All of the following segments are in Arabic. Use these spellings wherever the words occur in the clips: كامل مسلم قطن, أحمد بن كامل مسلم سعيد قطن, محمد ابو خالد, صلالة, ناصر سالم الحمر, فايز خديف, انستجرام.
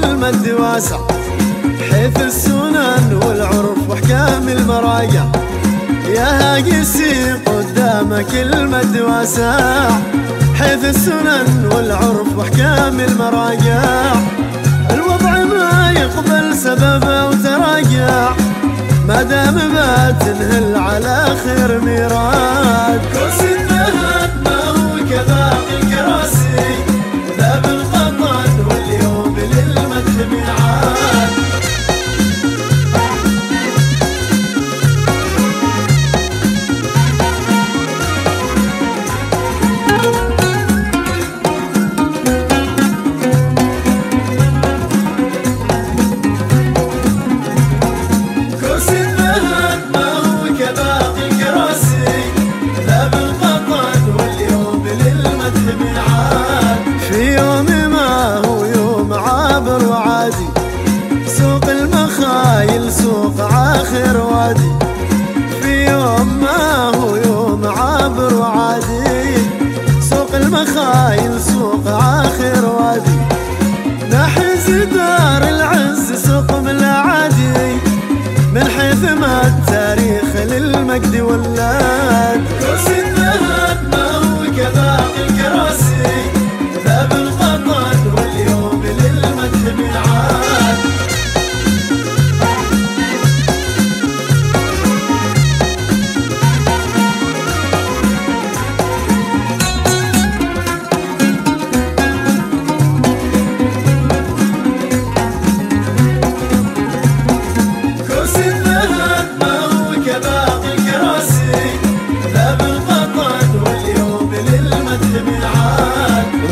كلمة واسع بحيث السنن والعرف وحكام المراجع. يا هاجسي قدامك كلمة واسع بحيث السنن والعرف وحكام المراجع. الوضع ما يقبل سبب أو تراجع ما دام بتنهل على خير ميراد. كرسي الذهب ما هو كباقي الكراسي ذهب القطن واليوم للمدح ميعاد. مجد ولاد كرسي الذهب ما هو كباقي الكراسي ذهب القطن واليوم للمدح ميعاد.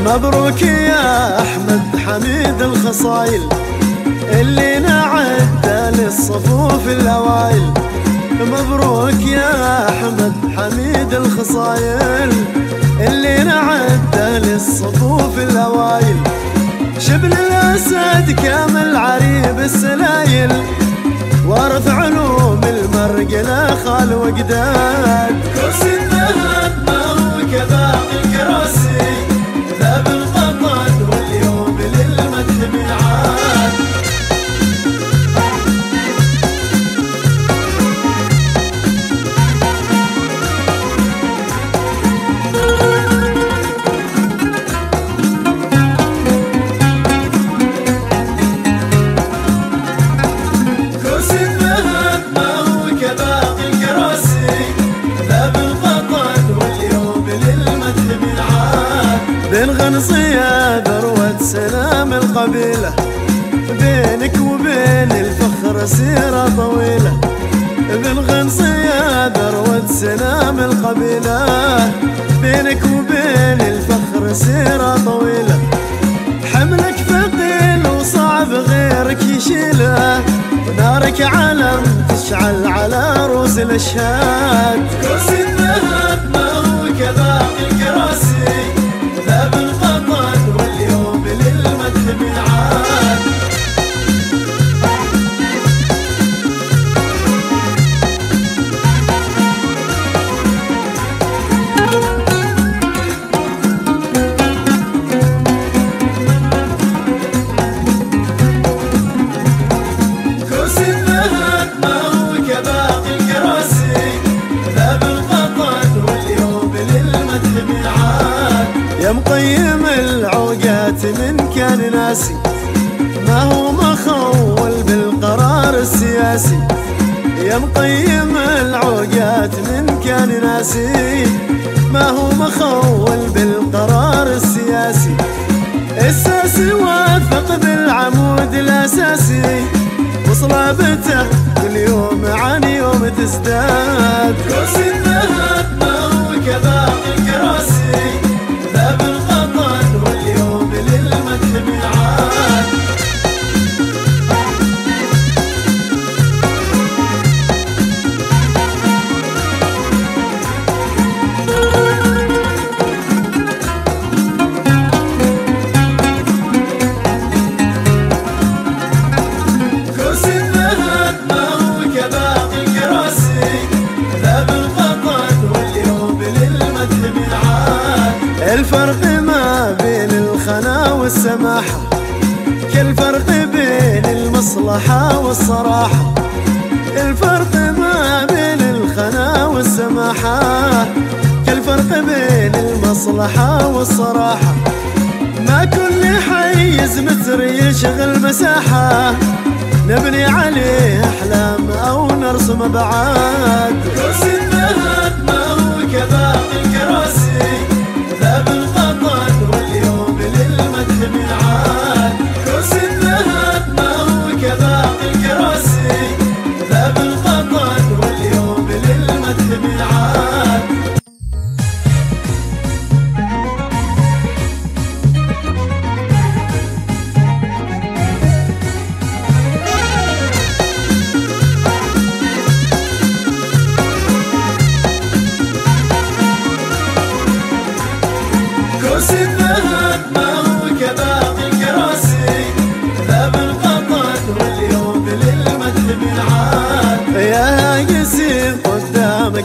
مبروك يا أحمد حميد الخصايل اللي نعد للصفوف الأوائل. مبروك يا أحمد حميد الخصايل اللي نعد للصفوف الأوائل. شبل الأسد كامل عريب السلايل وارث علوم المرجلة خال وجداد. كرسي الذهب ما هو كباقي الكراسي ذهب القطن واليوم للمدح ميعاد. كرسي الذهب ما هو كباقي الكراسي ذهب القطن واليوم للمدح ميعاد. بين غنصية ذروة سلام القبيلة بينك وبين الفخر سيرة طويلة. بين غنصية ذروة سلام القبيلة بينك وبين الفخر سيرة طويلة. حملك ثقيل وصعب غيرك يشيله ونارك علم تشعل على رؤوس الأشهاد. كرسي الذهب ما هو كباقي الكراسي ذهب القطن واليوم للمدح ميعاد. مقيم العوقات من كان ناسي ما هو مخول بالقرار السياسي. يا مقيم العوقات من كان ناسي ما هو مخول بالقرار السياسي. الساسي واثق بالعمود الأساسي وصلابته كل يوم عن يوم تزداد. كرسي الذهب ما هو كباقي الكراسي ذهب القطن واليوم للمدح ميعاد. كرسي الذهب ما هو كباقي الكراسي ذهب القطن واليوم للمدح ميعاد. الفرق ما بين الخنا والسماحة كالفرق المصلحة والصراحة، الفرق ما بين الخنا والسماحة، كالفرق بين المصلحة والصراحة. ما كل حيز متر يشغل مساحة، نبني عليه أحلام أو نرسم أبعاد. كرسي الذهب ما هو كباقي الكراسي، ذهب القطن واليوم للمدح ميعاد. كرسي الذهب ما هو كباقي الكراسي، ذهب القطن واليوم للمدح ميعاد.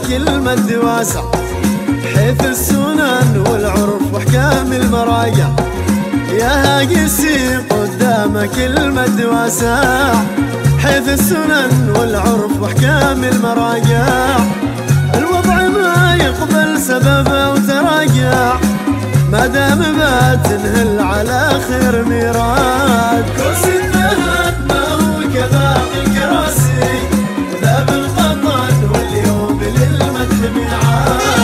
المد واسع حيث السنن والعرف واحكام المراجع، يا يسير قدامك المد واسع حيث السنن والعرف واحكام المراجع. الوضع ما يقبل سبب او تراجع، ما دام بات نهل على خير ميراد. كرسي الذهب ما هو كباقي الكراسي، ذهب القطن واليوم للمدح ميعاد.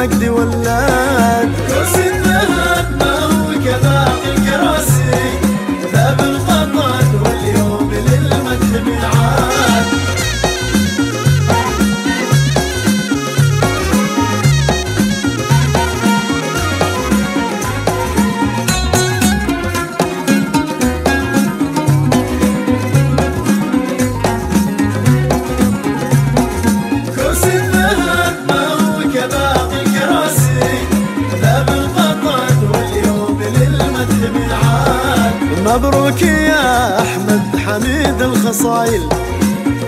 مجد ولاد. كرسي الذهب ما هو كباقي الكراسي، ذهب القطن واليوم للمدح ميعاد. مبروك يا أحمد حميد الخصايل،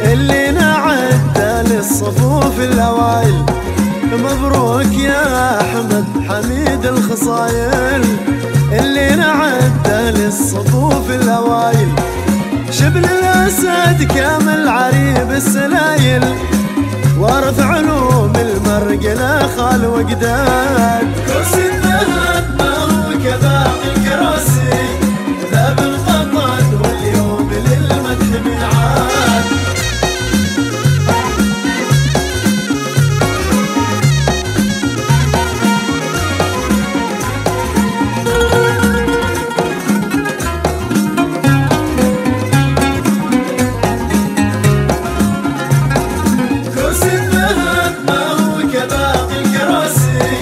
اللي نعد للصفوف الأوائل. مبروك يا أحمد حميد الخصايل، اللي نعد للصفوف الأوائل. شبل الأسد كامل عريب السلايل، وارث علوم المرجلة خال وجداد. كرسي الذهب ما هو كباقي الكراسي، ذهب القطن واليوم للمدح ميعاد. كرسي الذهب ما هو كباقي الكراسي،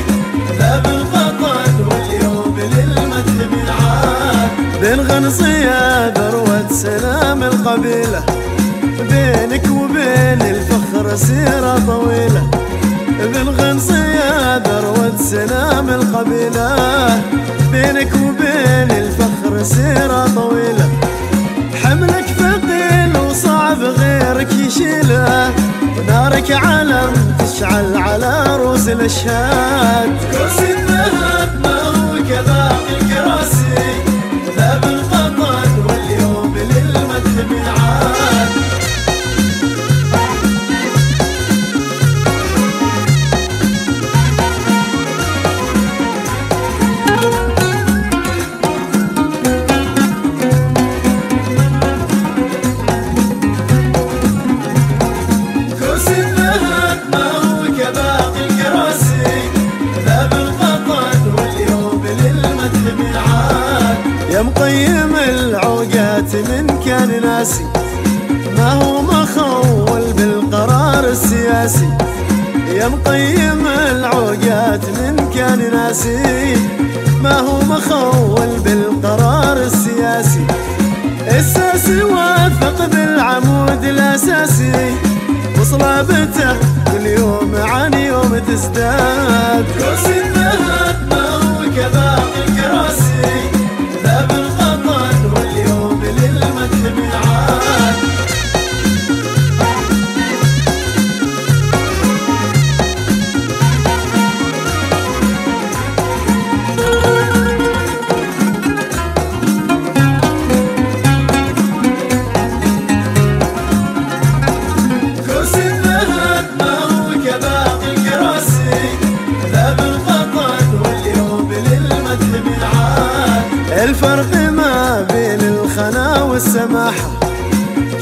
ذهب القطن واليوم للمدح ميعاد. بين غنصية ذروة سلام القبيلة، بينك وبين الفخر سيرة طويلة. بين غنصية ذروة سلام القبيلة، بينك وبين الفخر سيرة طويلة. حملك ثقيل وصعب غيرك يشيله، ونارك علم تشعل على رؤوس الأشهاد. كرسي الذهب ما هو كباقي الكراسي، ذهب القطن واليوم للمدح ميعاد. كرسي الذهب ما هو كباقي الكراسي، ذهب القطن يا مقيم العوقات من كان ناسي ما هو مخول بالقرار السياسي، يا مقيم العوقات من كان ناسي ما هو مخول بالقرار السياسي. الساسي وافق بالعمود الأساسي وصلابته كل يوم عن يوم تزداد، كرسي الذهب ما هو كباقي الكراسي ذاب القطن واليوم للمدح ميعاد. الفرق ما بين الخنا والسماحة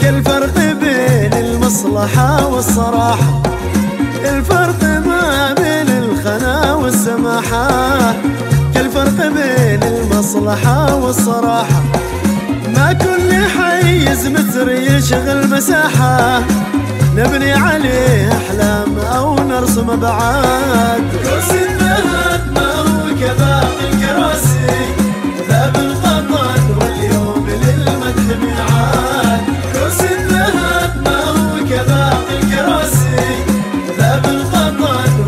كالفرق بين المصلحة والصراحة، الفرق ما بين الخنا والسماحة كالفرق بين المصلحة والصراحة. ما كل حيز متر يشغل مساحة نبني عليه أحلام أو نرسم أبعاد، كرسي الذهب ما هو كباقي الكراسي ذاب القطن واليوم للمدح ميعاد، كرسي الذهب ما هو كباقي الكراسي ذاب القطن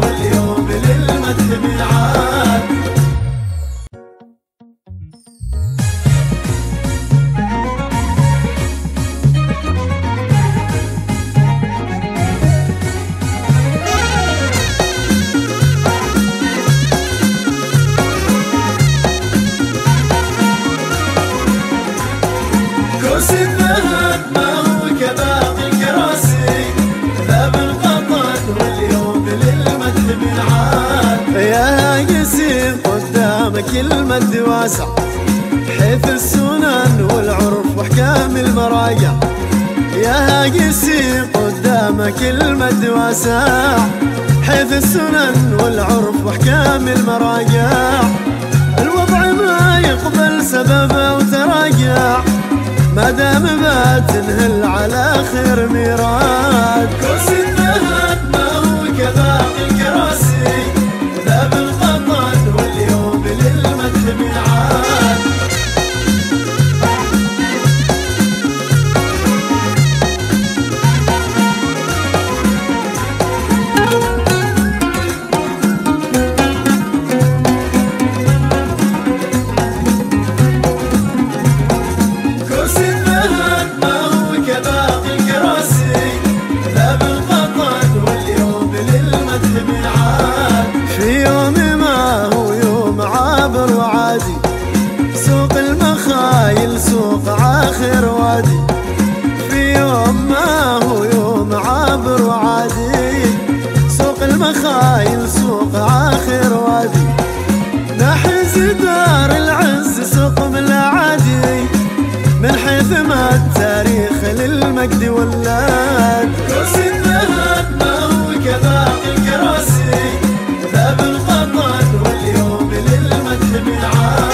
واليوم للمدح ميعاد. كرسي الذهب ما هو كباقي الكراسي ذاب القطن واليوم للمدح ميعاد. يا يسير قدامك المد واسع حيث السنن والعرف واحكام المراجع، يا يسير قدامك المد واسع حيث السنن والعرف واحكام المراجع. الوضع ما يقبل سبب أو تراجع ما دام بتنهل على خير ميراد، كرسي الذهب ما هو كباقي الكراسي ذاب القطن واليوم للمدح ميعاد. في يوم ما هو يوم عابر وعادي سوق المخايل سوق آخر وادي، نحز دار العز سوق من العادي من حيث ما التاريخ للمجد واللاد، كرسي الذهب ما هو كباقي الكراسي ذاب القطن واليوم للمدح ميعاد.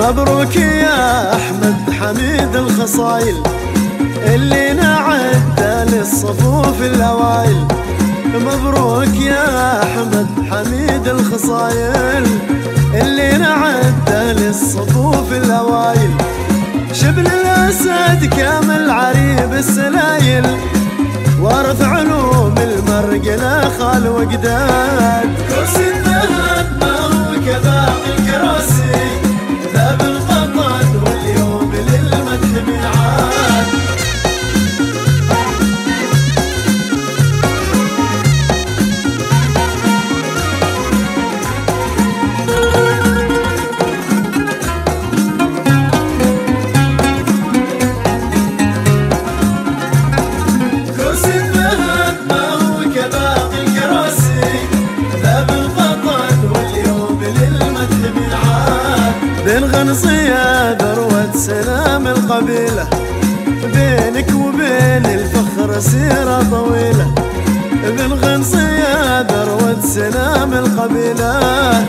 مبروك يا أحمد حميد الخصايل اللي نعد للصفوف الأوائل، مبروك يا أحمد حميد الخصايل اللي نعد للصفوف الأوائل. شبل الأسد كامل عريب السلايل وارث علوم المرقنا خال وقداد، كرسي الذهب ما هو كباقي الكراسي ذاب القطن واليوم للمدح ميعاد. مسيرة طويلة ابن غنصية ذروة سلام القبيلة،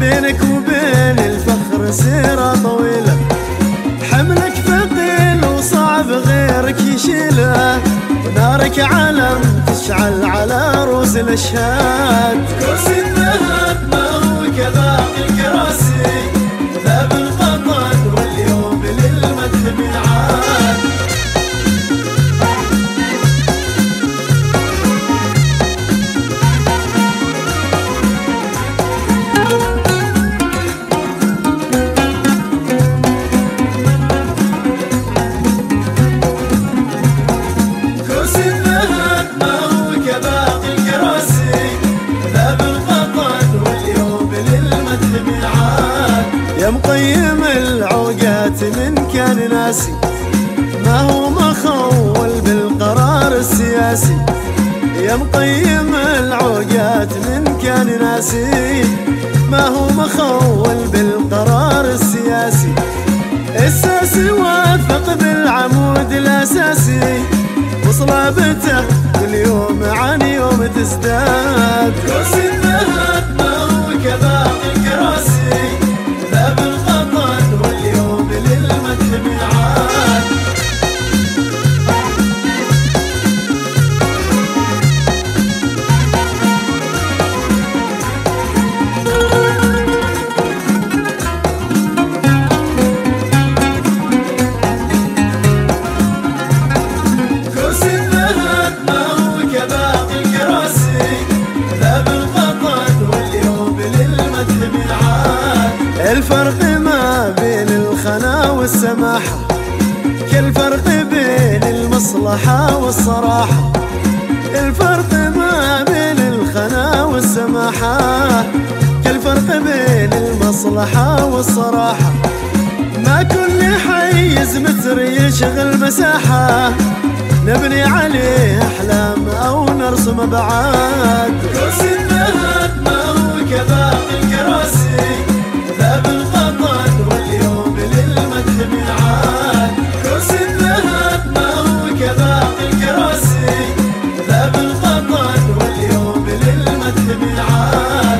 بينك وبين الفخر سيرة طويلة، حملك ثقيل وصعب غيرك يشيله، ونارك علم تشعل على رؤوس الأشهاد. كرسي الذهب ما هو كباقي الكراسي، ذهب القطن واليوم للمدح ميعاد. مقيم العوقات من كان ناسي، ما هو مخول بالقرار السياسي، يا مقيم العوقات من كان ناسي، ما هو مخول بالقرار السياسي، الساسي واثق بالعمود الأساسي، وصلابته كل يوم عن يوم تزداد. كرسي الذهب ما هو كباقي الكراسي، ذهب القطن واليوم للمدح ميعاد. كرسي الذهب ما هو كباقي الكراسي، ذهب القطن واليوم للمدح ميعاد. الفرق ما بين الخنا والسماحة، كالفرق بين المصلحة والصراحة، الفرق ما بين الخنا والسماحة، كالفرق بين المصلحة والصراحة، ما كل حيز متر يشغل مساحة، نبني عليه أحلام أو نرسم أبعاد. كرسي الذهب ما هو كباقي الكراسي، ذهب القطن واليوم للمدح ميعاد. كرسي الذهب ما هو كباقي الكراسي، ذهب القطن واليوم للمدح ميعاد.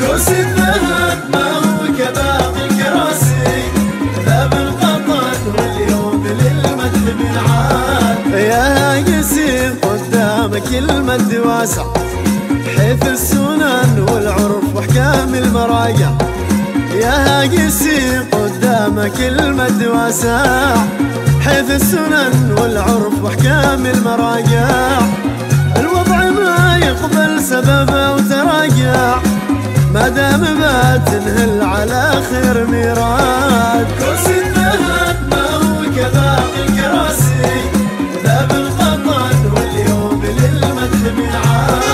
كرسي الذهب ما هو كباقي الكراسي، ذهب القطن واليوم للمدح ميعاد. يا يسير قدامك المد واسع، حيث السنن والعرف واحكام المراجع، يا يسير قدامك المد واسع، حيث السنن والعرف واحكام المراجع، الوضع ما يقبل سبب أو تراجع، ما دام بتنهل على خير ميراد. كرسي الذهب ما هو كباقي الكراسي، ذهب القطن واليوم للمدح ميعاد.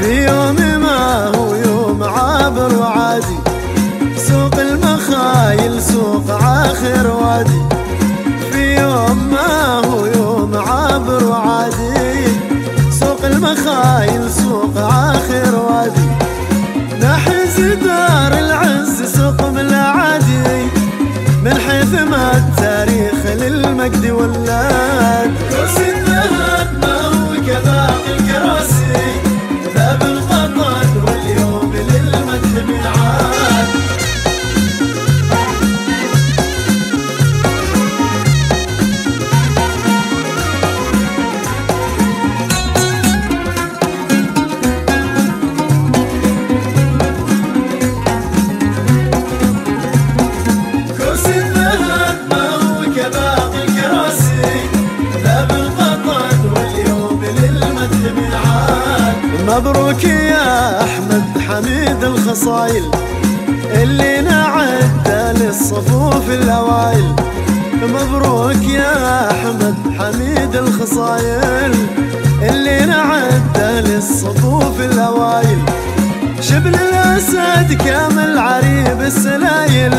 في يوم ما هو يوم عابر وعادي، سوق المخايل سوق آخر وادي، نحز دار العز سوق من الأعادي، من حيث ما التاريخ للمجد واللاد. كرسي الذهب ما هو كباقي الكراسي، ذهب القطن واليوم للمدح ميعاد. كرسي الذهب ما هو كباقي الكراسي، ذهب القطن الفصايل اللي نعدى للصفوف الأوائل. مبروك يا أحمد حميد الخصايل اللي نعدى للصفوف الأوائل. شبل الأسد كامل عريب السلايل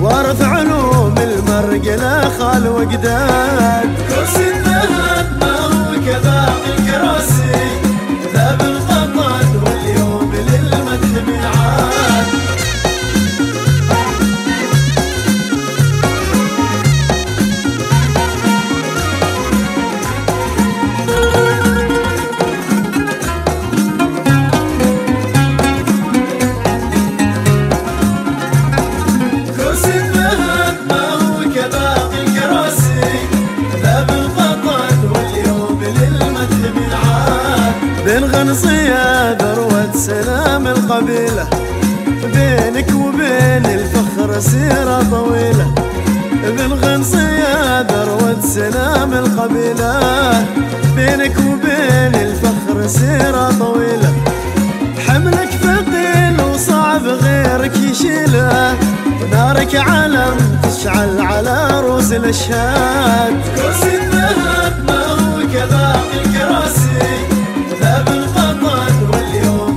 وارث علوم المرقلة خال وقداد. كرسي الذهب ما هو كباقي الكراسي ذاب القطن واليوم للمدح ميعاد. قبيلة بينك وبين الفخر سيرة طويلة. ابن غنصية ذروة سلام القبيلة بينك وبين الفخر سيرة طويلة. حملك ثقيل وصعب غيرك يشيله ونارك علم تشعل على رؤوس الأشهاد. كرسي الذهب ما هو كباقي الكراسي ذاب القطن واليوم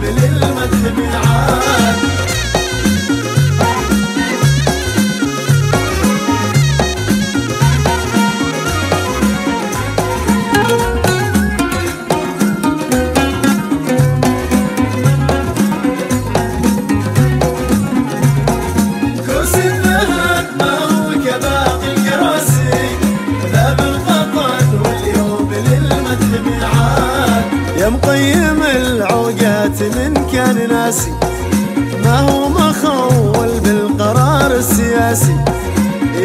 ما هو مخول بالقرار السياسي.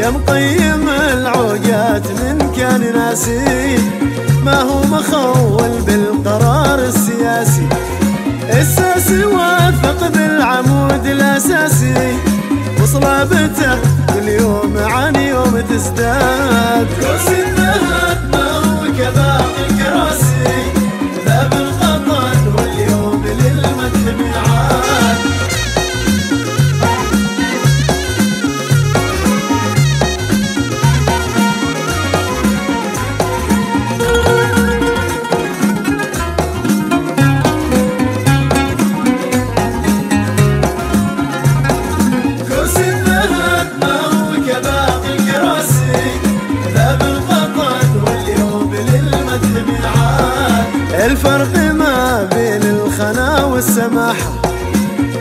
يا مقيم العوقات من كان ناسي ما هو مخول بالقرار السياسي. الساسي واثق بالعمود الأساسي وصلابته كل يوم عن يوم تزداد. كرسي الذهب ما هو كباقي الكراسي ذاب القطن واليوم للمدح ميعاد. الفرق ما بين الخنا والسماحة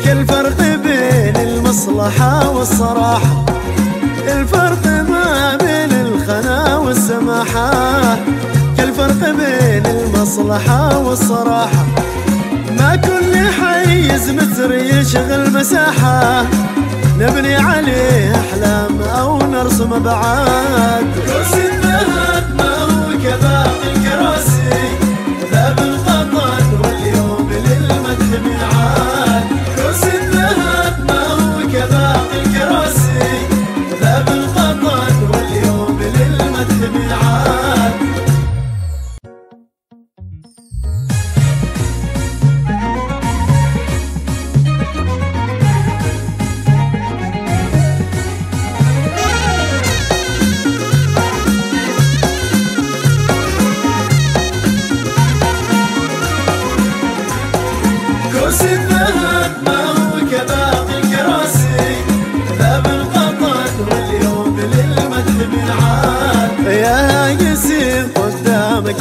كالفرق بين المصلحة والصراحة. الفرق ما بين الخنا والسماحة كالفرق بين المصلحة والصراحة. ما كل حيز متر يشغل مساحة نبني عليه أحلام أو نرسم أبعاد. كرسي الذهب ما هو كباقي الكراسي ذاب القطن واليوم للمدح ميعاد. كرسي الذهب ما هو كباقي الكراسي ذاب القطن واليوم للمدح ميعاد.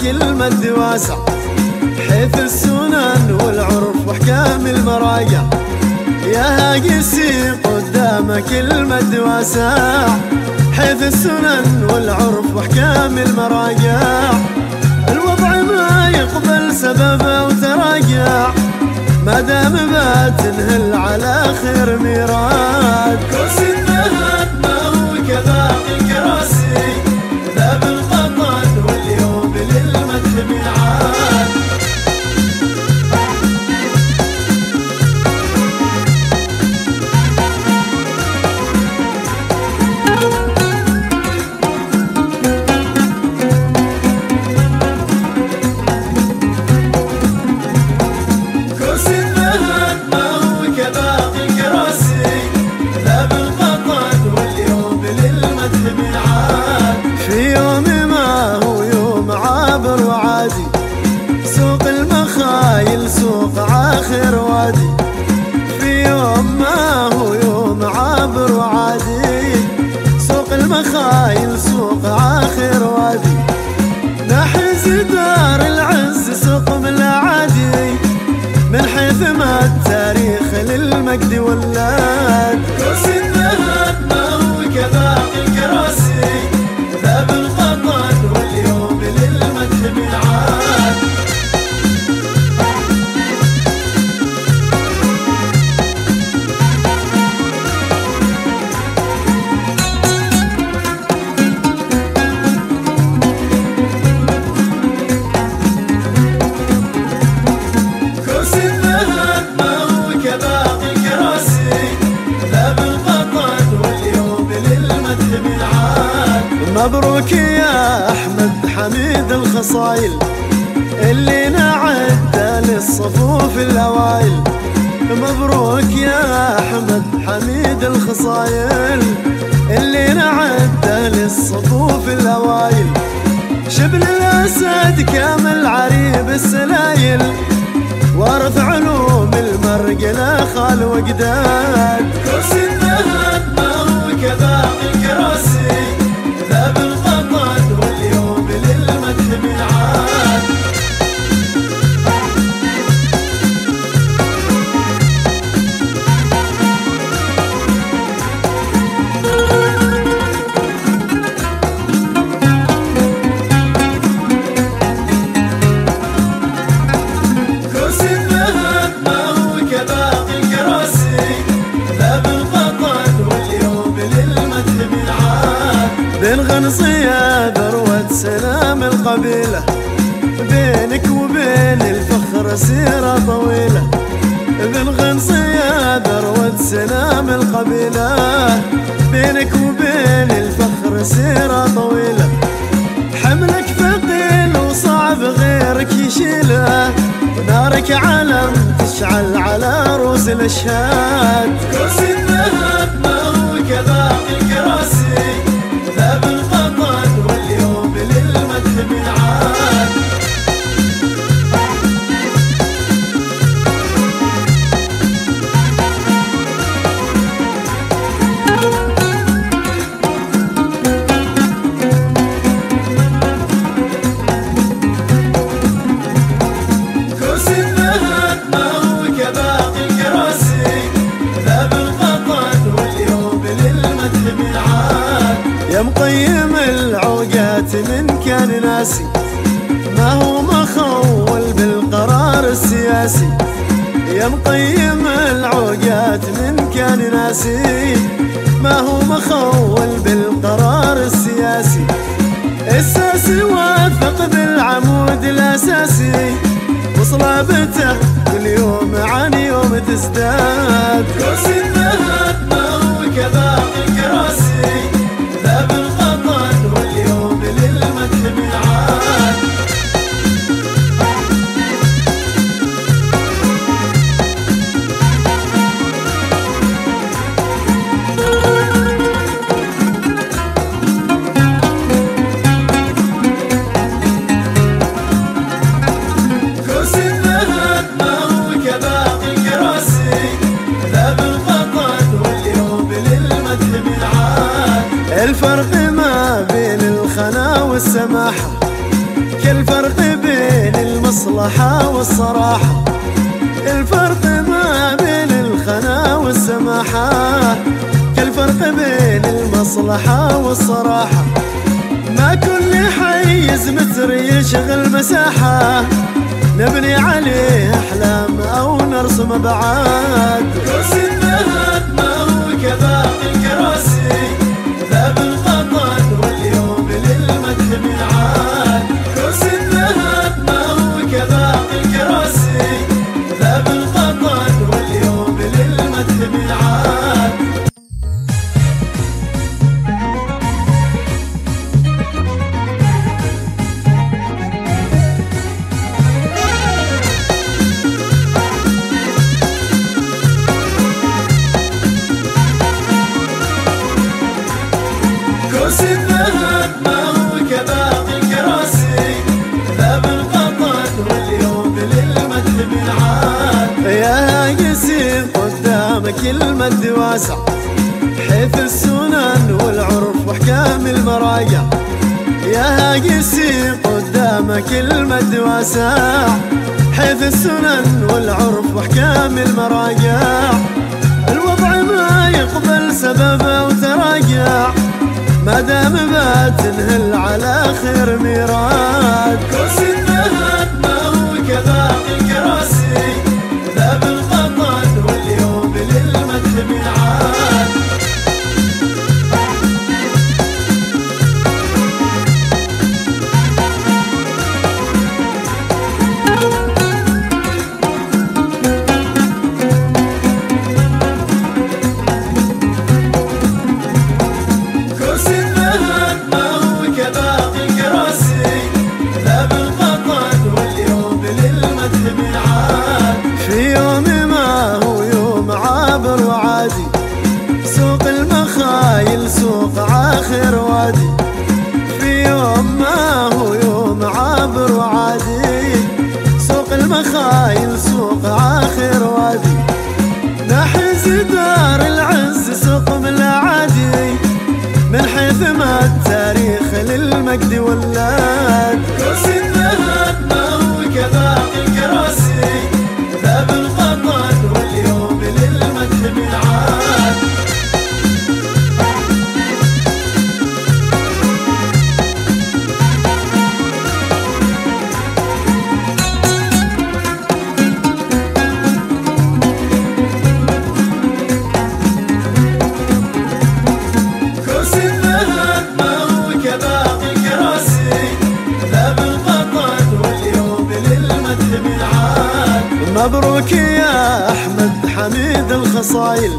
كلمة دواسة حيث السنن والعرف وحكام المراجع. يا هاجسي قدامك كلمة دواسة حيث السنن والعرف وحكام المراجع. الوضع ما يقبل سبب أو تراجع ما دام بتنهل على خير ميراد. كرسي الذهب ما هو كباقي الكراسي ذاب القطن واليوم للمدح ميعاد. كرسي الذهب ما هو كباقي دار العز سقم العادي من حيث ما التاريخ للمجد واللاد. كرسي الذهب ما هو كباقي الكراسي ذاب القطن واليوم للمدح ميعاد. مبروك يا أحمد حميد الخصايل اللي نعد للصفوف الأوائل. مبروك يا أحمد حميد الخصايل اللي نعد للصفوف الأوائل. شبل الأسد كامل عريب السلايل وارث علوم المرجلة خال وجداد. كرسي الذهب ما هو كباقي الكراسي ذاب القطن واليوم للمدح ميعاد. كرسي الذهب ما هو كباقي الكراسي ذاب القطن واليوم للمدح ميعاد. بين غنصية ذروة سلام القبيلة بينك وبين الفخر سيرة طويلة. بين غنصية ذروة سلام القبيلة بينك وبين الفخر سيرة طويلة. حملك ثقيل وصعب غيرك يشيله ونارك علم تشعل على رؤوس الأشهاد. كرسي الذهب ما هو كباقي الكراسي ذاب القطن واليوم للمدح ميعاد. كرسي الذهب ما هو كباقي الكراسي ذاب القطن واليوم للمدح ميعاد. يا مقيم العوقات من كان ناسي ما هو مخول بالقرار السياسي. يا مقيم العوقات من كان ناسي ما هو مخول بالقرار السياسي. الساسي وثق بالعمود الأساسي وصلابته كل يوم عن يوم تزداد. كرسي الذهب ما هو كباقي الكراسي ذاب القطن واليوم للمدح ميعاد. كرسي الذهب ما هو كباقي الكراسي ذاب القطن واليوم للمدح ميعاد. الفرق ما بين الخنا والسماحة كالفرق بين المصلحة والصراحة. الفرق ما بين الخنا والسماحة كالفرق بين المصلحة والصراحة. ما كل حيز متر يشغل مساحة نبني عليه أحلام أو نرسم أبعاد. كرسي الذهب ما هو كباقي الكراسي ذاب القطن واليوم للمدح ميعاد. كرسي الذهب ما هو كباقي الكراسي ذاب القطن واليوم للمدح ميعاد. كرسي الذهب ما هو كباقي الكراسي ذاب القطن واليوم للمدح ميعاد. يا يسير قدامك المد واسع حيث السنن والعرف واحكام المراجع. يا يسير قدامك أيام كلمة واسع حيث السنن والعرف وأحكام المراجع. الوضع ما يقبل سببه وتراجع ما دام بات نهل على خير ميراد. كرسي الذهب ما هو كباقي الكراسي ذهب القطن واليوم للمدح ميعاد. مجد ولاد كرسي الذهب ما هو كباقي الكراسي ذهب القطن واليوم للمدح ميعاد. مبروك يا أحمد حميد الخصايل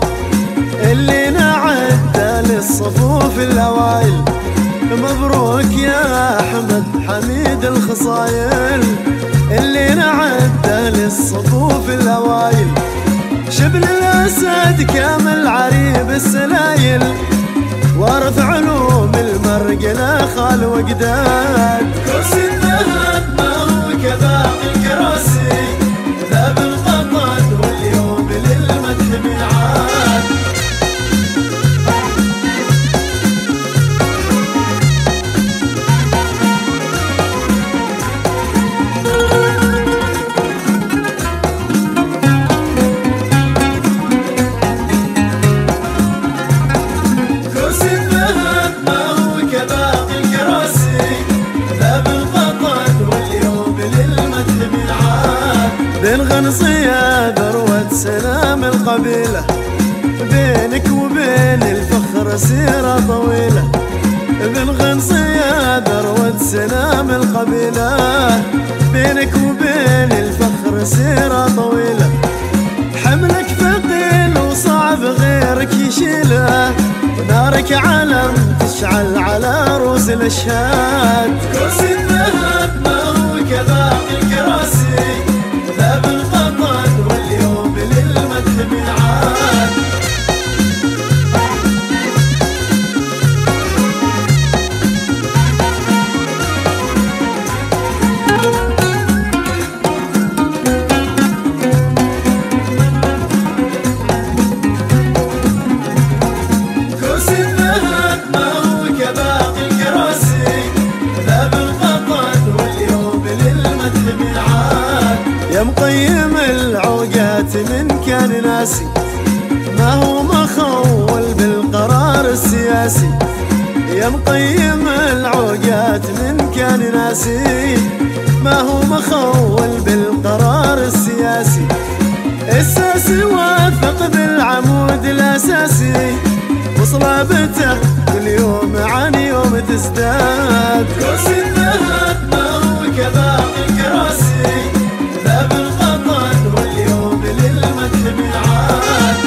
اللي نعد للصفوف الأوائل. مبروك يا أحمد حميد الخصايل اللي نعد للصفوف الأوائل. شبل الأسد كامل عريب السلايل وارث علوم المرجلة خال وجداد. كرسي الذهب ما هو كباقي الكراسي ذهب القطن واليوم للمدح ميعاد. كرسي الذهب ما هو كباقي الكراسي ذهب القطن واليوم للمدح ميعاد. بين غنصية ذروة سلام القبيلة بينك وبين الفخر سيرة طويلة. بين غنصية ذروة سلام القبيلة بينك وبين الفخر سيرة طويلة. حملك ثقيل وصعب غيرك يشيله ونارك علم تشعل على رؤوس الأشهاد. كرسي الذهب ما هو كباقي الكراسي ذهب القطن واليوم للمدح ميعاد. مقيم العوقات من كان ناسي ما هو مخول بالقرار السياسي. يا مقيم العوقات من كان ناسي ما هو مخول بالقرار السياسي. الساسي واثق بالعمود الأساسي وصلابته كل يوم عن يوم تزداد. كرسي الذهب ما هو كباقي الكراسي ذهب القطن واليوم للمدح ميعاد.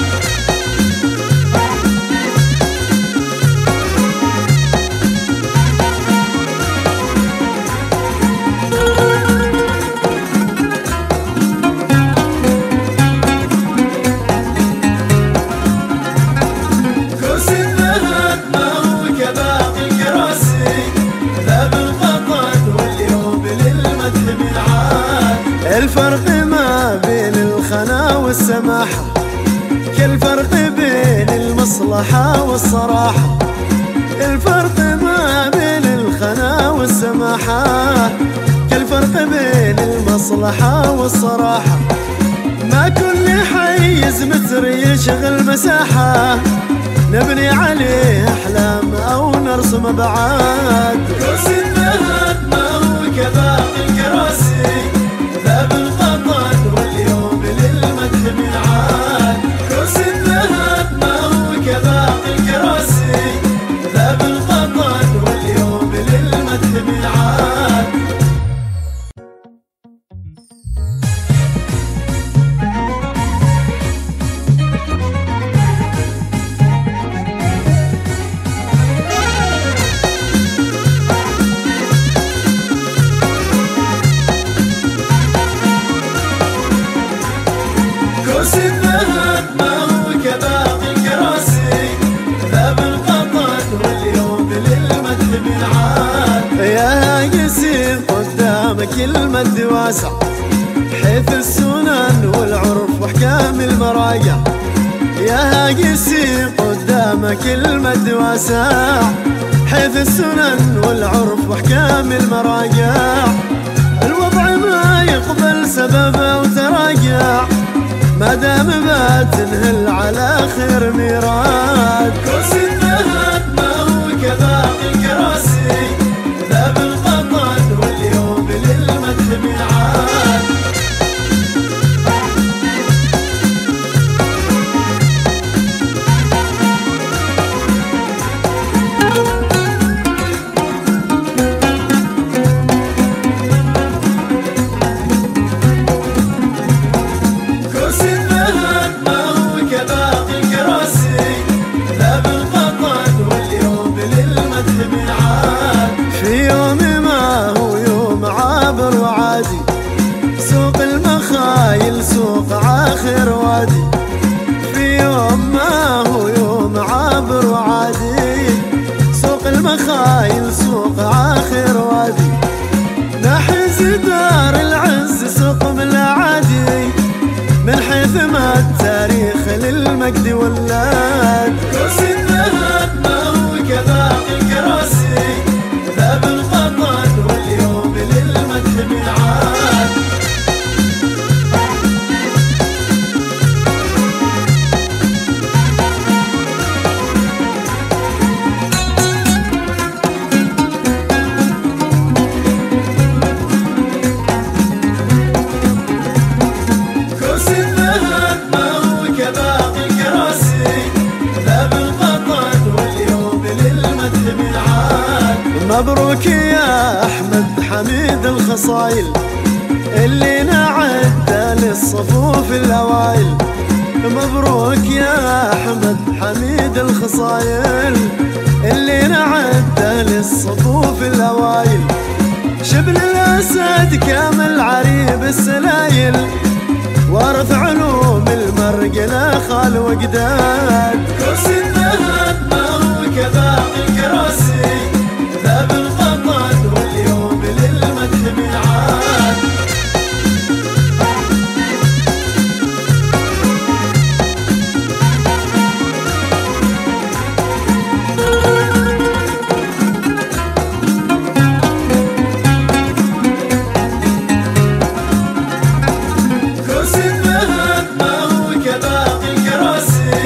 كرسي الذهب ما هو كباقي الكراسي ذهب القطن واليوم للمدح ميعاد. الفرق ما بين الخنا والسماحة كالفرق بين المصلحة والصراحة. الفرق ما بين الخنا والسماحة الفرق بين المصلحة والصراحة، ما كل حيز متر يشغل مساحة، نبني عليه أحلام أو نرسم أبعاد. كرسي الذهب ما هو كباقي الكراسي، ذهب القطن واليوم للمدح ميعاد. كرسي الذهب ما هو كباقي الكراسي، ذهب القطن واليوم للمدح ميعاد. المد واسع حيث السنن والعرف وحكام المراجع، يا يسير قدامك المد واسع حيث السنن والعرف وحكام المراجع. الوضع ما يقبل سبب أو تراجع، ما دام بات نهل على خير ميراد. كرسي الذهب ما هو كباقي الكراسي، ذهب القطن واليوم للمدح ميعاد. مجد ولاد. كرسي الذهب ما هو كباقي الكراسي، ذهب القطن واليوم للمدح ميعاد. مبروك يا أحمد حميد الخصايل اللي نعد للصفوف الأوائل. مبروك يا أحمد حميد الخصايل اللي نعد للصفوف الأوائل. شبل الأسد كامل عريب السلايل، وارث علوم المرجلة خال وجداد. كرسي الذهب ما هو كباقي الكراسي، ذهب القطن واليوم للمدح ميعاد. كرسي الذهب ما هو كباقي الكراسي،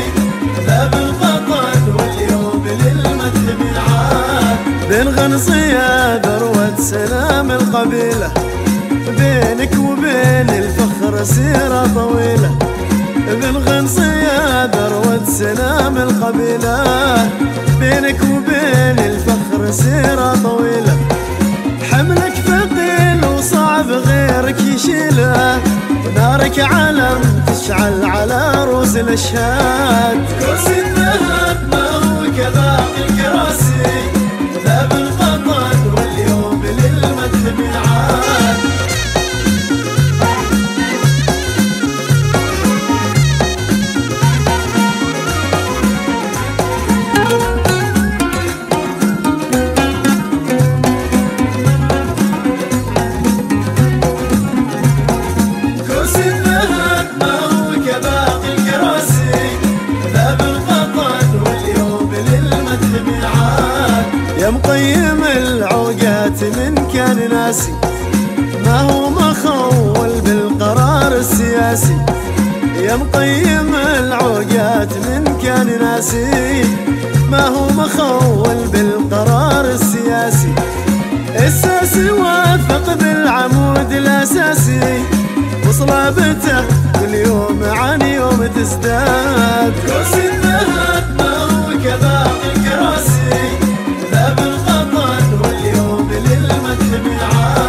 ذهب القطن واليوم للمدح ميعاد. بين غنصية ذروة سلام القبيلة، بينك وبين الفخر سيرة طويلة. بين غنصية ذروة سلام القبيلة، بينك وبين الفخر سيرة طويلة. حملك ثقيل وصعب غيرك يشيله، ونارك علم تشعل على رؤوس الأشهاد. كرسي الذهب ما هو كباقي الكراسي، ذهب القطن واليوم للمدح ميعاد. يا مقيم العوقات من كان ناسي، ناسي يا مقيم العوجات من كان ناسي، ما هو مخول بالقرار السياسي الساسي، وافق بالعمود الأساسي وصلابته كل يوم عن يوم تزداد. كرسي الذهب ما هو كباقي الكراسي، ذهب القطن واليوم للمدح ميعاد.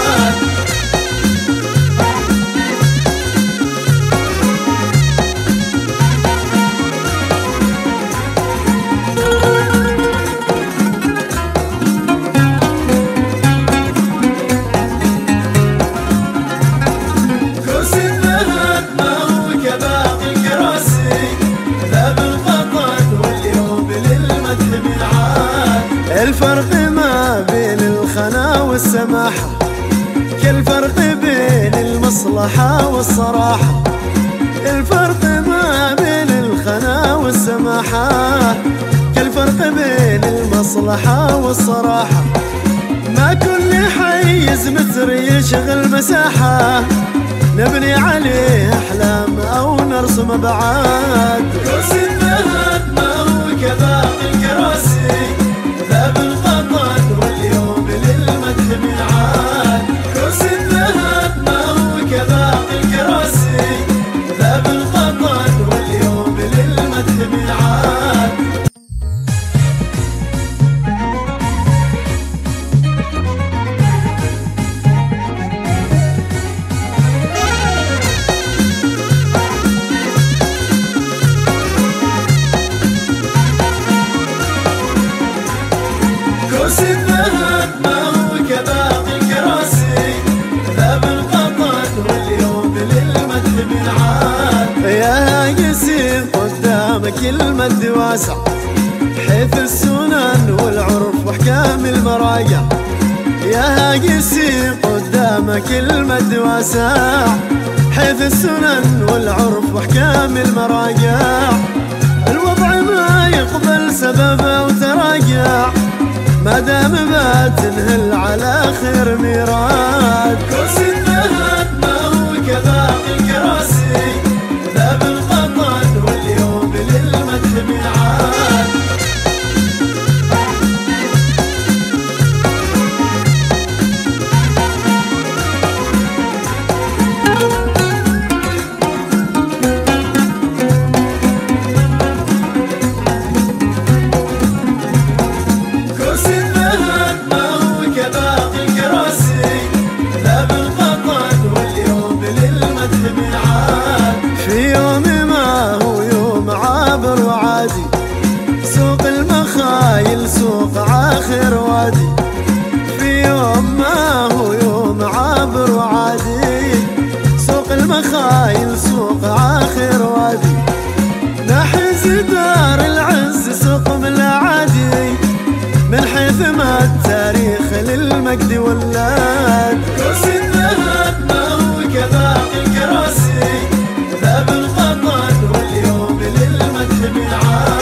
الفرق ما بين الخنا والسماحة كالفرق بين المصلحة والصراحة، الفرق ما بين الخنا والسماحة كالفرق بين المصلحة والصراحة، ما كل حيز متر يشغل مساحة نبني عليه أحلام أو نرسم أبعاد. كرسي الذهب ما هو كباقي الكراسي، ذهب القطن واليوم للمدح ميعاد. كرسي الذهب ما هو كباقي الكراسي، ذهب القطن واليوم للمدح ميعاد. كرسي الذهب ما هو كباقي الكراسي، ذهب القطن واليوم للمدح ميعاد. يا يسير قدامك المد واسع حيث السنن والعرف واحكام المراجع، يا يسير قدامك المد واسع حيث السنن والعرف واحكام المراجع، الوضع ما يقبل سبب أو تراجع ما دام بتنهل على خير ميراد. كرسي الذهب ما هو كباقي الكراسي، ذهب القطن واليوم للمدح ميعاد. في يوم ما هو يوم عابر وعادي، سوق المخايل سوق آخر وادي، نحز دار العز سوق من العادي من حيث ما التاريخ للمجد واللاد. كرسي الذهب ما هو كباقي الكراسي، ذهب القطن واليوم للمدح ميعاد.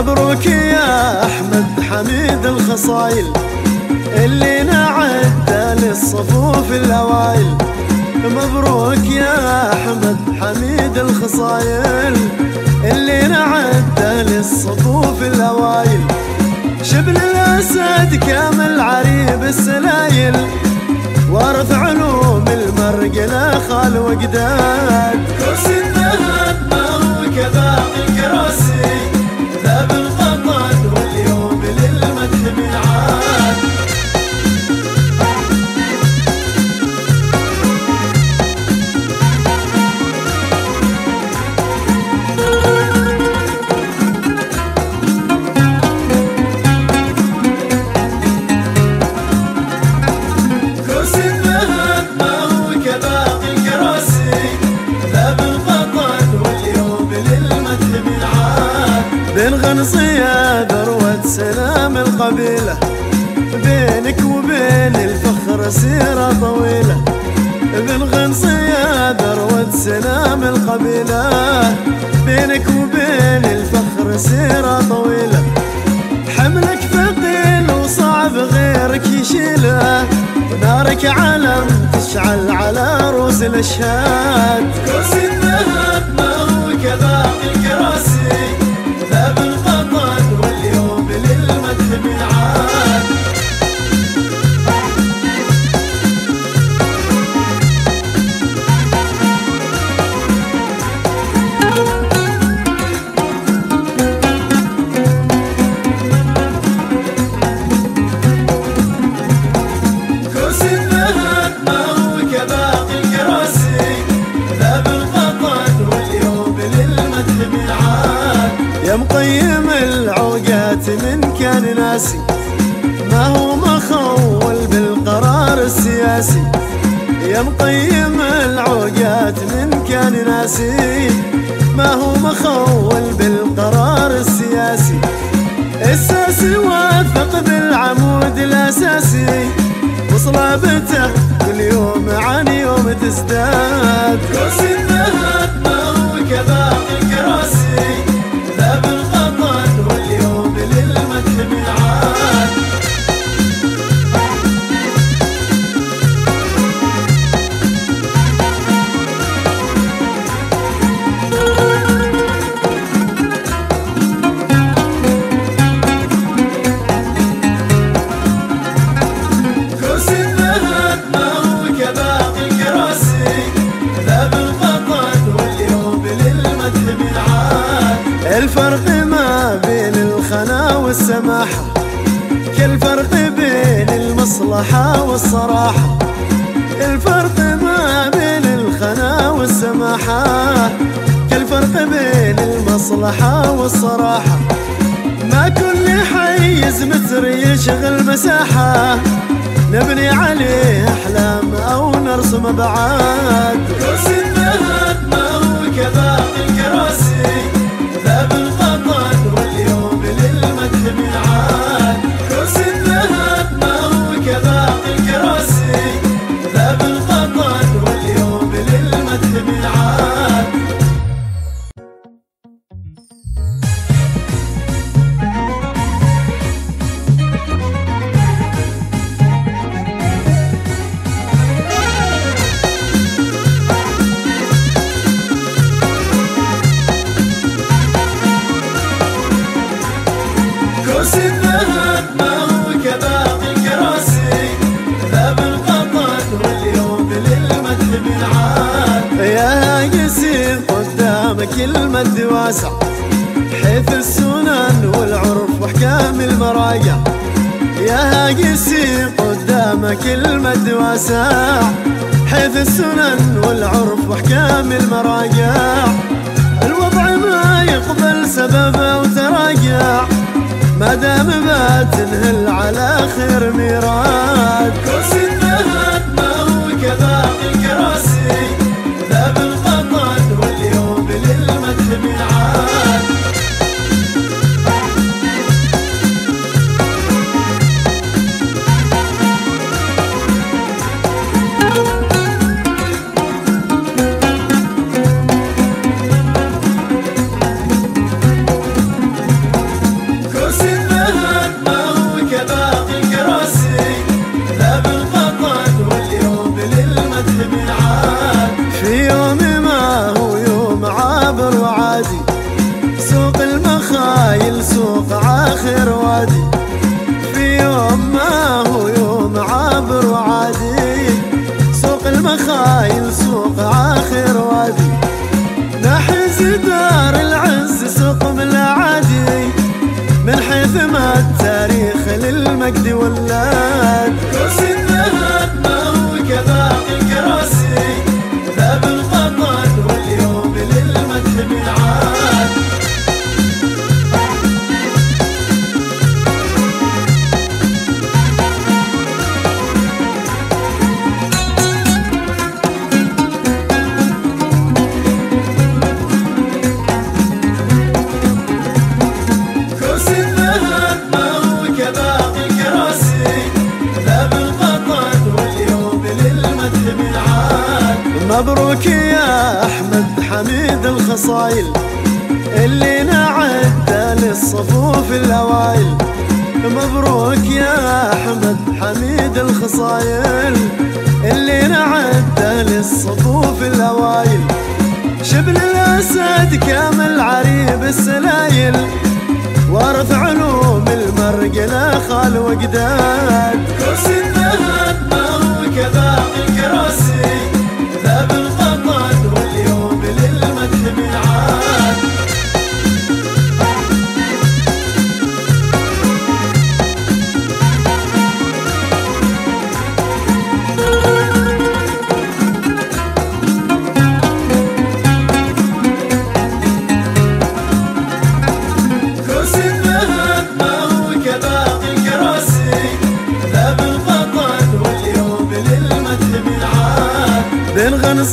مبروك يا أحمد حميد الخصايل اللي نعد للصفوف الأوائل، مبروك يا أحمد حميد الخصايل اللي نعد للصفوف الأوائل، شبل الأسد كامل عريب السلايل وارث علوم المرجلة خال وجداد. كرسي الذهب ما هو كباقي الكراسي، ذهب القطن واليوم للمدح ميعاد. كرسي الذهب ما هو كباقي الكراسي، ذهب القطن واليوم للمدح ميعاد. بين غنصية ذروة سلام القبيلة، بينك وبين الفخر سيرة طويلة. بين غنصية ذروة سلام القبيلة، بينك وبين الفخر سيرة طويلة. حملك ثقيل وصعب غيرك يشيله، ونارك علم تشعل على رؤوس الأشهاد. كرسي الذهب ما هو كذاك الكراسي، ذهب القطن واليوم للمدح ميعاد. مقيم العوقات من كان ناسي، ما هو مخول بالقرار السياسي. يا مقيم العوقات من كان ناسي، ما هو مخول بالقرار السياسي. الساسي واثق بالعمود الأساسي، وصلابته كل يوم عن يوم تزداد. كرسي الذهب ما هو كذاك الكراسي، ذهب القطن واليوم للمدح ميعاد. كرسي الذهب ما هو كباقي الكراسي، ذهب القطن واليوم للمدح ميعاد. الفرق ما بين الخنا والسماحة، كالفرق بين المصلحة والصراحة. الفرق ما بين الخنا والسماحة، كالفرق بين المصلحة والصراحة. ما كل حيز متر يشغل مساحة، نبني عليه أحلام أو نرسم أبعاد. كرسي الذهب ما هو كباقي الكراسي، ذهب القطن واليوم للمدح ميعاد. كرسي الذهب ما هو كباقي الكراسي، ذهب القطن واليوم للمدح ميعاد. كرسي الذهب ما هو كباقي الكراسي، ذهب القطن واليوم للمدح ميعاد. يا يسير قدامك المد واسع، حيث السنن والعرف واحكام المراجع. يا يسير قدامك المد واسع، حيث السنن والعرف واحكام المراجع. الوضع ما يقبل سبب أو تراجع، ما دام بتنهل على خير ميراد. كرسي الذهب ما هو كباقي الكراسي، ذهب القطن واليوم للمدح ميعاد. في يوم ما هو يوم عابر وعادي، سوق المخايل سوق آخر وادي. نحز دار العز سوق من الأعادي، من حيث ما التاريخ للمجد واللاد. كرسي الذهب ما هو كباقي الكراسي، ذهب القطن واليوم للمدح ميعاد. الصايل اللي نعدل الصفوف الهوايل. مبروك يا أحمد حميد الخصايل اللي نعدل الصفوف الهوايل. شبل الأسد كامل عريب السلايل وارث علوم المرقلة خال وقداد. كرسي الذهب ما هو كباقي الكراسي ذاب القطن واليوم للمدح ميعاد.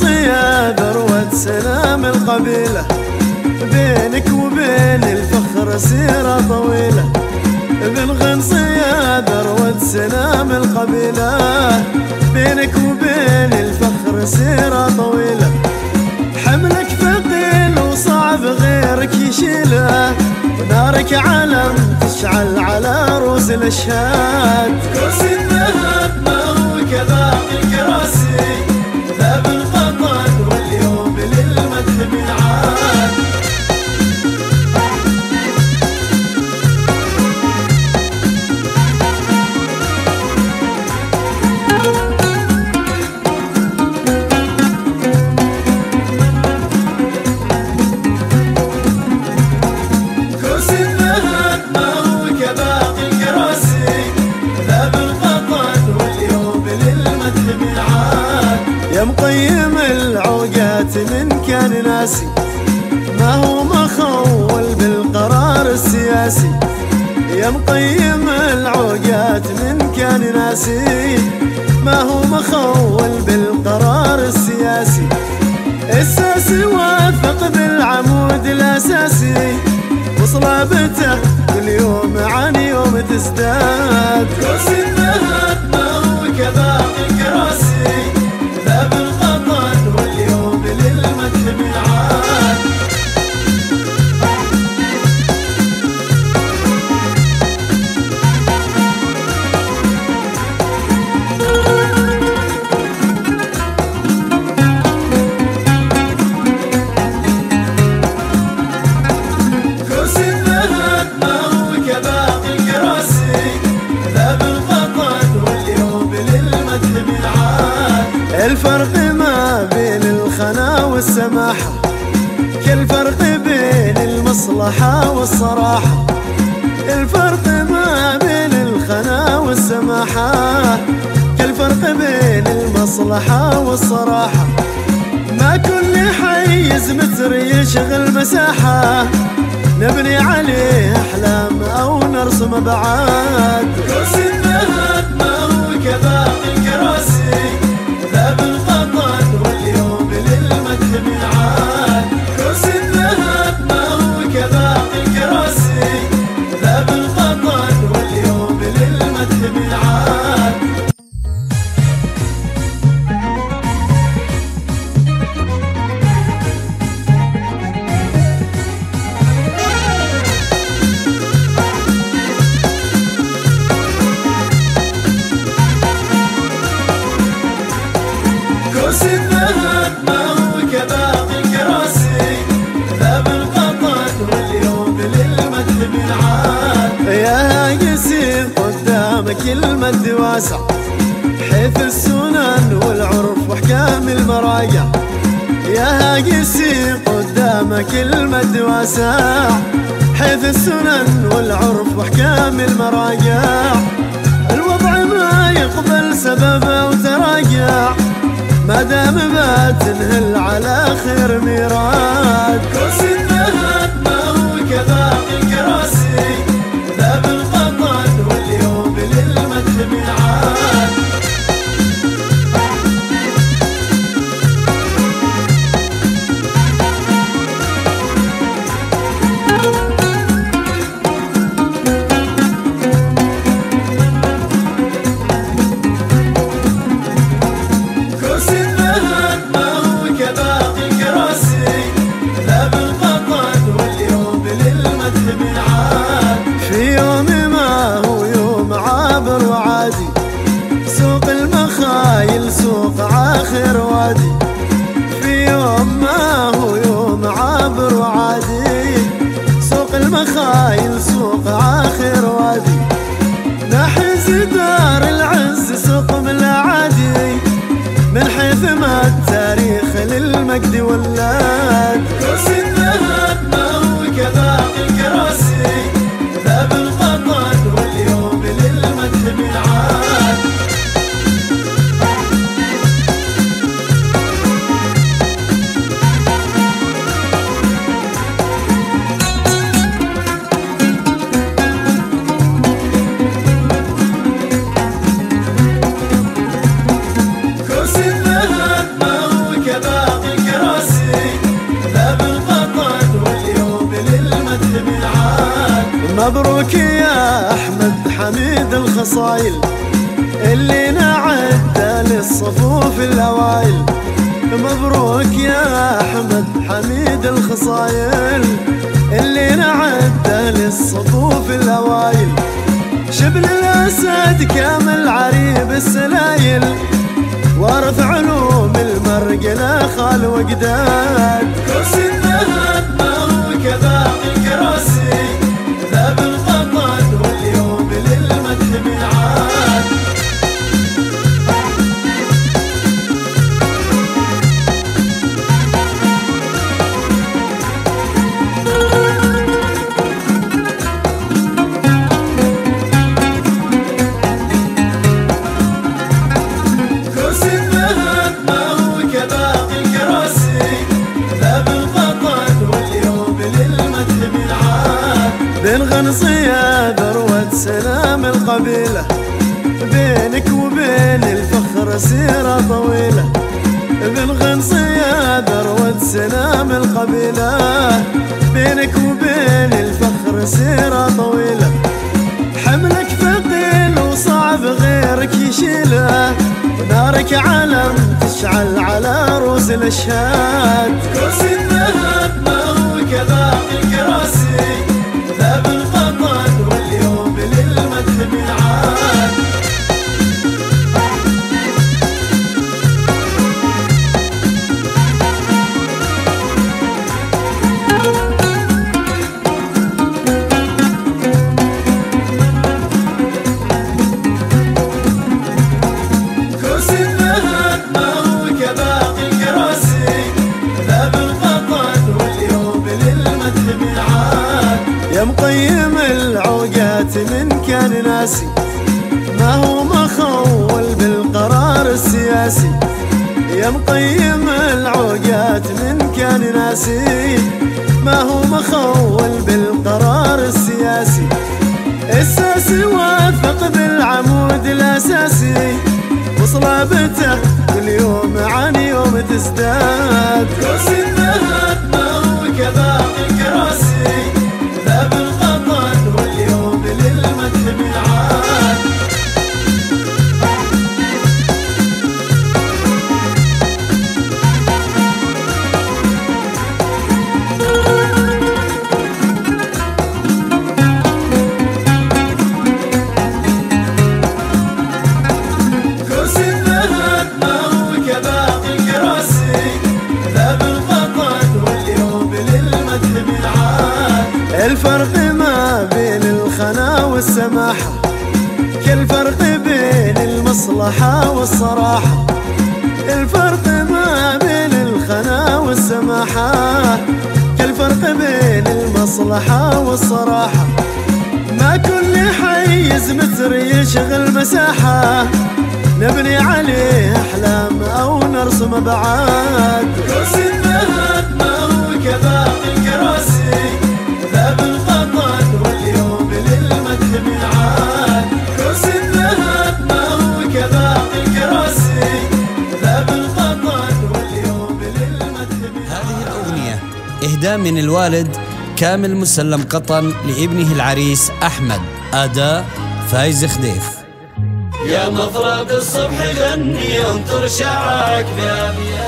صياد ذروة سلام القبيلة بينك وبين الفخر سيرة طويلة. ابن غنصية ذروة سلام القبيلة بينك وبين الفخر سيرة طويلة. حملك ثقيل وصعب غيرك يشيله ونارك علم تشعل على رؤوس الأشهاد. كرسي الذهب ما هو كباقي الكراسي ذاب القطن واليوم للمدح ميعاد. مقيم العوقات من كان ناسي ما هو مخول بالقرار السياسي. يا مقيم العوقات من كان ناسي ما هو مخول بالقرار السياسي. الساسي وثق بالعمود الأساسي وصلابته كل يوم عن يوم تزداد. كرسي الذهب ما هو كباقي الكراسي ذاب القطن واليوم للمدح ميعاد. كرسي الذهب ما هو كباقي الكراسي ذاب القطن واليوم للمدح ميعاد. الفرق ما بين الخنا والسماحة كالفرق بين المصلحة والصراحة. الفرق ما بين الخنا والسماحة كالفرق بين المصلحة والصراحة. ما كل حيز متر يشغل مساحة نبني عليه أحلام أو نرسم أبعاد. كرسي الذهب ما هو كباقي الكراسي ذاب القطن واليوم للمدح ميعاد. كرسي الذهب ما هو كباقي الكراسي ذاب القطن واليوم للمدح ميعاد. كرسي الذهب ما هو كباقي الكراسي ذاب القطن واليوم للمدح ميعاد. يا يسير قدامك المد واسع حيث السنن والعرف واحكام المراجع. يا يسير قدامك المد واسع حيث السنن والعرف واحكام المراجع. الوضع ما يقبل سبب أو تراجع ما دام بتنهل على خير ميراد. كرسي الذهب ما هو كباقي الكراسي ذاب القطن واليوم للمدح ميعاد. كرسي الذهب ما هو كباقي الكراسي ذاب البخايل سوق آخر وادي، نحس دار العز سوق من العادي، من حيث ما التاريخ للمجد واللاد. كرسي الذهب ما هو كباقي الكراسي، ذهب القطن واليوم للمدح ميعاد. مبروك يا أحمد حميد الخصايل اللي نعد للصفوف الأوائل، مبروك يا أحمد حميد الخصايل اللي نعد للصفوف الأوائل، شبل الأسد كامل عريب السلايل، وارث علوم المرقنا خال وجداد. كرسي الذهب ما هو كباقي الكراسي، ذهب القطن واليوم للمدح ميعاد. كرسي الذهب ما هو كباقي الكراسي، ذهب القطن واليوم للمدح ميعاد. بين غنصية ذروة سلام القبيلة، بينك وبين الفخر سيرة طويلة، بين غنصية ذروة سلام القبيلة، بينك وبين الفخر سيرة طويلة، حملك ثقيل وصعب غيرك يشيله، ونارك علم تشعل على رؤوس الأشهاد. كرسي الذهب ما هو كباقي الكراسي، ذهب القطن واليوم للمدح ميعاد. كرسي الذهب ما هو كباقي الكراسي، ذهب القطن واليوم للمدح ميعاد. يا مقيم العوقات من كان ناسي، ما هو مخول بالقرار السياسي، يا مقيم العوقات من كان ناسي، ما هو مخول بالقرار السياسي، الساسي واثق بالعمود الأساسي، وصلابته كل يوم عن يوم تزداد. كرسي الذهب ما هو كباقي الكراسي، ذهب القطن واليوم للمدح ميعاد. كرسي الذهب ما هو كباقي الكراسي، ذهب القطن واليوم للمدح ميعاد. الفرق ما بين الخنا والسماحة، كالفرق بين المصلحة والصراحة، الفرق ما بين الخنا والسماحة، كالفرق بين المصلحة والصراحة، ما كل حيز متر يشغل مساحة، نبني عليه أحلام أو نرسم أبعاد. كرسي الذهب ما هو كباقي الكراسي، ذهب القطن واليوم للمدح ميعاد. كرسي الذهب ما هو كباقي الكراسي، ذهب القطن واليوم للمدح ميعاد. هذه الأغنية إهداء من الوالد كامل مسلم قطن لابنه العريس أحمد، أداء فايز خديف. يا مفرق الصبح غني انطر شعاعك،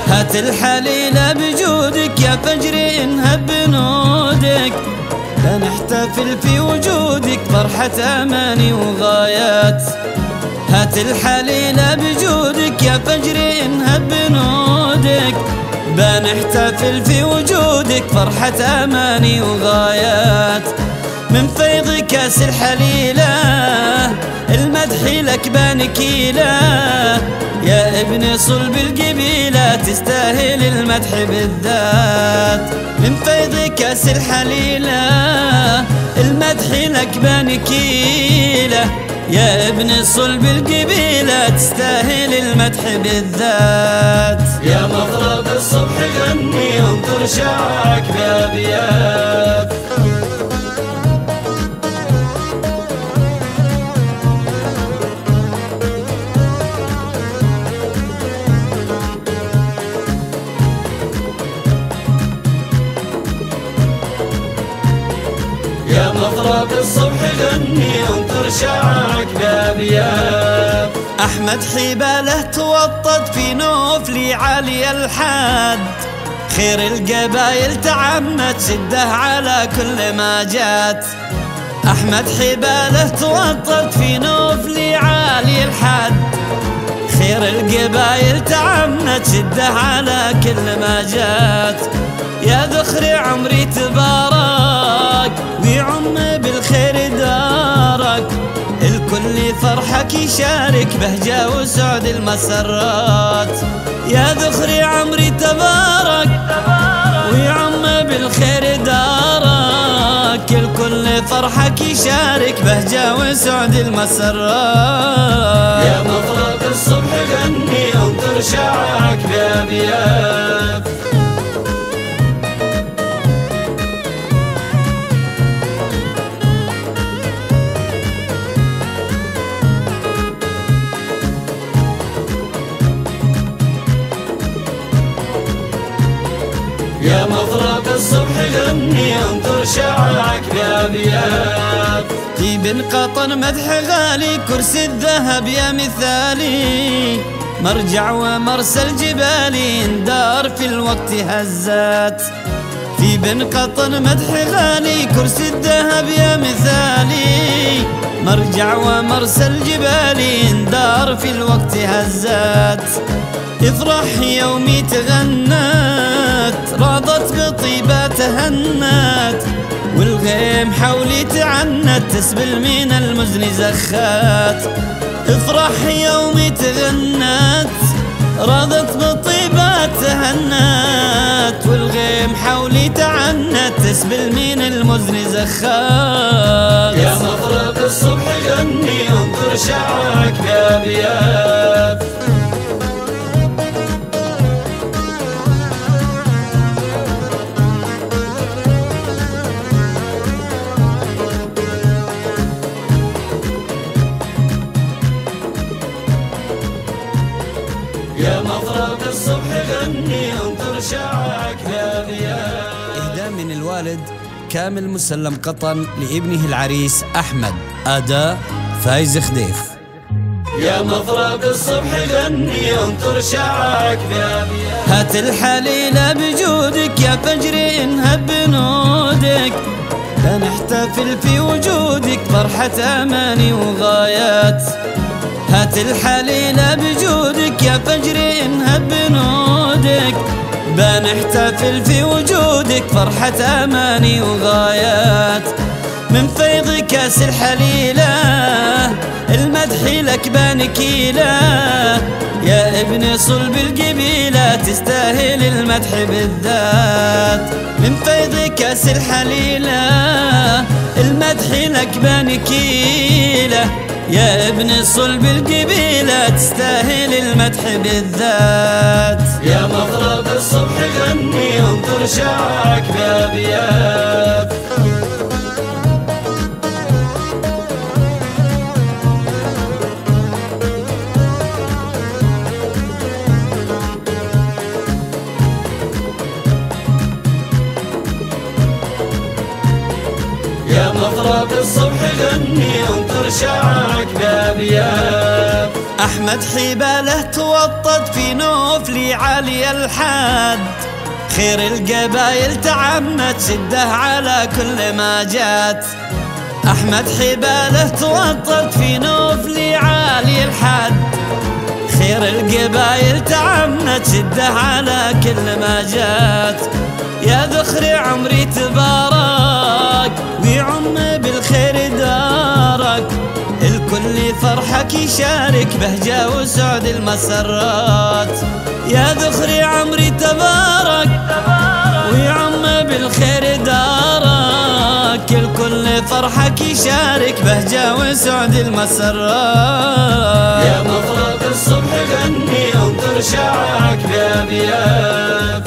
هات الحليلة بجودك يا فجري انهب بنودك، لنحتفل في وجودك فرحة أماني وغايات. هات الحليلة بجودك يا فجري انهب بنودك، بنحتفل في وجودك فرحة أماني وغايات. من فيض كاس الحليلة المدح لك بانكيلة يا ابن صلب القبيلة تستاهل المدح بالذات من فيض كاس الحليلة المدح لك بانكيلة يا ابن صلب القبيلة تستاهل المدح بالذات يا مغرب الصبح غني وانطر شعرك بأبيات يا مغرب الصبح غني وانطر شعرك بأبيات أحمد حباله توطد في نوفلي عالي الحاد خير القبايل تعمد شده على كل ما جات أحمد حباله توطد في نوفلي عالي الحاد خير القبايل تعمد شده على كل ما جات يا ذخري عمري تبارك ويعم بالخير دارك الكل فرحك يشارك بهجة وسعد المسرات يا ذخري عمري تبارك ويعم بالخير دارك الكل فرحك يشارك بهجة وسعد المسرات يا مطرب الصبح غني وانطر شعرك بأبيات يا مطرب الصبح غني انطر شعرك بأبيات ابن قطن مدح غالي كرسي الذهب يا مثالي مرجع ومرسى الجبال اندار في الوقت هزات في بن قطن مدح غالي كرسي الذهب يا مثالي مرجع ومرسى الجبال اندار في الوقت هزات افرح يومي تغنت راضت بطيبة تهنت والغيم حولي تعنت تسبل من المزن زخات افرح يومي تغنت راضت بطيبة تهنت والغيم حولي تعنت تسبل من المزن زخات يا مطرب الصبح غني انطر شعرك بأبيات يا مطرب الصبح غني انطر شعرك بأبيات إهداء من الوالد كامل مسلم قطن لابنه العريس أحمد. أداء فايز خديف. يا مطرب الصبح غني انطر شعرك بأبيات هات الحليلة بجودك يا فجري انهب بنودك لنحتفل في وجودك فرحة أماني وغايات هات الحليلة بجودك يا فجري انهب بنودك بنحتفل في وجودك فرحة أماني وغايات من فيض كاس الحليلة المدح لك بانكيلة يا ابن صلب القبيلة تستاهل المدح بالذات من فيض كاس الحليلة المدح لك بانكيلة يا ابن صلب القبيلة تستاهل المدح بالذات يا مطرب الصبح غني وانطر شعرك بأبيات يا مطرب الصبح غني وانطر شعرك بأبيات أحمد حباله توطد في نوفلي عالي الحاد خير القبايل تعمد شده على كل ما جات أحمد حباله توطد في نوفلي عالي الحاد خير القبايل تعمد شده على كل ما جات يا ذخري عمري تبارك يعم بالخير دارك، الكل فرحك يشارك بهجة وسعد المسرات. يا ذخري عمري تبارك ويعم بالخير دارك، الكل فرحك يشارك بهجة وسعد المسرات. يا مفرق الصبح غني انطر شعرك بأبيات،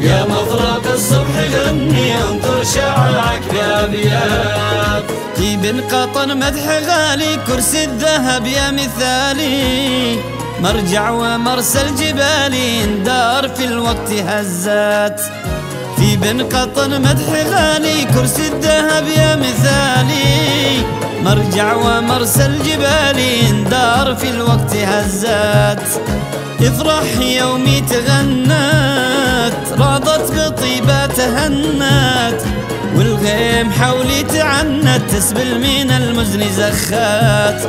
يا مفرق الصبح غني انطر شعرك بأبيات. ابن قطن مدح غالي كرسي الذهب يا مثالي، مرجع ومرسى الجبال اندار في الوقت هزات. في بن قطن مدح غالي كرسي الذهب يا مثالي، مرجع ومرسى الجبال اندار في الوقت هزات. افرح يومي تغنت راضت بطيبة تهنت، والغيم حولي تعنت تسبل من المزن زخات.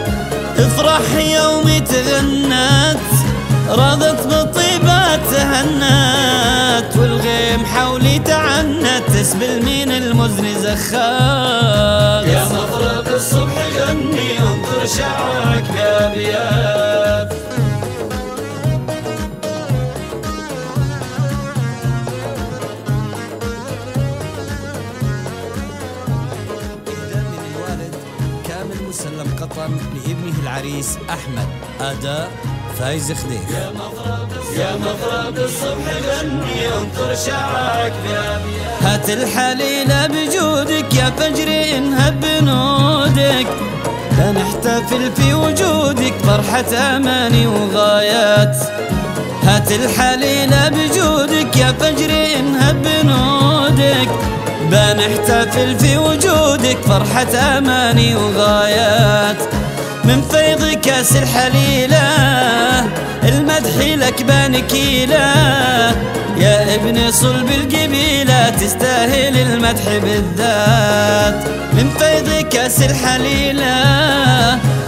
افرح يومي تغنت راضت بطيبة تهنت، والغيم حولي تعنت تسبل من المزن زخات. يا مفرق الصبح غني انطر شعرك بأبيات، مسلم قطن لابنه العريس أحمد، أداء فايز خديف. يا مفرق الصبح غني انطر شعرك بأبيات، هات الحليلة بجودك يا فجري انهب بنودك، لنحتفل في وجودك فرحة أماني وغايات. هات الحليلة بجودك يا فجري انهب بنودك، بنحتفل في وجودك فرحة أماني وغايات. من فيض كاس الحليلة المدح لك بان كيلة، يا ابن صلب القبيلة تستاهل المدح بالذات. من فيض كاس الحليلة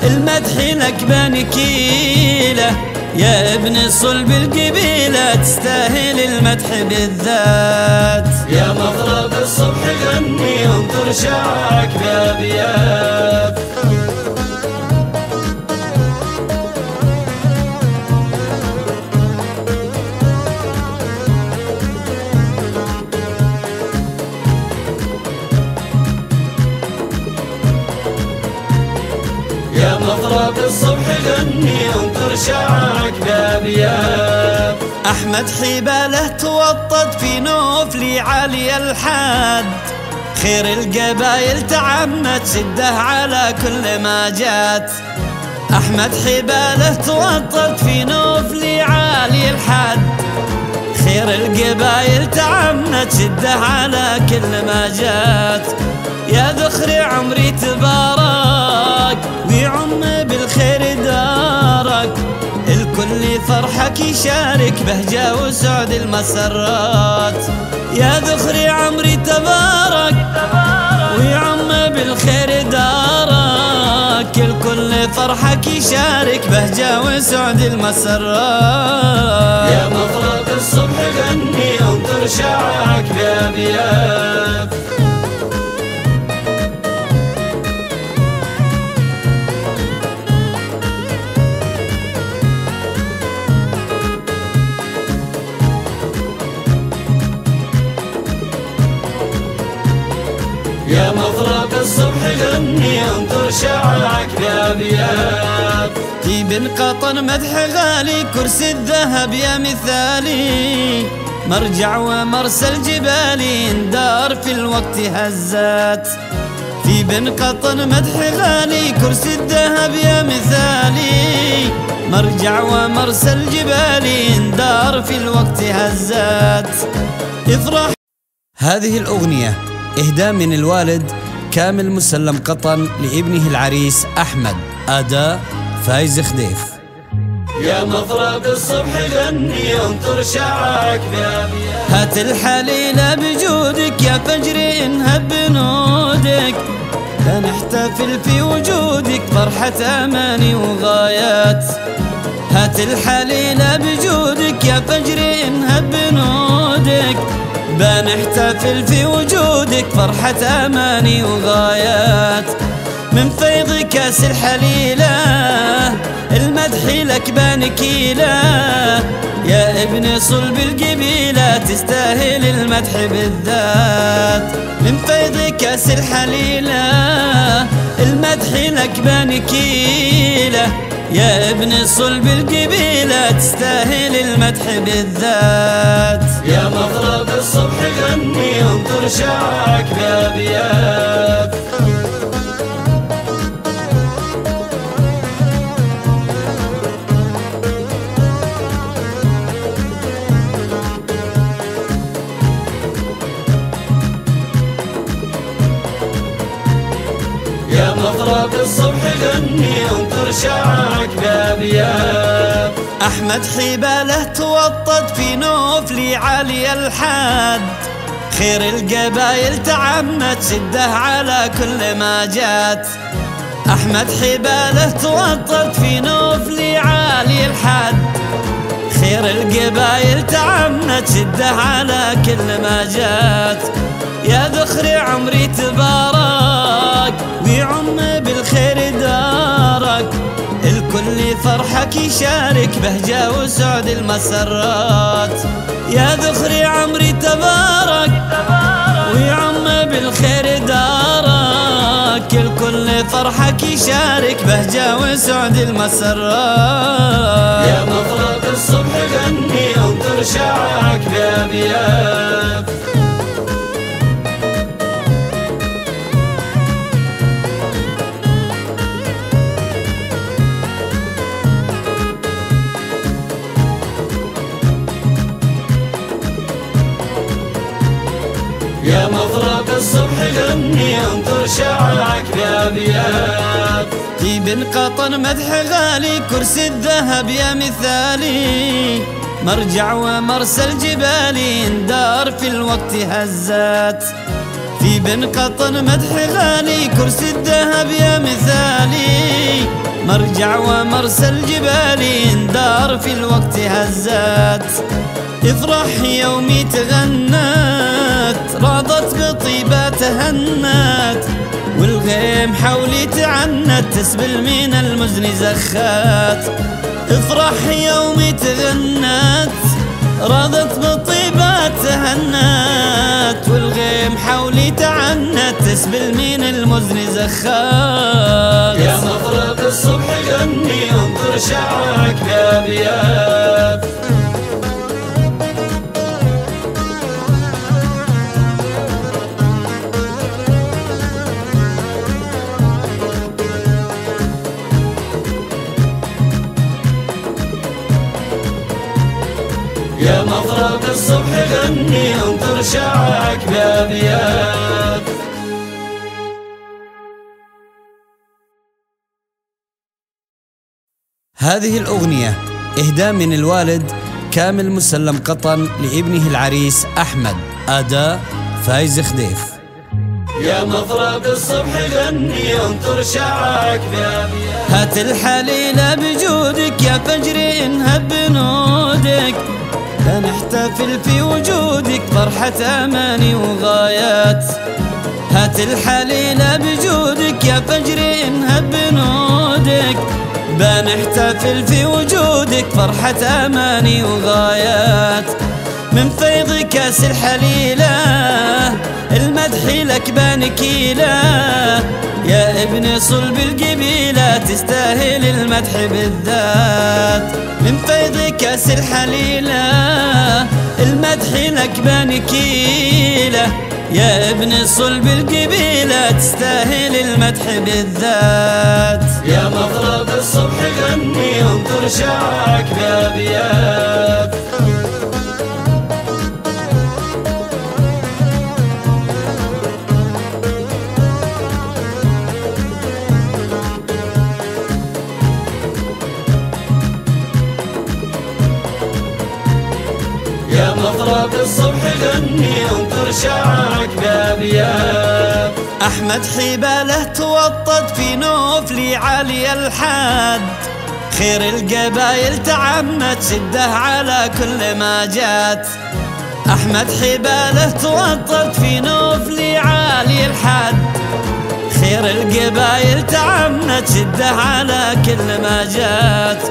المدح لك بان كيلة، يا ابن صلب القبيلة تستاهل المدح بالذات. يا مفرق الصبح غني انطر شعرك بأبيات، يا مفرق الصبح غني انطر شعرك بأبيات. أحمد حباله توطد في نوفلي عالي الحاد، خير القبايل تعمت شده على كل ما جات. أحمد حباله توطد في نوفلي عالي الحاد، خير القبايل تعمت شده على كل ما جات. يا ذخري عمري تبارك ويعم بالخير دارك، الكل فرحك يشارك بهجة وسعد المسرات. يا ذخري عمري تبارك ويعم بالخير دارك، الكل فرحك يشارك بهجة وسعد المسرات. يا مفرق الصبح غني انطر شعرك بأبيات، يا مفرق الصبح غني انطر شعرك بأبيات. ابن قطن مدح غالي كرسي الذهب يا مثالي، مرجع ومرسى الجبال اندار في الوقت هزات. في بن قطن مدح غالي كرسي الذهب يا مثالي، مرجع ومرسى الجبال اندار في الوقت هزات. افرح. هذه الأغنية إهداء من الوالد كامل مسلم قطن لابنه العريس أحمد، أداء فايز خديف. يا مفرق الصبح غني انطر شعاعك هات الحليلة بجودك يا فجري انهب بنودك لنحتفل في وجودك فرحة اماني وغايات هات الحليلة بجودك يا فجري انهب بنودك بنحتفل في وجودك فرحة اماني وغايات من فيض كاس الحليلة المدح لك بانكيلة يا ابن صلب القبيلة تستاهل المدح بالذات من فيض كاس الحليلة المدح لك بانكيلة يا ابن صلب القبيلة تستاهل المدح بالذات يا مغرب الصبح غني انطر شعاعك بأبيات يا مغرب الصبح غني انطر شعاعك بأبيات أحمد حباله توطد في نوفلي عالي الحاد خير القبايل تعمت شده على كل ما جات أحمد حباله توطد في نوفلي عالي الحاد خير القبايل تعمت شده على كل ما جات يا ذخري عمري تبارك ويعم بالخير دارك الكل فرحك يشارك بهجة وسعد المسرات يا ذخري عمري تبارك ويعم بالخير دارك الكل فرحك يشارك بهجة وسعد المسرات يا مفرق الصبح غني انطر شعاعك بأبيات يا مفرق الصبح غني انطر شعاعك بأبيات ابن قطن مدح غالي كرسي الذهب يا مثالي مرجع ومرسى الجبال اندار في الوقت هزات في بن قطن مدح غالي كرسي الذهب يا مثالي مرجع ومرسى الجبال اندار في الوقت هزات افرح يومي تغنت راضت بطيبة تهنت والغيم حولي تعنت تسبل من المزن زخات افرح يومي تغنت راضت بطيبة تهنت والغيم حولي تعنت تسبل من المزن زخات يا مفرق الصبح غني انطر شعاعك بأبيات يا مفرق الصبح غني انطر شعاعك بأبيات هذه الأغنية إهداء من الوالد كامل مسلم قطن لابنه العريس أحمد. أداء فايز خديف. يا مفرق الصبح غني انطر شعاعك بأبيات هات الحليلة بجودك يا فجري انهب بنودك لنحتفل في وجودك فرحة أماني وغايات هات الحليلة بجودك يا فجري انهب بنودك بنحتفل في وجودك فرحة أماني وغايات من فيض كاس الحليلة المدح لك بانكيلة يا ابن صلب القبيلة تستاهل المدح بالذات من فيض كاس الحليلة المدح لك بانكيلة يا ابن صلب القبيلة تستاهل المدح بالذات يا مغرب الصبح غني انطر شعاعك بأبيات الصبح غني انطر شعرك باب ياب. أحمد حباله توطد في نوفلي عالي الحاد، خير القبايل تعمد شده على كل ما جات. أحمد حباله توطد في نوفلي عالي الحاد، خير القبايل تعمد شده على كل ما جات.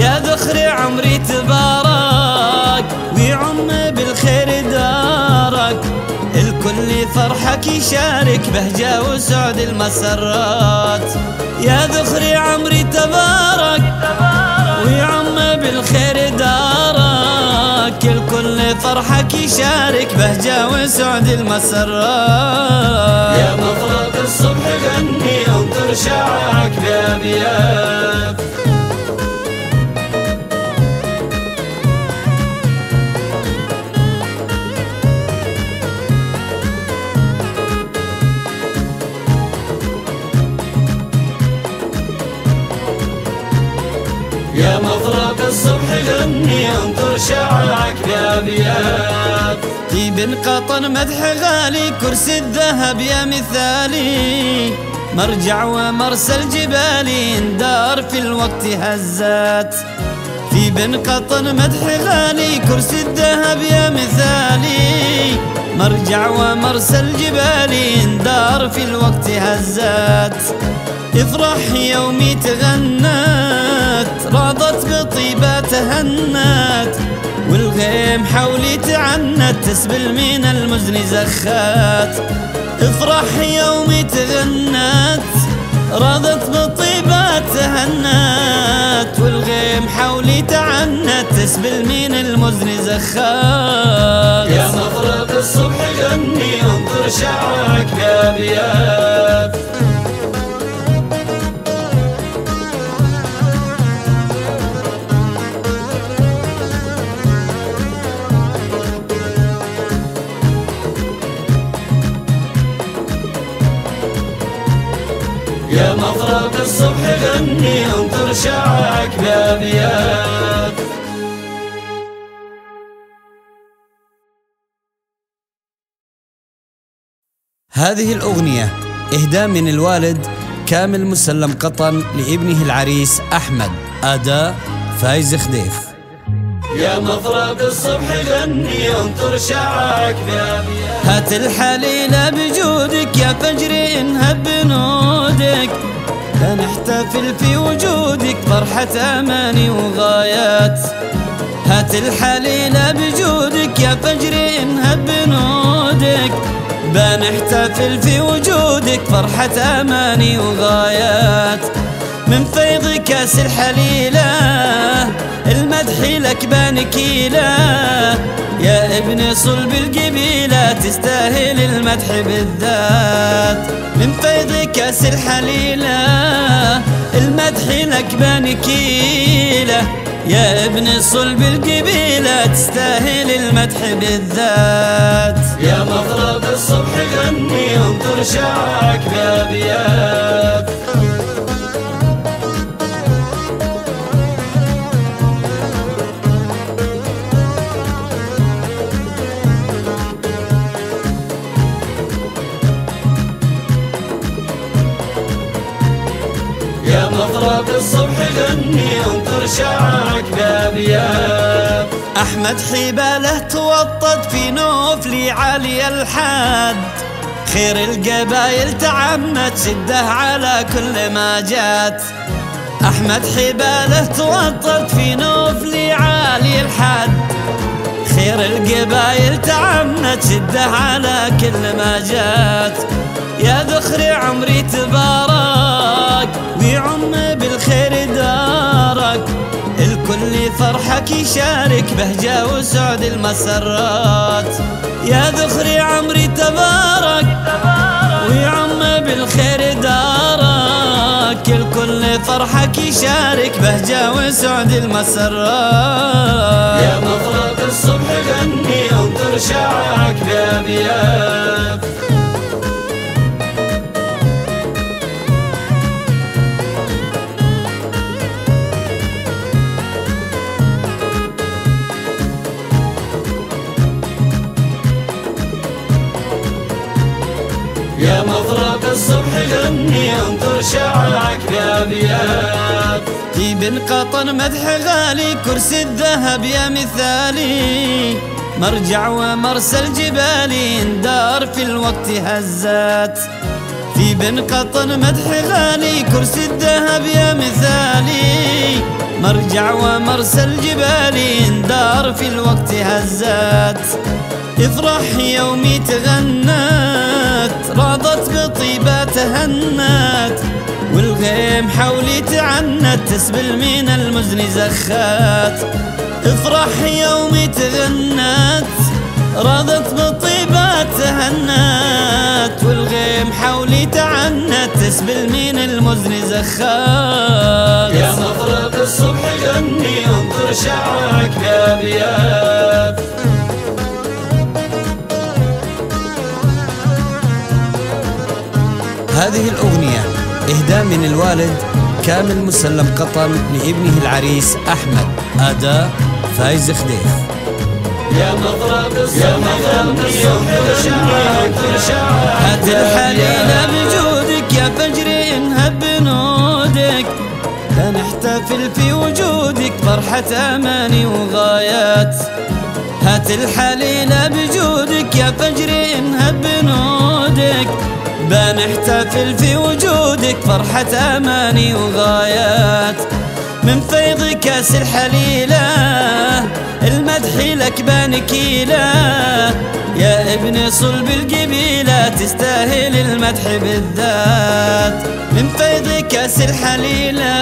يا ذخري عمري تبارك ويعم بالخير دارك، الكل فرحك يشارك بهجة وسعد المسرات. يا ذخري عمري تبارك ويعم بالخير دارك، الكل فرحك يشارك بهجة وسعد المسرات. يا مطرات الصبح غني انطر شعرك بأبيات، يا مطرات الصبح غني انطر شعرك بأبيات. ابن قطن مدح غالي كرسي الذهب يا مثالي، مرجع ومرسى الجبال اندار في الوقت هزات. في بن قطن مدح غالي كرسي الذهب يا مثالي، مرجع ومرسى الجبال اندار في الوقت هزات. افرح يومي تغنت راضت بطيبة تهنت، والغيم حولي تعنت تسبل من المزن زخات. افرح يومي تغنت راضت بطيبة تهنت، والغيم حولي تعنت تسبل من المزن زخات. يا مطرات الصبح غني انطر شعرك بأبيات، يا مطرات الصبح غني انطر شعرك بأبيات. هذه الأغنية إهداء من الوالد كامل مسلم قطن لابنه العريس أحمد، أداء فايز خديف. يا مطرات الصبح غني انطر شعرك بأبيات، هات الحليلة بجودك يا فجري انهب بنودك، لنحتفل في وجودك فرحة أماني وغايات. هات الحليلة بجودك يا فجري انهب بنودك، بنحتفل في وجودك فرحة أماني وغايات. من فيض كاس الحليلة المدح لك بانكيلة، يا ابن صلب القبيلة تستاهل المدح بالذات. من فيض كاس الحليلة المدح لك بانكيلة، يا ابن صلب القبيلة تستاهل المدح بالذات. يا مطرات الصبح غني انطر شعرك بأبيات، يا مطرات الصبح غني انطر شعرك بأبيات. أحمد حباله توطد في نوفلي عالي الحاد، خير القبايل تعمد شده على كل ما جات. أحمد حباله توطد في نوفلي عالي الحاد، خير القبايل تعمد شده على كل ما جات. يا ذخري عمري تبارك ويعم بالخير دارك، الكل فرحك يشارك بهجة وسعد المسرات. يا ذخري عمري تبارك ويعم بالخير دارك، الكل فرحك يشارك بهجة وسعد المسرات. يا مطرات الصبح غني انطر شعرك بأبيات، ابن قطن مدح غالي، كرسي الذهب يا مثالي، مرجع ومرسى الجبال اندار في الوقت هزات. في بن قطن مدح غالي، كرسي الذهب يا مثالي، مرجع ومرسى الجبال اندار في الوقت هزات. افرح يومي تغنت، راضت بطيبة تهنت، والغيم حولي تعنت، تسبل من المزن زخات. افرح يومي تغنت، راضت بطيبة تهنت، والغيم حولي تعنت، تسبل من المزن زخات. يا مفرق الصبح غني، انظر شعرك يا بيات، هذه الأغنية إهداء من الوالد كامل مسلم قطن لابنه العريس أحمد. أداء فايز خديف. يا مطرب هات الحليلة بجودك، يا فجري انهب بنودك، لنحتفل في وجودك فرحة أماني وغايات. هات الحليلة بجودك، يا فجري انهب بنودك، بنحتفل في وجودك فرحة أماني وغايات. من فيض كاس الحليلة، المدح لك بانكيلة، يا ابن صلب القبيلة تستاهل المدح بالذات. من فيض كاس الحليلة،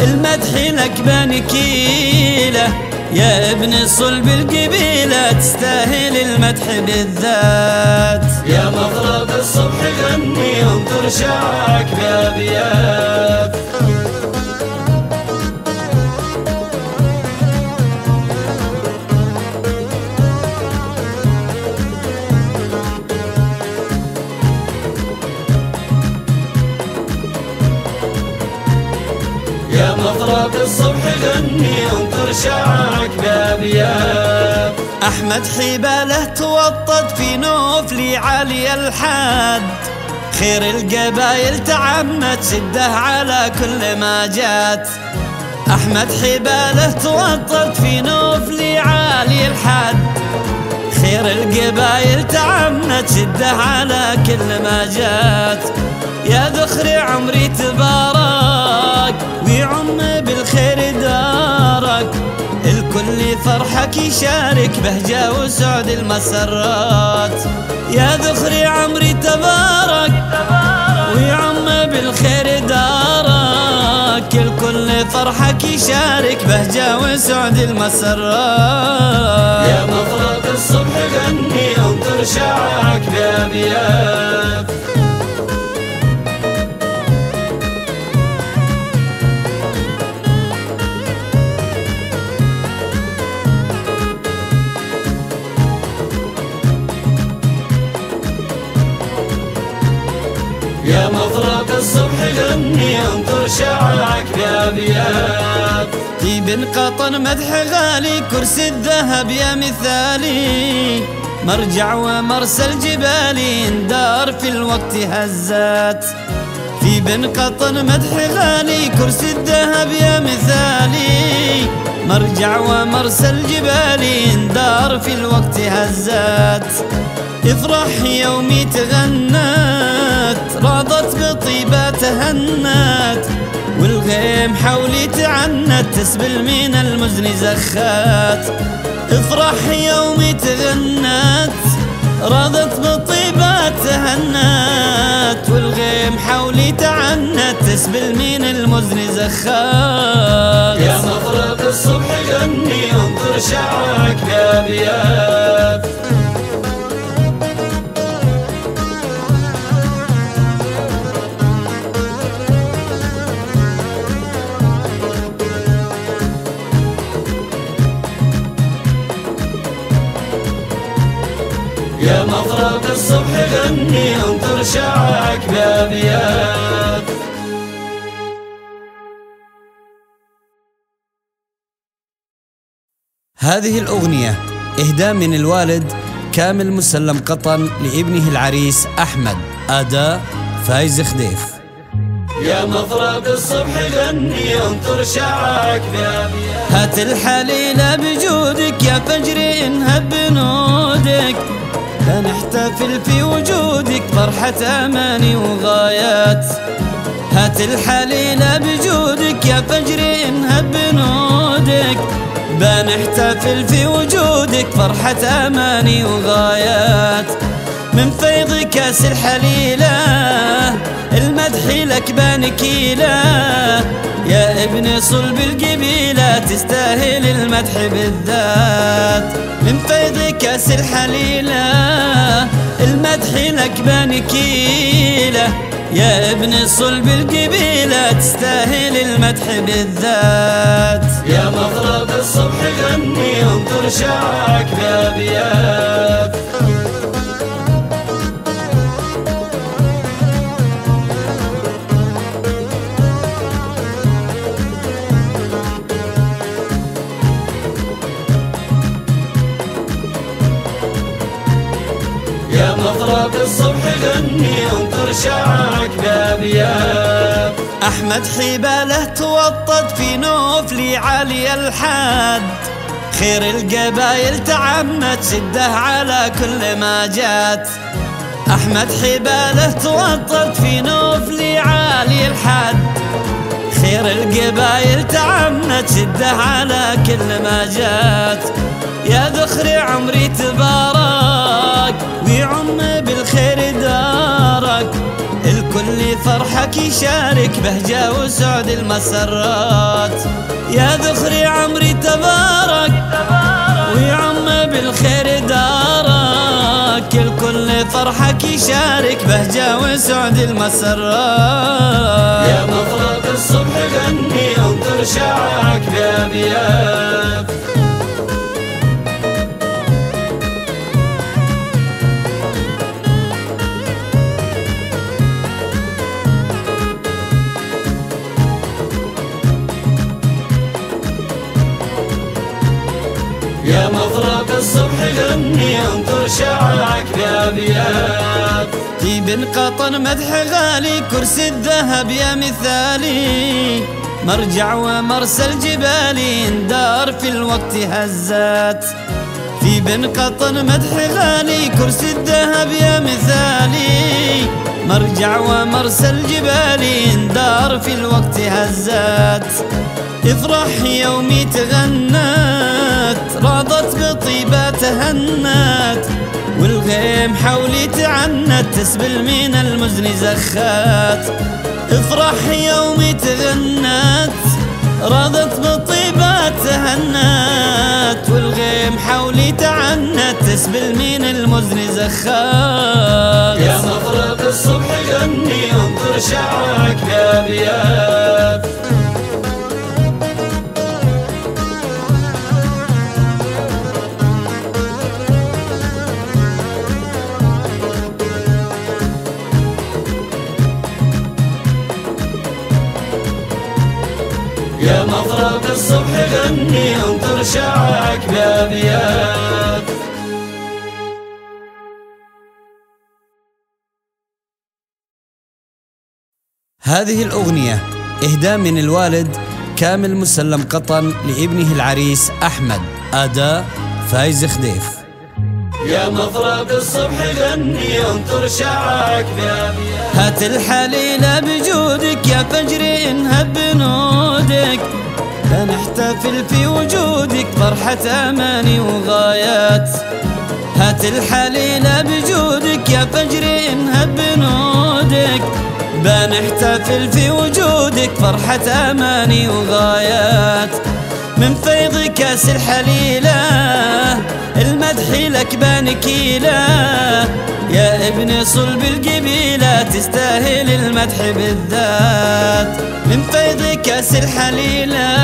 المدح لك بانكيلة، يا ابن صلب القبيلة تستاهل المدح بالذات. يا مغرب الصبح غني، انظر شعرك بأبيات، يا مطرب الصبح غني، انطر شعرك بأبيات. أحمد حباله توطد، في نوفلي عالي الحاد، خير القبايل تعمد، شده على كل ما جات. أحمد حباله توطد، في نوفلي عالي الحاد، خير القبايل تعمد، شده على كل ما جات. يا ذخري عمري تبارك، ويعم بالخير دارك، الكل فرحك يشارك، بهجة وسعد المسرات. يا ذخري عمري تبارك، ويعم بالخير دارك، الكل فرحك يشارك، بهجة وسعد المسرات. يا مطرب الصبح غني، انطر شعرك بأبيات، يا مطرب الصبح غني، انظر شعرك بأبيات. في بن قطن مدح غالي، كرسي الذهب يا مثالي، مرجع ومرسى الجبال اندار في الوقت هزات. في بن قطن مدح غالي، كرسي الذهب يا مثالي، مرجع ومرسى الجبال اندار في الوقت هزات. افرح يومي تغنت، راضت بطيبة تهنت، والغيم حولي تعنت، تسبل من المزن زخات. افرح يومي تغنت، راضت بطيبة تهنت، والغيم حولي تعنت، تسبل من المزن زخات. يا مطرب الصبح غني، انظر شعرك بأبيات، يا مطرب الصبح غني، انطر شعرك بأبيات. هذه الأغنية إهداء من الوالد كامل مسلم قطن لابنه العريس أحمد. أداء فايز خديف. يا مفرق الصبح غني انطر شعاعك هات الحليلة بجودك يا فجري انهب بنودك لنحتفل في وجودك فرحة اماني وغايات هات الحليلة بجودك يا فجري انهب بنودك بنحتفل في وجودك فرحة اماني وغايات من فيض كاس الحليلة المدح لك بانكيلة يا ابن صلب القبيلة تستاهل المدح بالذات من فيض كاس الحليلة المدح لك بانكيلة يا ابن صلب القبيلة تستاهل المدح بالذات يا مغرب الصبح غني انطر شعاعك بأبيات يا مغرب الصبح غني انطر شعاعك بأبيات أحمد حباله توطد في نوفلي عالي الحاد خير القبايل تعمت شده على كل ما جات أحمد حباله توطد في نوفلي عالي الحاد خير القبايل تعمت شده على كل ما جات يا ذخري عمري تبارك ويعم بالخير دارك الكل فرحك يشارك بهجة وسعد المسرات يا ذخري عمري تبارك ويعم بالخير دارك الكل فرحك يشارك بهجة وسعد المسرات يا مفرق الصبح غني انطر شعاعك بأبيات يا مفرق الصبح غني انطر شعاعك بأبيات ابن قطن مدح غالي كرسي الذهب يا مثالي مرجع ومرسى الجبال اندار في الوقت هزات في بن قطن مدح غالي كرسي الذهب يا مثالي مرجع ومرسى الجبال اندار في الوقت هزات افرح يومي تغنت راضت بطيبة تهنت والغيم حولي تعنت تسبل من المزن زخات افرح يومي تغنت راضت بطيبة تهنت والغيم حولي تعنت تسبل من المزن زخات يا مفرق الصبح غني انطر شعاعك بأبيات يا مفرق الصبح غني انطر شعاعك بأبيات هذه الأغنية إهداء من الوالد كامل مسلم قطن لابنه العريس أحمد، أداء فايز خديف. يا مفرق الصبح غني انطر شعاعك بأبيات هات الحليلة بجودك يا فجري انهب بنودك لنحتفل في وجودك فرحة اماني وغايات هات الحليلة بجودك يا فجري انهب بنودك بنحتفل في وجودك فرحة اماني وغايات من فيض كاس الحليلة المدح لك بانكيلة يا ابن صلب القبيلة تستاهل المدح بالذات من فيض كاس الحليلة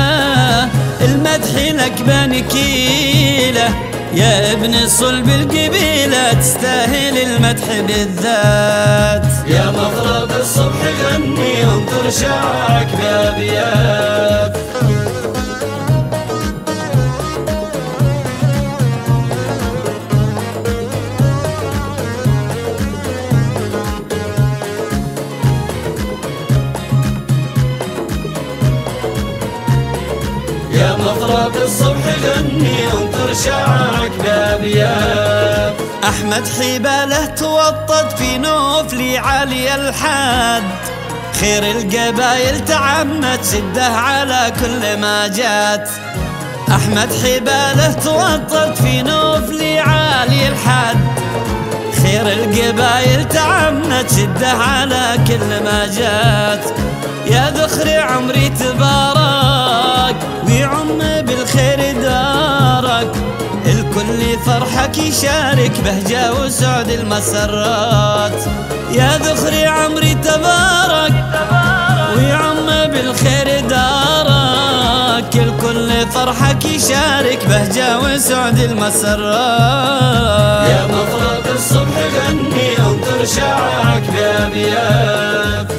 المدح لك بانكيلة يا ابن صلب القبيلة تستاهل المدح بالذات يا مغرب الصبح غني انطر شعاعك بأبيات الصبح غني انطر شعرك بابياب. أحمد حباله توطد في نوفلي عالي الحاد، خير القبايل تعمت سده على كل ما جات. أحمد حباله توطد في نوفلي عالي الحاد، خير القبايل تعمت سده على كل ما جات. يا ذخري عمري تبارك ويعم بالخير دارك، الكل فرحك يشارك بهجة وسعد المسرات. يا ذخري عمري تبارك ويعم بالخير دارك، الكل فرحك يشارك بهجة وسعد المسرات. يا مطرة الصبح غني انطر شعرك بأبيات،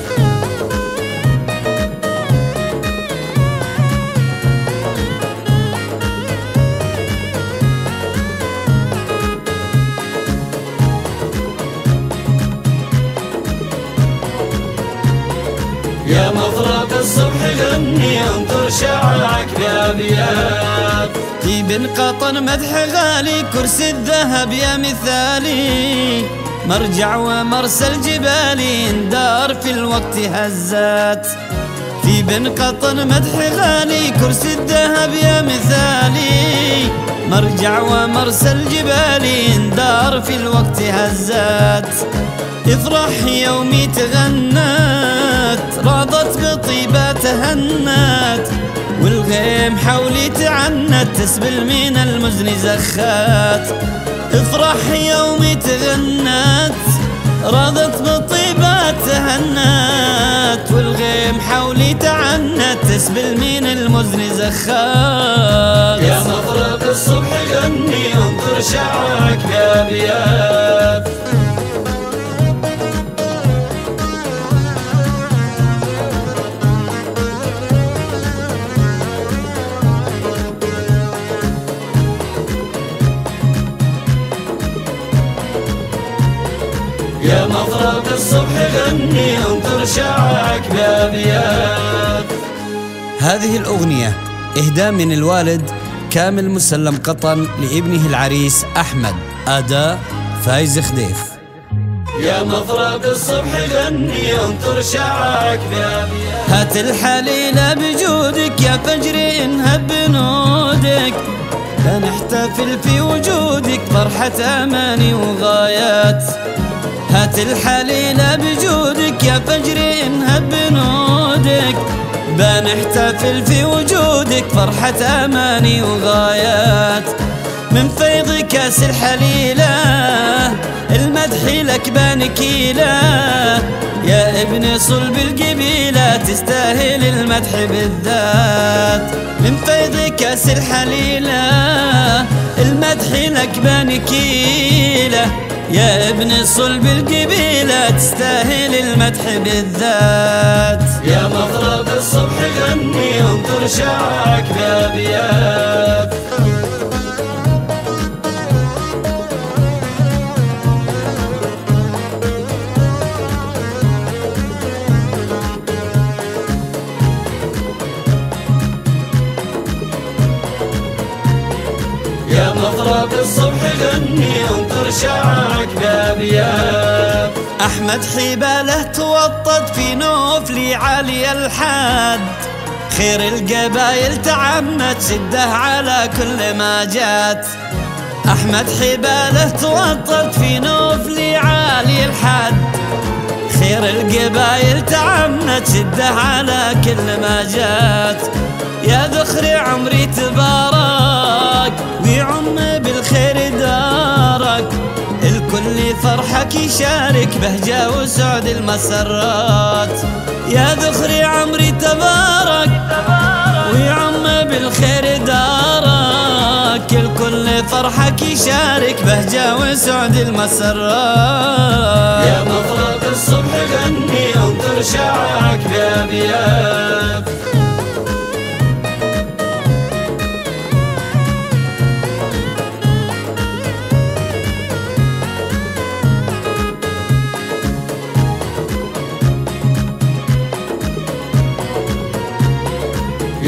يا مطرة الصبح غني انطر شعرك بأبيات. ابن قطن مدح غالي كرسي الذهب يا مثالي، مرجع ومرسى الجبال اندار في الوقت هزات. في بن قطن مدح غالي كرسي الذهب يا مثالي، مرجع ومرسى الجبال اندار في الوقت هزات. افرح يومي تغنت راضت بطيبة تهنت، والغيم حولي تعنت تسبل من المزن زخات. افرح يومي تغنت راضت بطيبة تهنت، والغيم حولي تعنت تسبل من المزن زخات. يا مطرة الصبح غني انطر شعرك بأبيات، يا مطرة الصبح غني انطر شعرك بأبيات. هذه الأغنية إهداء من الوالد كامل مسلم قطن لابنه العريس أحمد، أداء فايز خديف. يا مطرة الصبح غني انطر شعرك بأبيات، هات الحليلة بجودك يا فجري انهب بنودك، لنحتفل في وجودك فرحة أماني وغايات. هات الحليلة بجودك يا فجري انهب بنودك، بنحتفل في وجودك فرحة أماني وغايات. من فيض كاس الحليلة المدح لك بانكيلة، يا ابن صلب القبيلة تستاهل المدح بالذات. من فيض كاس الحليلة المدح لك بانكيلة، يا ابن صلب القبيلة تستاهل المدح بالذات. يا مطرة الصبح غني انطر شعرك بأبيات، يا مطرة الصبح غني انطر شعرك بأبيات. أحمد حباله توطد في نوفلي عالي الحاد، خير القبايل تعمت سده على كل ما جات. أحمد حباله توطد في نوفلي عالي الحاد، خير القبايل تعمت سده على كل ما جات. يا ذخري عمري تبارك ويعم بالخير دارك، الكل فرحك يشارك بهجة وسعد المسرات. يا ذخري عمري تبارك ويعم بالخير دارك، الكل فرحك يشارك بهجة وسعد المسرات. يا مطرة الصبح غني انطر شعرك بأبيات،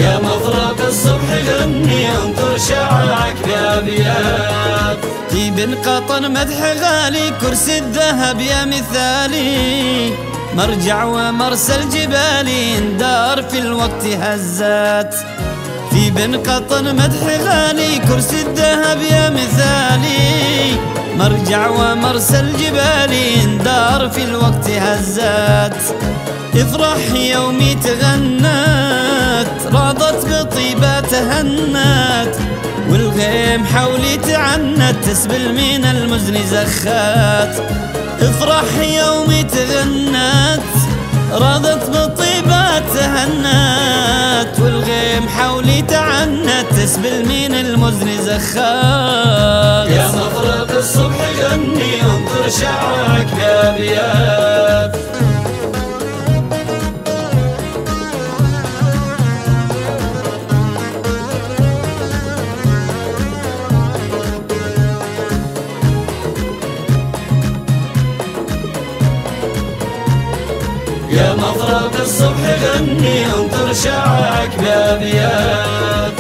يا مطرة الصبح غني ينطر شعرك يا ابيات. ابن قطن مدح غالي كرسي الذهب يا مثالي، مرجع ومرسى الجبال اندار في الوقت هزات. ابن قطن مدح غالي كرسي الذهب يا مثالي، مرجع ومرسى الجبال اندار في الوقت هزات. افرح يومي تغنت، راضت بطيبة تهنت، والغيم حولي تعنت تسبل من المزن زخات. افرح يومي تغنت، راضت بطيبة تهنت، والغيم حولي تعنت تسبل من المزن زخات. يا مفرق الصبح غني انظر شعرك يا بيات. يا مفرق الصبح غني انطر شعرك يا ابيات.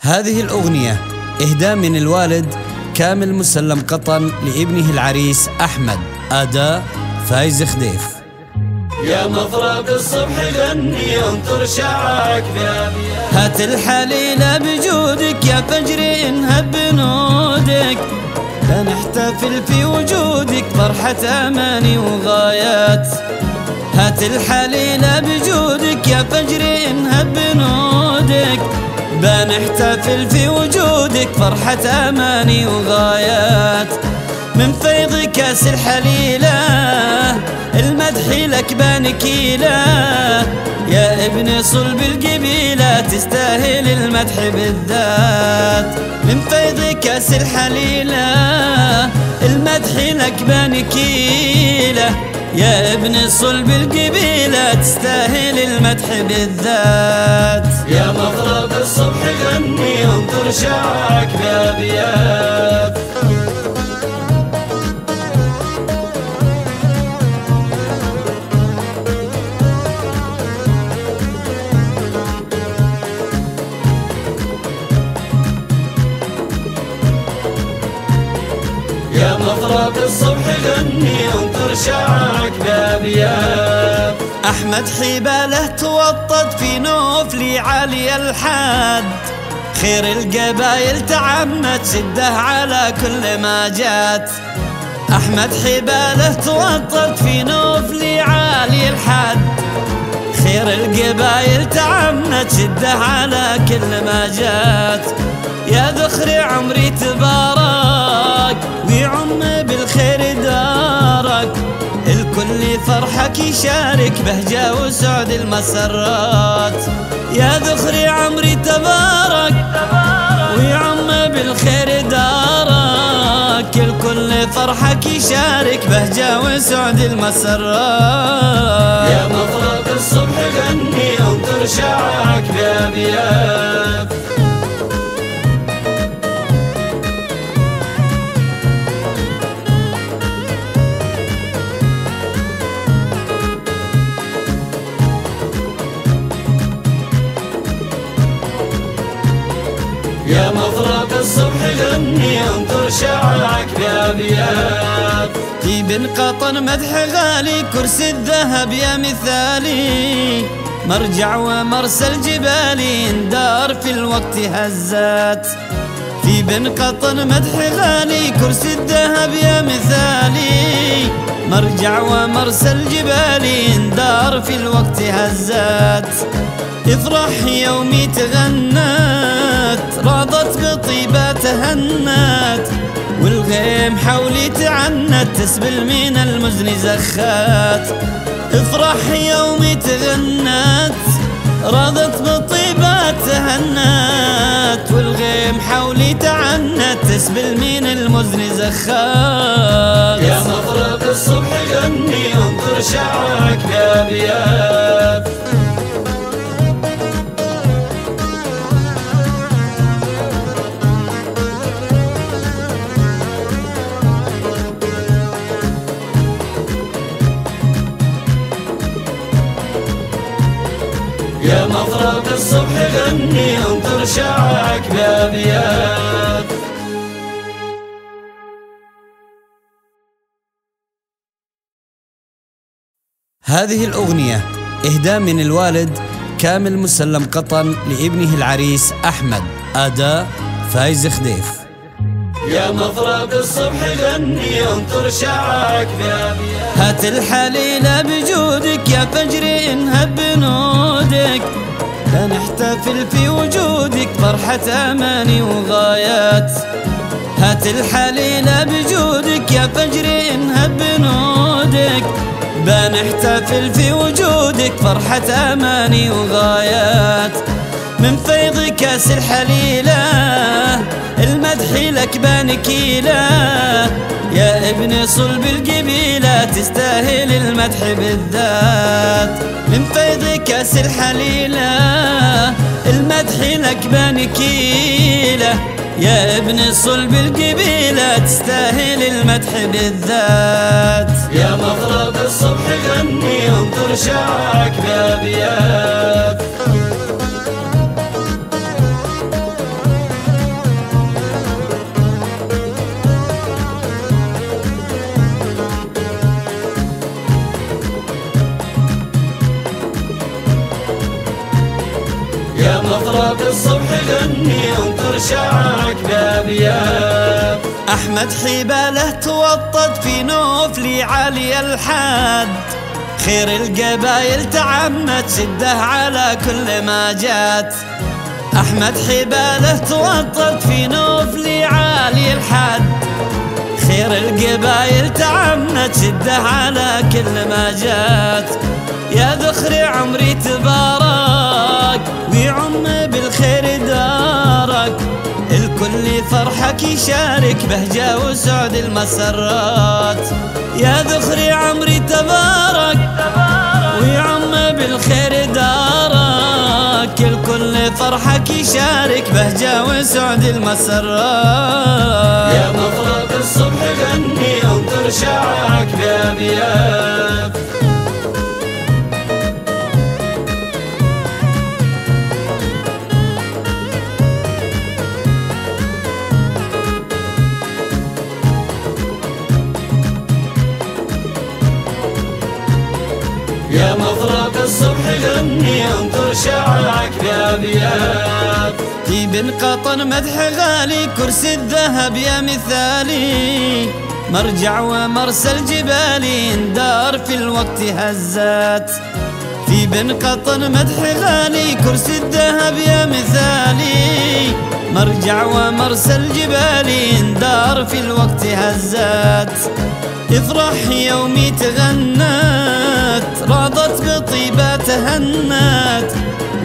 هذه الأغنية إهداء من الوالد كامل مسلم قطن لابنه العريس أحمد، أداء فايز خديف. يا مفرق الصبح غني انطر شعرك يا ابيات، هات الحليلة بجودك يا فجري انهب بنودك، لنحتفل في وجودك فرحة أماني وغايات. هات الحليلة بجودك يا فجري انهب بنودك، بنحتفل في وجودك فرحة أماني وغايات. من فيض كاس الحليلة المدح لك بانكيلة، يا ابن صلب القبيلة تستاهل المدح بالذات. من فيض كاس الحليلة المدح لك بانكيلة، يا ابن صلب القبيلة تستاهل المدح بالذات. يا مغرب الصبح غني انطر شعرك بابيات. يا مفرق الصبح غني انطر شعرك بابيات. أحمد حباله توطد في نوفلي عالي الحاد، خير القبايل تعمد شده على كل ما جات. أحمد حباله توطد في نوفلي عالي الحاد، خير القبايل تعمد شده على كل ما جات. يا ذخري عمري تبارك ويعم بالخير دارك، الكل فرحك يشارك بهجة وسعد المسرات. يا ذخري عمري تبارك ويعم بالخير دارك، الكل فرحك يشارك بهجة وسعد المسرات. يا مفرق الصبح غني انطر شعرك يا بيات. يا مفرق الصبح غني انطر شعرك يا ابيات. ابن قطن مدح غالي كرسي الذهب يا مثالي، مرجع ومرسى الجبال اندار في الوقت هزات. ابن قطن مدح غالي كرسي الذهب يا مثالي، مرجع ومرسى الجبال اندار في الوقت هزات. افرح يومي تغنت، راضت بطيبة تهنت، والغيم حولي تعنت تسبل من المزن زخات. افرح يومي تغنت، راضت بطيبة تهنت، والغيم حولي تعنت تسبل من المزن زخات. يا مفرق الصبح غني انطر شعرك يا ابيات. مني انطر شعاعك بأبيات. هذه الأغنية إهداء من الوالد كامل مسلم قطن لابنه العريس أحمد، أداء فايز خديف. يا مفرق الصبح غني انطر شعاعك بأبيات، هات الحليلة بجودك يا فجري انهب بنودك، لنحتفل في وجودك فرحة أماني وغايات. هات الحليلة بجودك يا فجري انهب بنودك، بنحتفل في وجودك فرحة أماني وغايات. من فيض كاس الحليلة المدح لك بانكيلة، يا ابن صلب القبيلة تستاهل المدح بالذات. من فيض كاس الحليلة المدح لك بانكيلة، يا ابن صلب القبيلة تستاهل المدح بالذات. يا مغرب الصبح غني انطر شعاعك بأبيات. يا مطرات الصبح غني انطر شعاعك بأبيات. أحمد حباله توطد في نوفلي عالي الحاد، خير القبايل تعمت شده على كل ما جات. أحمد حباله توطد في نوفلي عالي الحاد، خير القبايل تعمت شده على كل ما جات. يا ذخري عمري تبارك ويعم بالخير دارك، الكل فرحك يشارك بهجة وسعد المسرات. يا ذخري عمري تبارك ويعم بالخير دارك، الكل فرحك يشارك بهجة وسعد المسرات. يا مطرب الصبح غني انطر شعاعك بأبيات. يا مطرب الصبح غني انطر شعاعك بأبيات. في بن قطن مدح غالي كرسي الذهب يا مثالي، مرجع ومرسى الجبال اندار في الوقت هزات. في بن قطن مدح غالي كرسي الذهب يا مثالي، مرجع ومرسى الجبال اندار في الوقت هزات. افرح يومي تغنت راضت بطيبة تهنت،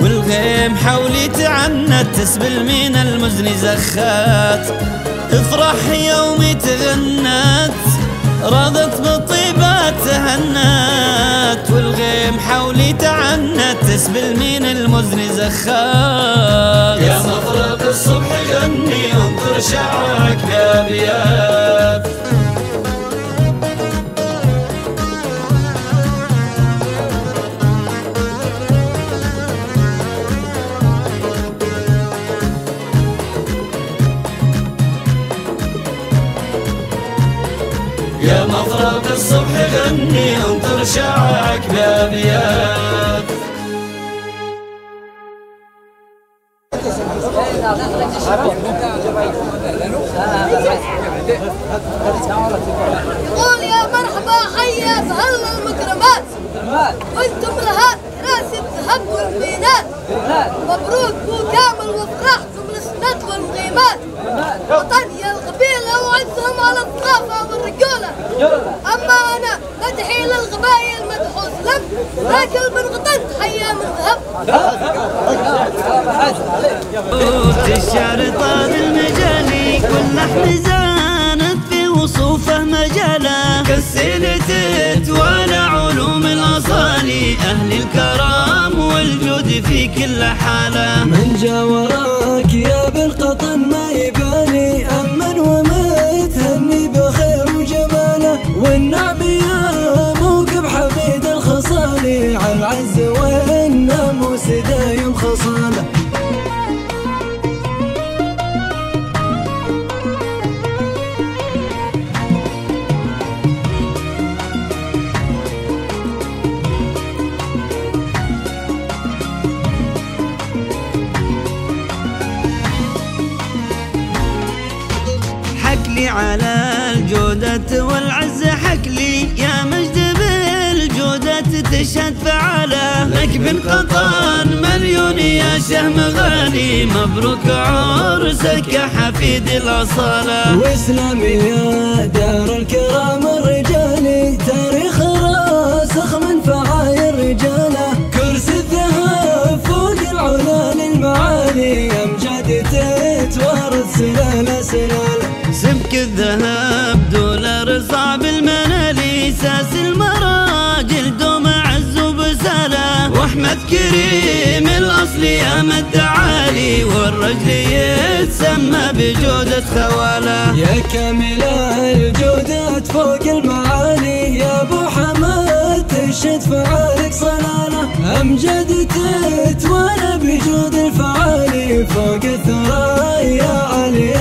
والغيم حولي تعنت تسبل من المزن زخات. افرح يومي تغنت راضت بطيبة تهنت، والغيم حولي تعنت تسبل من المزن زخات. يا مطرب الصبح غني انطر شعاعك بأبيات. يا مطرب الصبح غني انطر شعاعك بأبيات. قول يا مرحبا حي أسهل المكرمات، وانتم رهات راس الذهب والمينات. مبروك بو كامل وافرحتم السند والمغيمات، وطن يا القبيلة وعزهم على الطرافة والرجولة. أما أنا مدحي للقبائل مدحوس لم، راجل من قطن حيا من ذهب. قوت الشعر طال المجالي كل لحن زانت في وصوفه مجاله، كالسيل تتوالى علوم الأصالي، أهل الكرام والجود في كل حالة. من جا وراك يا بن قطن ما يبالي، أمن وما تهني بخير وجماله، والنعم يا موكب حميد الخصالي، على العز والناموس دايم خصاله. الجودة والعز حكلي يا مجد بالجودة تشهد فعالة لك بن قطن مليون يا شهم غالي مبروك عرسك يا حفيد الأصالة واسلام يا دار الكرام الرجالي تاريخ راسخ من فعايا الرجالة كرسي الذهب فوق العلا للمعالي أمجاد تتوارث سلالة سلالة سبك الذهب دولار صعب المنالي ساس المراجل دوم عز وبسالة واحمد كريم الاصل يا مدعالي والرجل يتسمى بجودة خوالة يا كامل الجودة فوق المعالي يا ابو حمد تشد فعالك صلالة امجد تتوالى بجود الفعالي فوق الثرى يا علي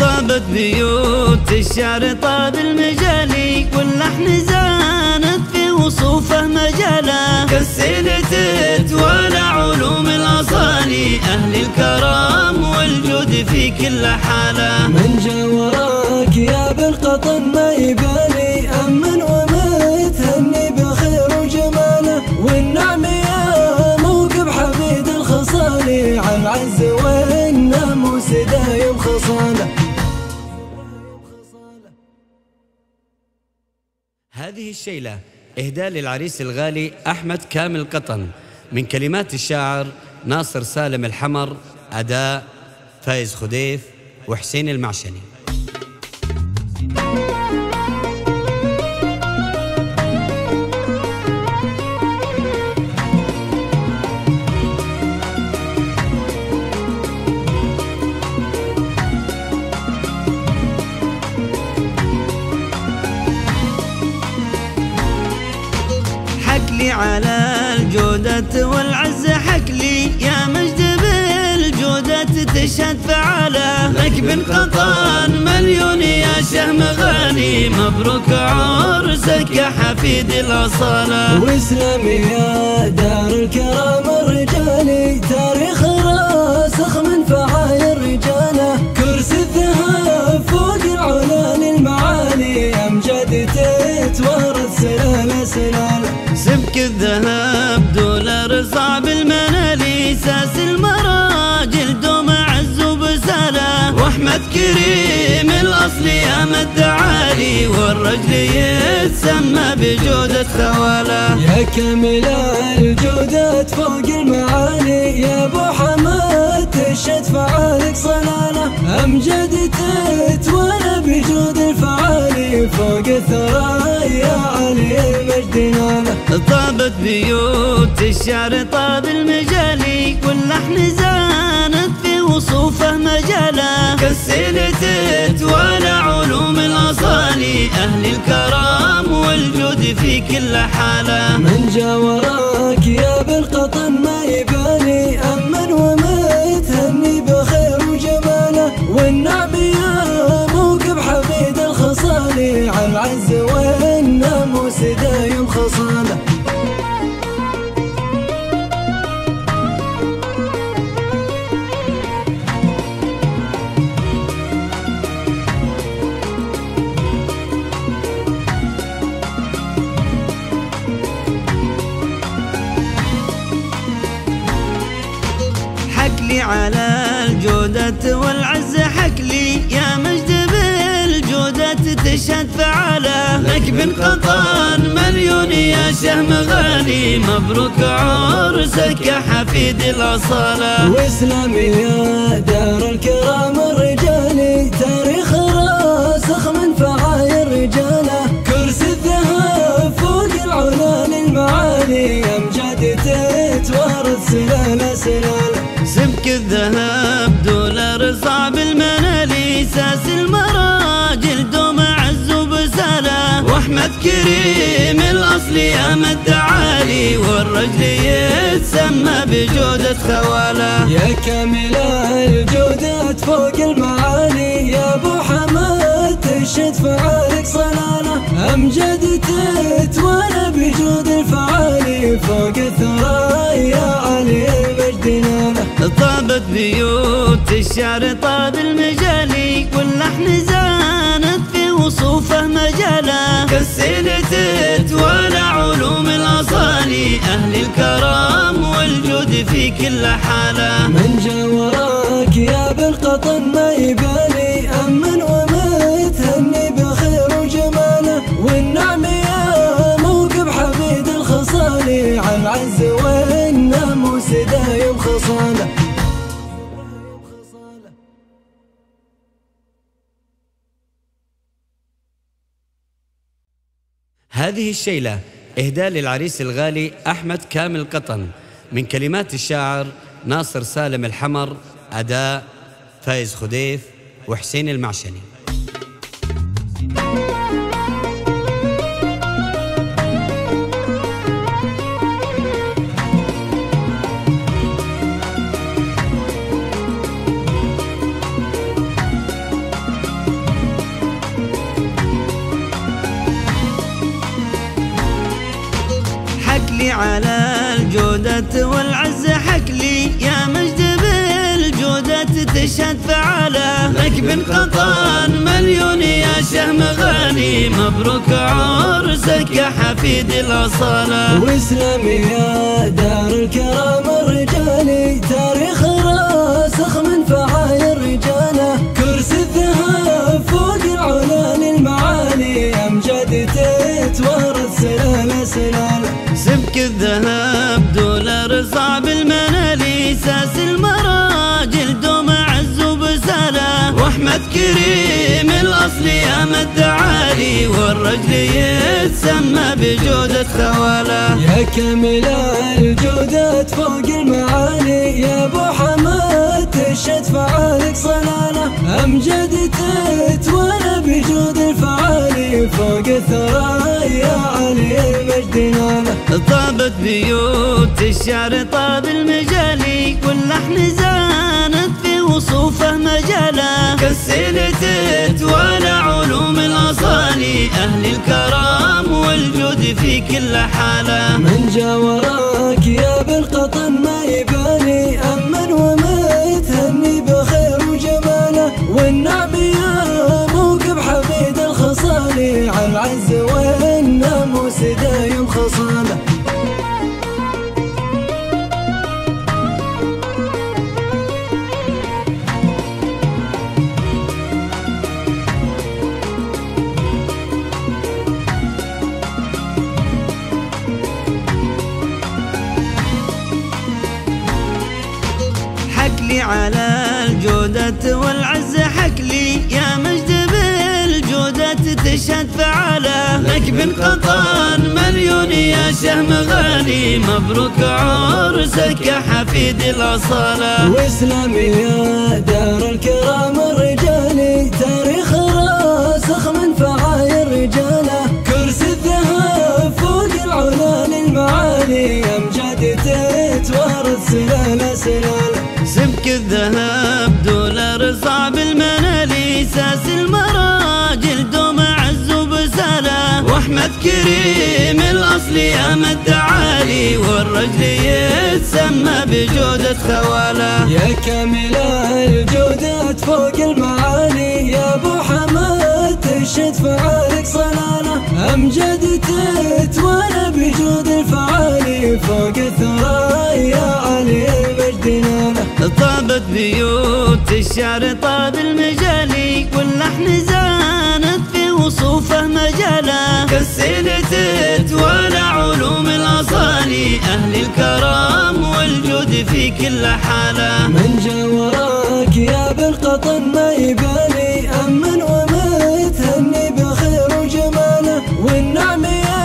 طابت بيوت الشعر طاب المجالي واللحن زانت في وصوفه مجاله كالسنة تتوالى علوم الاصالي اهل الكرم والجود في كل حاله من جاورك يا بن قطن ما يبالي امن ومتهني بخير وجماله والنعم يا موكب حميد الخصالي عن عز والناموس دايم خصاله هذه الشيلة إهداء للعريس الغالي أحمد كامل قطن من كلمات الشاعر ناصر سالم الحمر أداء فايز خديف وحسين المعشني. على الجودة والعز حكلي يا مجد بالجودة تشهد فعالة لك بن قطن مليون يا شهم غالي مبروك عرسك يا حفيد الأصالة واسلام يا دار الكرام الرجالي تاريخ راسخ من فعايا الرجالة كرسي الذهب فوق العلا للمعالي أمجاد تتوارث سلالة سلالة سبك الذهب دولار صعب المنالي ساس المراجل دوم عز وبسالة واحمد كريم الاصل يا مدعالي والرجل يتسمى بجودة خوالة يا كامل الجودة فوق المعالي يا ابو حمد تشهد فعالك صلالة امجد تتوالى بجود الفعالي فوق الثرى يا علي طابت بيوت الشعر طاب المجالي واللحن زانت في وصوفه مجاله كالسنة تتوالى علوم الاصالي اهل الكرم والجود في كل حاله من جا وراك يا بن قطن ما يبالي امن ومتهني بخير وجماله والنعم يا موكب حميد الخصالي عن عز والناموس دايم خصاله على الجودة والعز حكلي يا مجد بالجودة تشهد فعالة لك بن قطن مليون يا شهم غالي مبروك عرسك يا حفيد الأصالة واسلام يا دار الكرام الرجالي تاريخ راسخ من فعايا الرجالة كرسي الذهب فوق العلا للمعالي أمجاد تتوارث سلالة سلالة سبك الذهب دولار صعب المنالي ساس المراجل دوم عز وبسالة واحمد كريم الاصل يا مدعالي والرجل يتسمى بجودة خوالة يا كامل الجودة فوق المعالي يا ابو حمد تشهد فعالك صلالة امجاد تتوالى بجود الفعالي فوق الثرى يا علي طابت بيوت الشعر طاب المجالي واللحن زاد في كل حالة. من جا وراك يا بن قطن ما يبالي، أمن ومتهني بخير وجماله، والنعم يا موكب حميد الخصالي، عن عز والناموس دايم خصاله. هذه الشيلة إهداء للعريس الغالي أحمد كامل قطن، من كلمات الشاعر ناصر سالم الحمر، أداء فايز خديف وحسين المعشني. حكلي على الجودة والعز، حكلي يا مجد بالجودة تشهد فعالة، لك بن قطن مليون يا شهم غالي، مبروك عرسك يا حفيد الأصالة. واسلام يا دار الكرام الرجالي، تاريخ راسخ من فعايا الرجالة، كرسي الذهب فوق العلا للمعالي، أمجاد تتوارث سلالة سلالة. سبك الذهب دولار صعب المنالي، ساس المراجل دوم عز وبسالة، واحمد كريم الاصل يا مدعالي، والرجل يتسمى بجودة خوالة. يا كامل الجودات فوق المعالي، يا ابو حماد تشهد فعالك صلالة، امجاد تتوالى بجود الفعالي، فوق الثرى يا علي المجد نالة. طابت بيوت الشعر طاب المجالي، واللحن زانت في وصوفه مجاله، كالسيل تتوالى علوم الاصالي، اهل الكرام والجود في كل حاله. من جا وراك يا بن قطن ما يبالي، امن ومتهني بخير وجماله، والنعم يا موكب حميد الخصالي، على العز والناموس دايم خصاله. على الجودة والعز، حكلي يا مجد بالجودة تشهد فعالة، لك بن قطن مليون يا شهم غالي، مبروك عرسك يا حفيد الأصالة. واسلام يا دار الكرام الرجالي، تاريخ راسخ من فعايا الرجالة، كرسي الذهب فوق العلا للمعالي، أمجاد تتوارث سلالة سلالة. سبك الذهب دولار صعب المنالي، ساس المراجل دوم عز وبسالة، واحمد كريم الاصل يا مدعالي، والرجل يتسمى بجودة خوالة. يا كامل الجودات فوق المعالي، يا ابو حماد تشهد فعالك صلالة، امجاد تتوالى بجود الفعالي، فوق الثرى يا علي. طابت بيوت الشعر طاب المجالي، واللحن زانت في وصوفه مجاله، كالسيل تتوالى علوم الاصالي، اهل الكرام والجود في كل حاله. من جا وراك يا بن قطن ما يبالي، امن ومتهني بخير وجماله، والنعم يا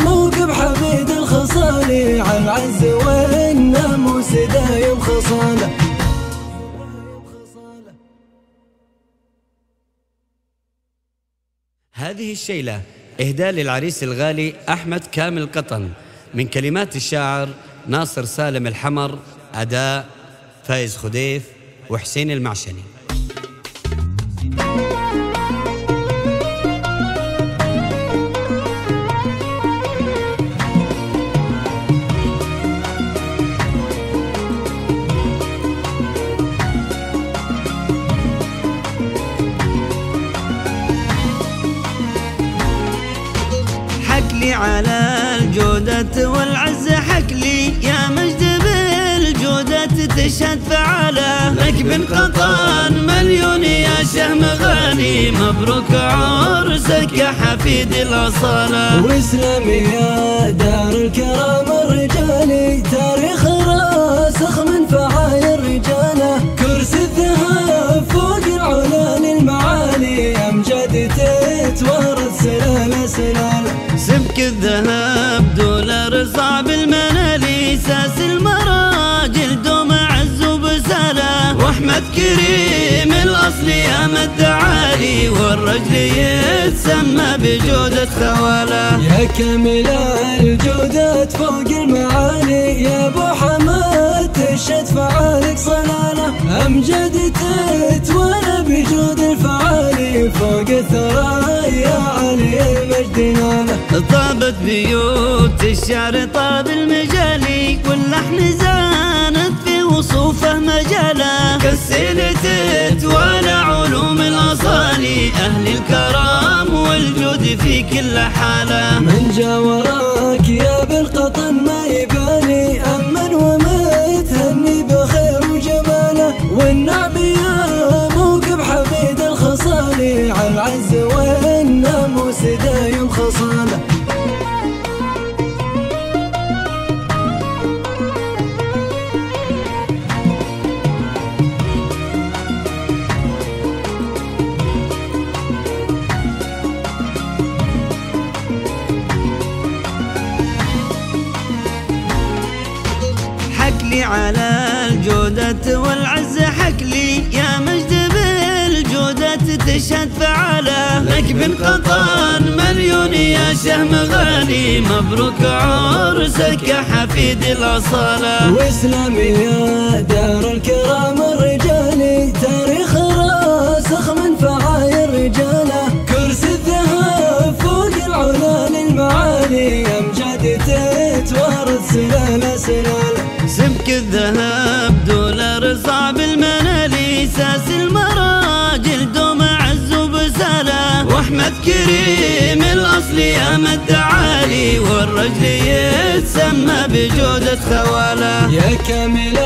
موكب حميد الخصالي، عن عز والناموس دايم خصاله. هذه الشيلة إهداء للعريس الغالي أحمد كامل قطن، من كلمات الشاعر ناصر سالم الحمر، أداء فايز خديف وحسين المعشني. على الجودة والعز، حكلي يا مجد بالجودة تشهد فعاله لك بن قطان مليون يا شهم غاني، مبروك عرسك يا حفيد الاصاله. واسلم يا دار الكرام الرجالي، تاريخ راسخ من فعايا الرجاله، كرسي الذهب فوق العلان المعالي، امجاد تتوارث سلاله سلاله. سبك الذهب دولار صعب المنالي، ساس المراجل دوم عز وبساله، واحمد كريم الاصل يا مدعالي، والرجل يتسمى بجودة خواله. يا كامل الجودات فوق المعالي، يا ابو حماد تشهد فعالك صلاله، امجاد تتوالى بجود الفعالي، فوق الثرى يا علي مجدنا. طابت بيوت الشعر طاب المجالي، كل لحن زانت في وصوفه مجاله، كالسيل تتوالى علوم الاصالي، اهل الكرام والجود في كل حاله. من جا وراك يا بن قطن ما يبالي، امن ومتهني بخير وجماله، والنعم يا موكب حميد الخصالي، على العز والناموس دايم خصاله. على الجودة والعز حكلي، يا مجد بالجودة تشهد فعاله، لك بن قطان مليون يا شهم غالي، مبروك عرسك يا حفيد الاصاله. واسلم يا دار الكرام الرجالي، تاريخ راسخ من فعايا الرجاله، كرسي الذهب فوق العلان المعالي، امجاد تتوارث سلاله سلاله. سبك الذهب دولار صعب المنالي، ساس المراجل دوم عز وبساله، واحمد كريم الاصل يا مدعالي، والرجل يتسمى بجودة خواله. يا كامل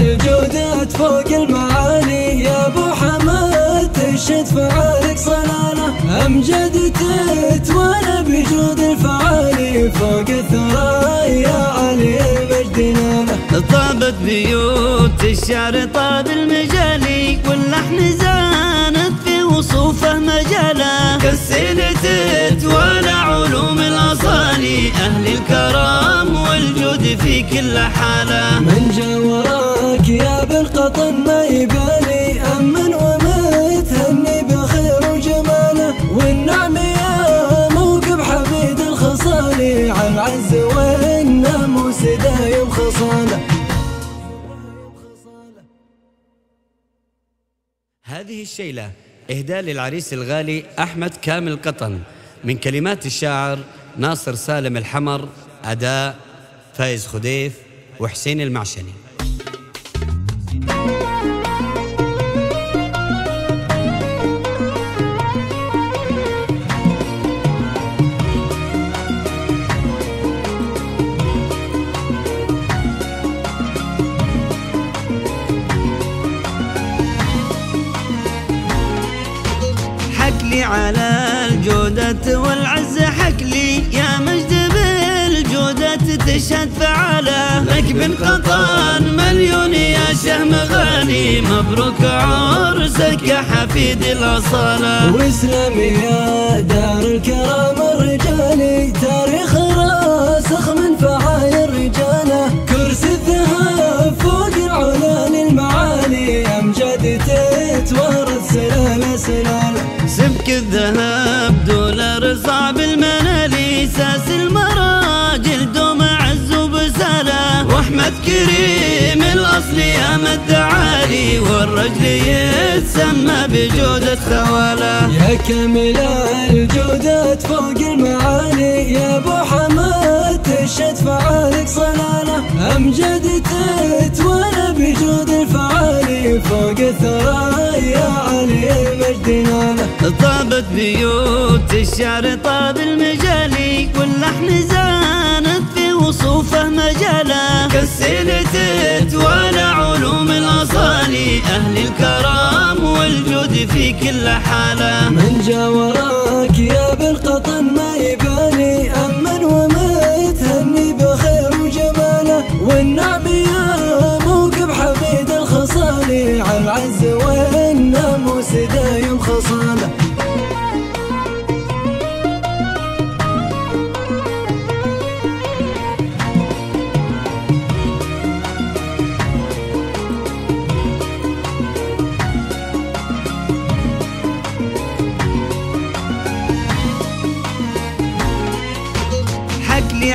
الجودات فوق المعالي، يا ابو حماد تشهد فعالك صلاله، امجاد تتوالى بجود الفعالي، فوق الثرى يا علي مجدنا. طابت بيوت الشعر طاب المجالي، كل لحن زانت في وصوفه مجاله، كالسيل تتوالى علوم الاصالي، اهل الكرام والجود في كل حاله. من جا وراك يا بن قطن ما يبالي، امن ومتهني بخير وجماله، والنعم يا موكب حميد الخصالي، على العز والناموس دايم خصاله. هذه الشيلة إهداء للعريس الغالي أحمد كامل قطن، من كلمات الشاعر ناصر سالم الحمر، أداء فايز خديف وحسين المعشني. على الجودة والعز حكلي، يا مجد بالجودة تشهد فعاله، لك بن قطان مليون يا شهم غاني، مبروك عرسك يا حفيد الاصاله. واسلم يا دار الكرام الرجالي، تاريخ راسخ من فعايا الرجاله، كرسي الذهب فوق العلان المعالي، امجاد تتوارث سلاله سلاله. سبك الذهب دولار صعب المنالي، ساس المراجل دوم عز وبساله، واحمد كريم الاصل يا مدعالي، والرجل يتسمى بجودة خواله. يا كامل الجودات فوق المعالي، يا ابو حماد تشهد فعالك صلاله، امجاد تتوالى بجود الفعالي، فوق الثرى يا علي مجدنا. طابت بيوت الشعر طاب المجالي، كل لحن زانت في وصول موصوفة مجالا كالسنة تتوالى علوم الأصالي أهل الكرام والجود في كل حالة. من جا وراك يا بن قطن ما يبالي أمن وما يتهني بخير وجماله والنعم يا موكب حميد الخصالي على العز والناموس دايم خصاله.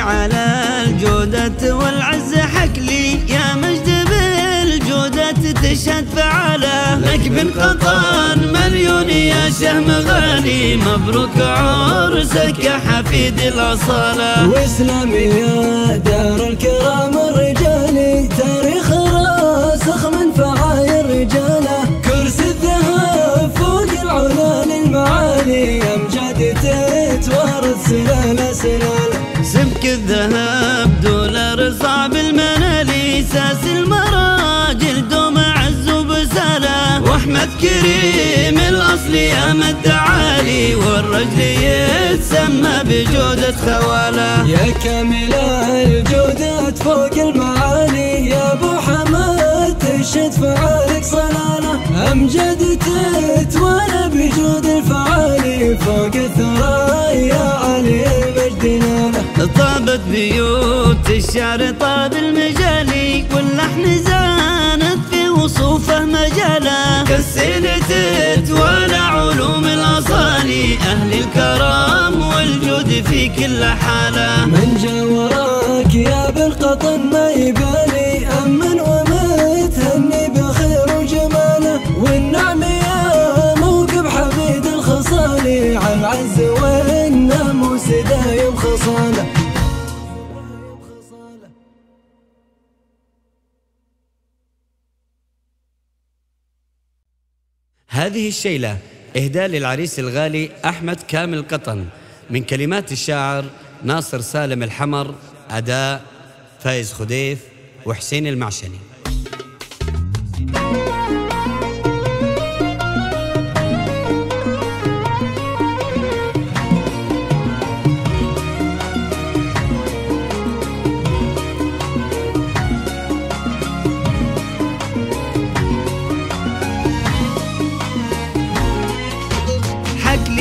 على الجودة والعز حكلي يا مجد بالجودة تشهد فعالة لك بن قطن مليون يا شهم غالي مبروك عرسك يا حفيد الأصالة. واسلام يا دار الكرام الرجالي تاريخ راسخ من فعايا الرجالة كرسي الذهب فوق العلا للمعالي أمجاد تتوارث سلالة سلالة. سبك الذهب دولار صعب المنالي ساس المراجل دوم عز وبسالة واحمد كريم الاصل يا مدعالي والرجل يتسمى بجودة خوالة. يا كامل الجودات فوق المعالي يا ابو حماد تشد فعالك صلالة امجاد تتوالى بجود الفعالي فوق الثرى يا علي. طابت بيوت الشعر طاب المجالي واللحن زانت في وصوفه مجاله كالسنة تتوالى علوم الأصالي أهل الكرام والجود في كل حالة. من جا وراك يا بن قطن ما يبالي أمن وما يتهني بخير وجماله والنعم يا موكب حميد الخصالي على العز والناموس دايم خصاله. هذه الشيلة إهداء للعريس الغالي أحمد كامل قطن من كلمات الشاعر ناصر سالم الحمر، أداء فايز خديف وحسين المعشني.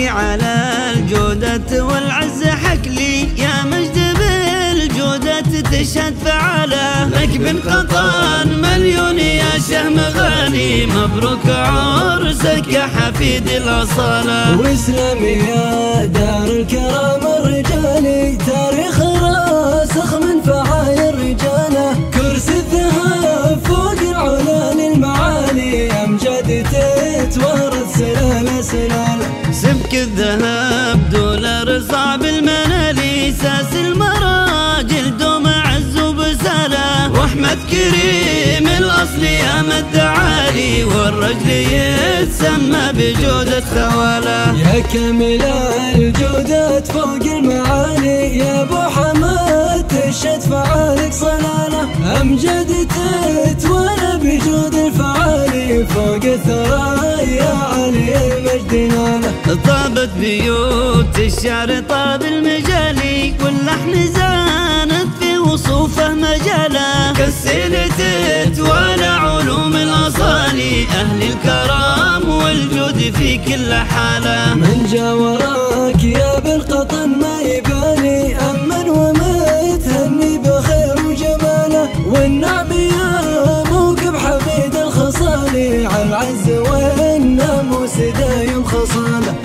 على الجودة والعز حكلي يا مجد بالجودة تشهد فعالة لك بن قطن مليون يا شهم غالي مبروك عرسك يا حفيد الأصالة. واسلام يا دار الكرام الرجالي تاريخ راسخ من فعايا الرجالة كرسي الذهب فوق العلا للمعالي أمجاد تتوارث سلالة سلالة. سبك الذهب دولار صعب المنالي ساس المراجل دوم عز وبسالة واحمد كريم الاصل يا مدعالي والرجل يتسمى بجودة خوالة. يا كامل الجودات فوق المعالي يا ابو حماد تشهد فعالك صلالة امجاد تتوالى بجود الفعالي فوق الثرى يا علي مجدنا. طابت بيوت الشعر طاب المجالي واللحن زانت في وصوفه مجاله كالسنة تتوالى علوم الأصالي أهل الكرام والجود في كل حالة. من جا وراك يا بن قطن ما يبالي أمن وما يتهني بخير وجماله والنعم يا موكب حميد الخصالي على العز والناموس دايم خصاله.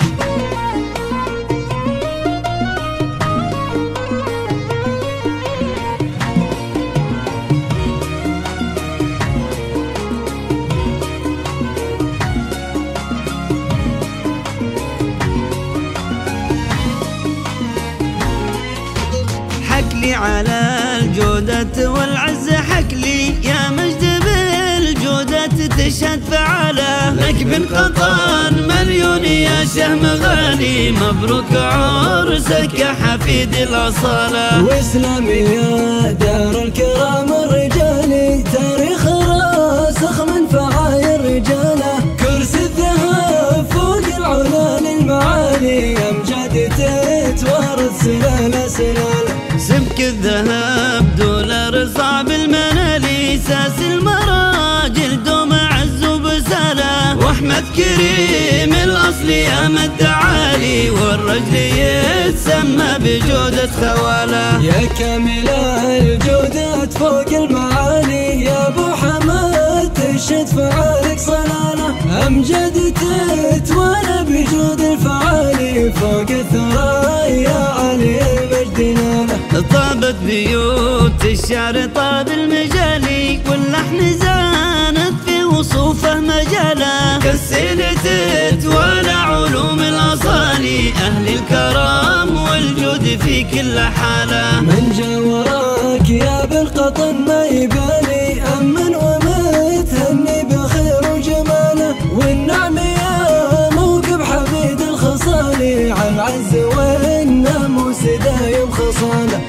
على الجودة والعز حكلي يا مجد بالجودة تشهد فعاله لك بن قطان مليون يا شهم غالي، مبروك عرسك يا حفيد الاصاله. واسلام يا دار الكرام الرجالي، تاريخ راسخ من فعايا الرجاله، كرسي الذهب فوق العلا للمعالي، امجاد تتوارث سلاله سلاله. سبك الذهب دولار صعب المنالي، ساس المراجل دوم عز وبساله، واحمد كريم الاصل يا مدعالي، والرجل يتسمى بجودة خواله. يا كامل الجودات فوق المعالي، يا ابو حمد تشهد فعالك صلاله، امجاد تتوالى بجود الفعالي، فوق الثرى يا علي. طابت بيوت الشعر طاب المجالي، واللحن زانت في وصوفه مجاله، كالسنة تتوالى علوم الاصالي، اهل الكرم والجود في كل حاله. من جا وراك يا بن قطن ما يبالي، امن ومتهني بخير وجماله، والنعم يا موكب حميد الخصالي، عن عز والناموس دايم خصاله.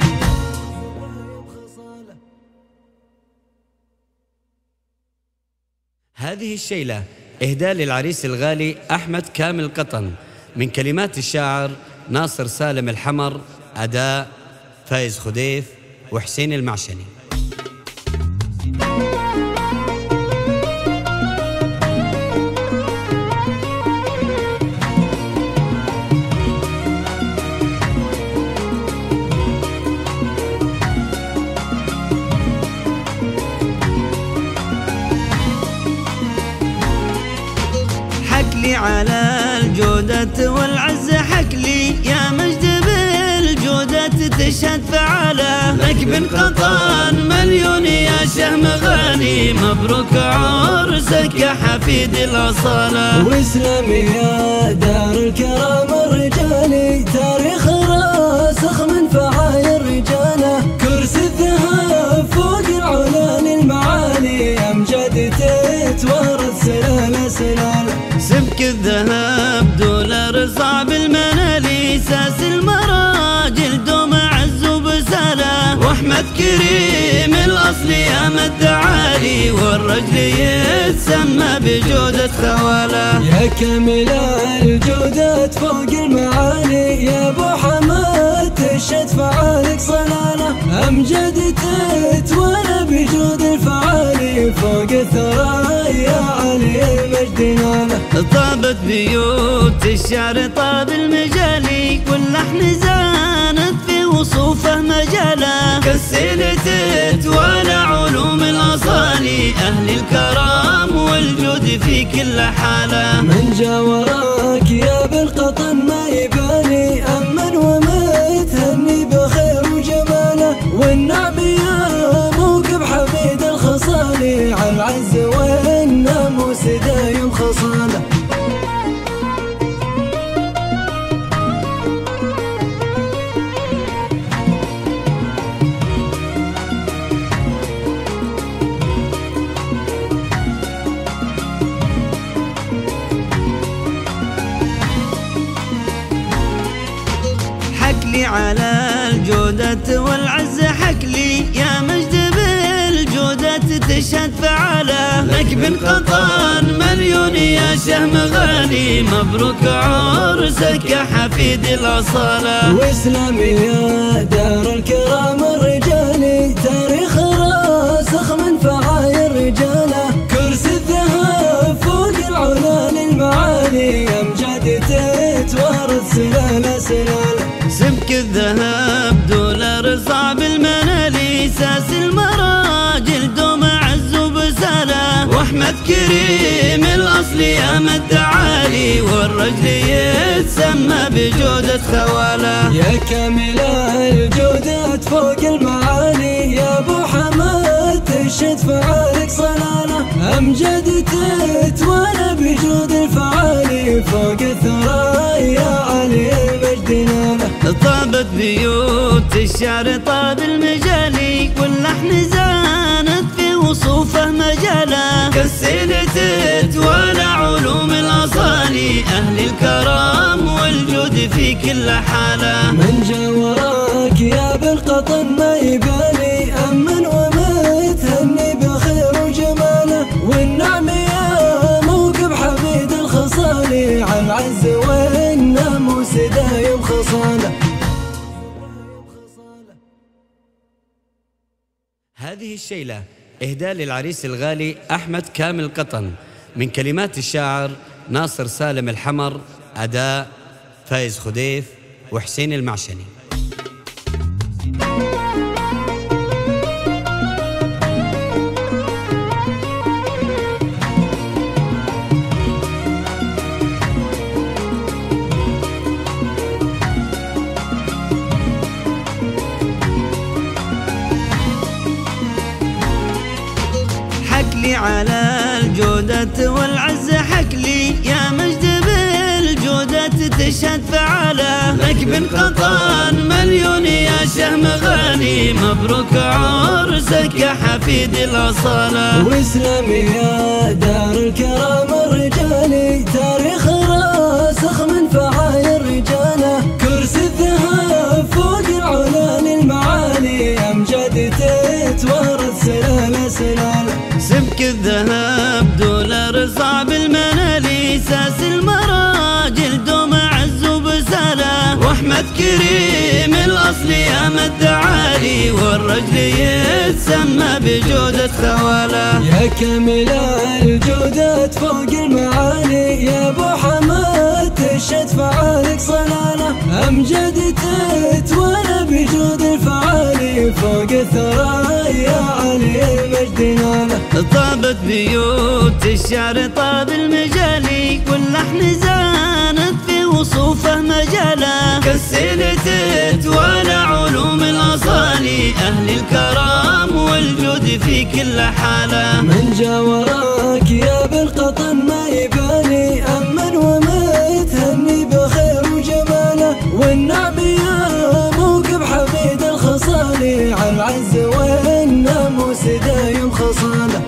هذه الشيلة إهداء للعريس الغالي أحمد كامل قطن من كلمات الشاعر ناصر سالم الحمر، أداء فايز خديف وحسين المعشني. على الجودة والعز حكلي، يا مجد بالجودة تشهد فعاله، لك بن قطان مليون يا شهم غالي، مبروك عرسك يا حفيد الاصاله. واسلام يا دار الكرام الرجالي، تاريخ راسخ من فعايا الرجاله، كرسي الذهب فوق العلا للمعالي، امجاد تتوارث سلاله سلاله. سبك الذهب دولار صعب المنالي، ساس المراجل دوم عز وبساله، واحمد كريم الاصل يا مدعالي، والرجل يتسمى بجودة خواله. يا كامل الجودات فوق المعالي، يا ابو حمد تشهد فعالك صلاله، امجاد تتوالى بجود الفعالي، فوق الثرى يا علي مجدنا. طابت بيوت الشعر طاب المجالي، واللحن زانت في وصوفه مجاله، كالسنة تتوالى علوم الاصالي، اهل الكرم والجود في كل حاله. من جا وراك يا بن قطن ما يبالي، امن ومتهني بخير وجماله، والنعم يا موكب حميد الخصالي، على العز والناموس دايم خصاله. على الجودة والعز حكلي، يا مجد بالجودة تشهد فعاله، لك بن قطان مليون يا شهم غالي، مبروك عرسك يا حفيد الاصاله. واسلام يا دار الكرام الرجالي، تاريخ راسخ من فعايا الرجاله، كرسي الذهب فوق العلا للمعالي، امجاد تتوارث سلاله سلاله. سبك الذهب دولار صعب المنالي، ساس المراجل دوم عز وبساله، واحمد كريم الاصل يا مدعالي، والرجل يتسمى بجودة خواله. يا كامل الجودات فوق المعالي، يا ابو حمد تشهد فعالك صلاله، امجاد تتوالى بجود الفعالي، فوق الثرى يا علي مجدنا. طابت بيوت الشعر طاب المجالي، واللحن زانت في وصوفه مجاله. السنة تتوالى علوم الأصالي، أهل الكرام والجود في كل حالة. من جا وراك يا بن قطن ما يبالي، أمن ومتهني بخير وجماله، والنعم يا موكب حميد الخصالي، عن عز والناموس دايم خصاله. هذه الشيلة إهداء للعريس الغالي أحمد كامل قطن، من كلمات الشاعر ناصر سالم الحمر، أداء فايز خديف وحسين المعشني. حكلي على الجودة والعز، حكلي يا مجد بالجودة تشهد فعالة، لك بن قطن مليون يا شهم غالي، مبروك عرسك يا حفيد الأصالة. واسلام يا دار الكرام الرجالي، تاريخ راسخ من فعايا الرجالة، كرسي الذهب فوق العلا للمعالي، أمجاد تتوارث سلالة سلالة. سبك الذهب دولار صعب المنالي، ساس المراجل دوم عز وبسالة، واحمد كريم الاصل يا مدعالي، والرجل يتسمى بجودة خوالة. يا كامل الجودات فوق المعالي، يا ابو حماد تشهد فعالك صلالة، امجاد تتوالى بجود الفعالي، فوق الثرى يا علي مجدنا. طابت بيوت الشعر طاب المجالي، واللحن زانت في وصوفه مجاله، كالسنة تتوالى علوم الأصالي، أهل الكرام والجود في كل حالة. من جا وراك يا بن قطن ما يبالي، أمن ومتهني بخير وجماله، والنعم يا موكب حميد الخصالي، عن عز والناموس دايم خصاله.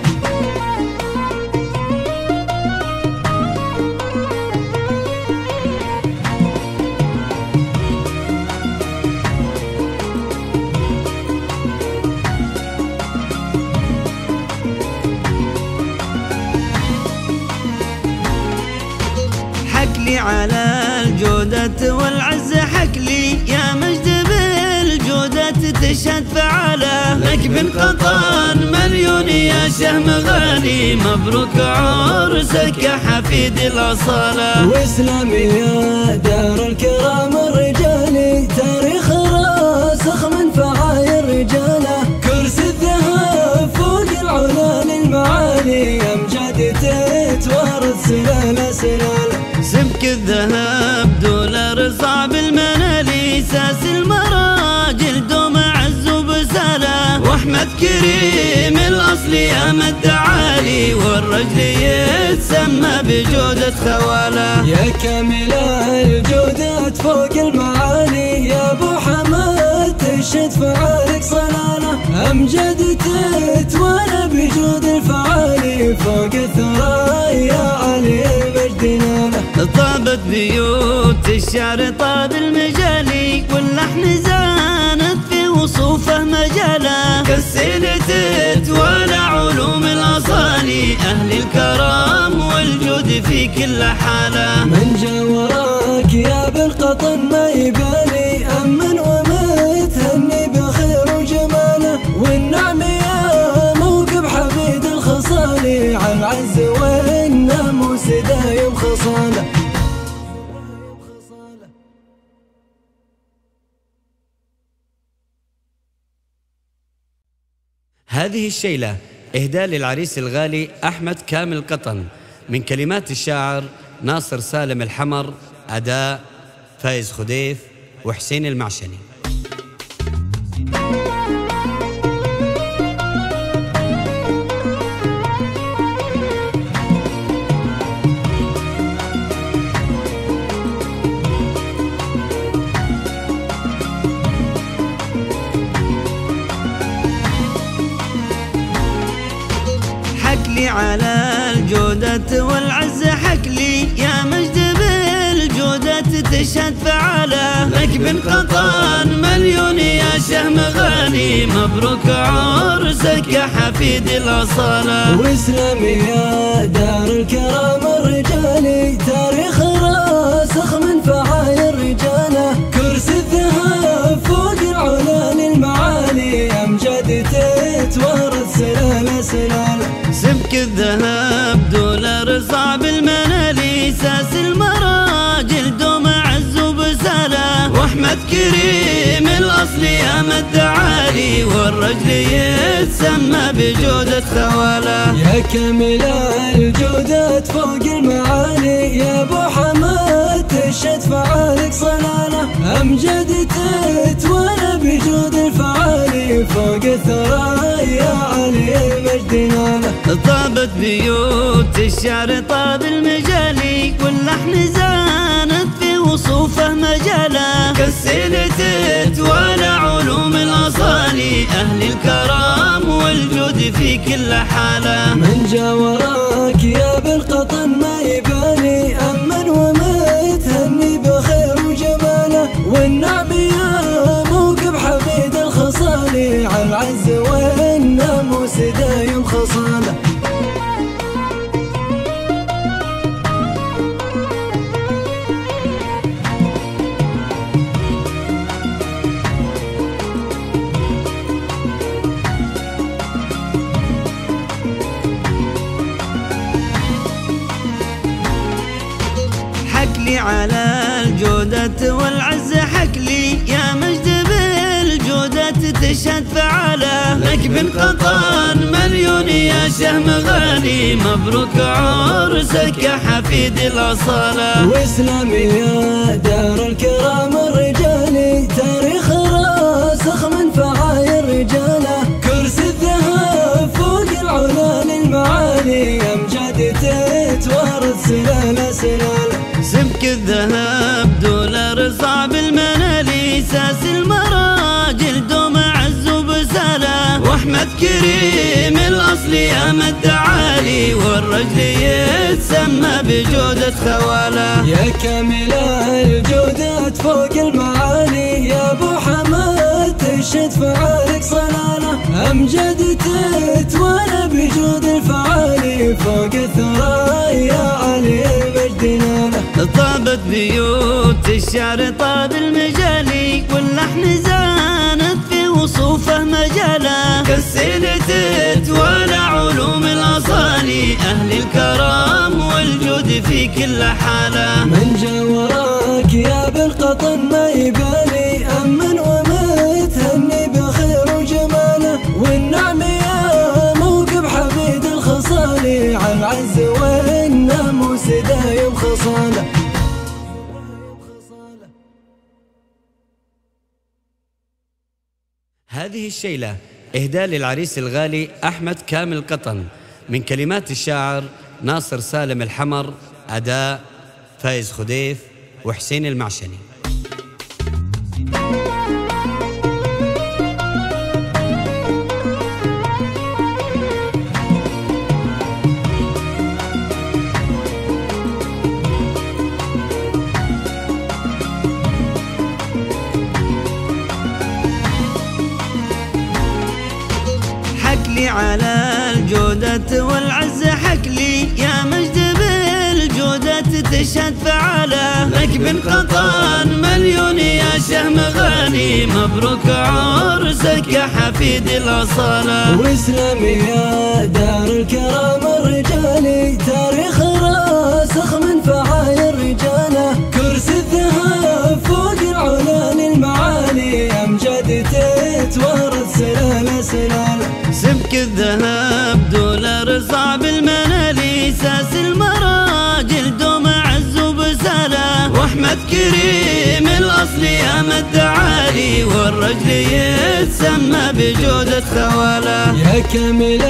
حكلي على الجودة والعز، حكلي يا مجد بالجودة تشهد فعالة، لك بن قطن مليون يا شهم غالي، مبروك عرسك يا حفيد الأصالة. واسلام يا دار الكرام الرجالي، تاريخ راسخ من فعايا الرجالة، كرسي الذهب فوق العلا للمعالي، أمجاد تتوارث سلالة سلالة. سبك الذهب دولار صعب المنالي، ساس المراجل دوم عز وبسالة، واحمد كريم الاصل يا مدعالي، والرجل يتسمى بجودة خوالة. يا كامل الجودات فوق المعالي، يا ابو حماد تشهد فعالك صلالة، امجاد تتوالى بجود الفعالي، فوق الثرى يا علي مجدنا. طابت بيوت الشعر طاب المجالي، واللحن زانت في وصوفه مجاله، كالسنة تتوالى علوم الأصالي، أهل الكرام والجود في كل حالة. من جا وراك يا بن قطن ما يبالي، أمن ومتهني بخير وجماله، والنعم يا موكب حميد الخصالي، عن عز والناموس دايم خصاله. هذه الشيلة إهداء للعريس الغالي أحمد كامل قطن، من كلمات الشاعر ناصر سالم الحمر، أداء فايز خديف وحسين المعشني. على الذات والعز حكلي يا مجد بالجودة تشهد فعاله لك بن قطان مليون يا شهم غاني مبروك عرسك يا حفيد الأصالة واسلام يا دار الكرام الرجالي تاريخ راسخ من فعال الرجالة كرسي الذهب فوق العلان المعالي أمجاد تتوارث سلالة سلالة سبك الذهب دولار صعب المنالي ساس المراجل دوم عز وبسالة واحمد كريم الاصل يا مدعالي والرجل يتسمى بجودة خوالة يا كامل الجودات فوق المعالي يا ابو حماد تشهد فعالك صلالة امجد تتوالى بجود الفعالي فوق الثرى يا علي مجدنا طابت بيوت الشعر طاب المجالي واللحن زانت في وصوفه مجاله كالسيل تتوالى علوم الاصالي اهل الكرام والجود في كل حاله من جا وراك يا بن قطن ما يبالي امن وما تهني بخير وجماله والنعم يا موكب حميد الخصالي على العز والناموس دايم خصاله على الجودة والعز حكلي يا مجد بالجودة تشهد فعاله لك بن قطان مليون يا شهم غاني مبروك عرسك يا حفيد الأصالة واسلام يا دار الكرام الرجالي تاريخ راسخ من فعال الرجالة كرسي الذهب فوق العلال المعالي أمجاد تتوارث سلالة سلالة سبك الذهب دولار صعب المنالي ساس المراجل دوم عز وبسالة واحمد كريم الاصل يا مدعالي والرجل يتسمى بجودة خوالة يا كامل الجودات فوق المعالي يا ابو حماد تشهد فعالك صلالة امجاد تتوالى بجود الفعالي فوق الثرى يا علي مجدنا طابت بيوت الشعر طاب المجالي واللحن زانت في وصوفه مجاله كالسيل تتوالى علوم الاصالي اهل الكرام والجود في كل حاله من جا وراك يا بن قطن ما يبالي امن وما تهني بخير وجماله والنعم يا موكب حميد الخصالي على العز والناموس دايم خصاله هذه الشيلة إهداء للعريس الغالي أحمد كامل قطن من كلمات الشاعر ناصر سالم الحمر أداء فايز خديف وحسين المعشني. على الجودة والعز حكلي يا مجد بالجودة تشهد فعاله لك بن قطان مليون يا شهم غاني مبروك عرسك يا حفيد الأصالة واسلام يا دار الكرام الرجالي تاريخ راسخ من فعال الرجالة كرسي الذهب فوق العلان المعالي أمجاد تتوارث سلالة سلالة سبك الذهب دولار صعب المنالي ساس المراجل دوم عز وبسالة واحمد كريم الاصل يا مدعالي والرجل يتسمى بجودة خوالة يا كامل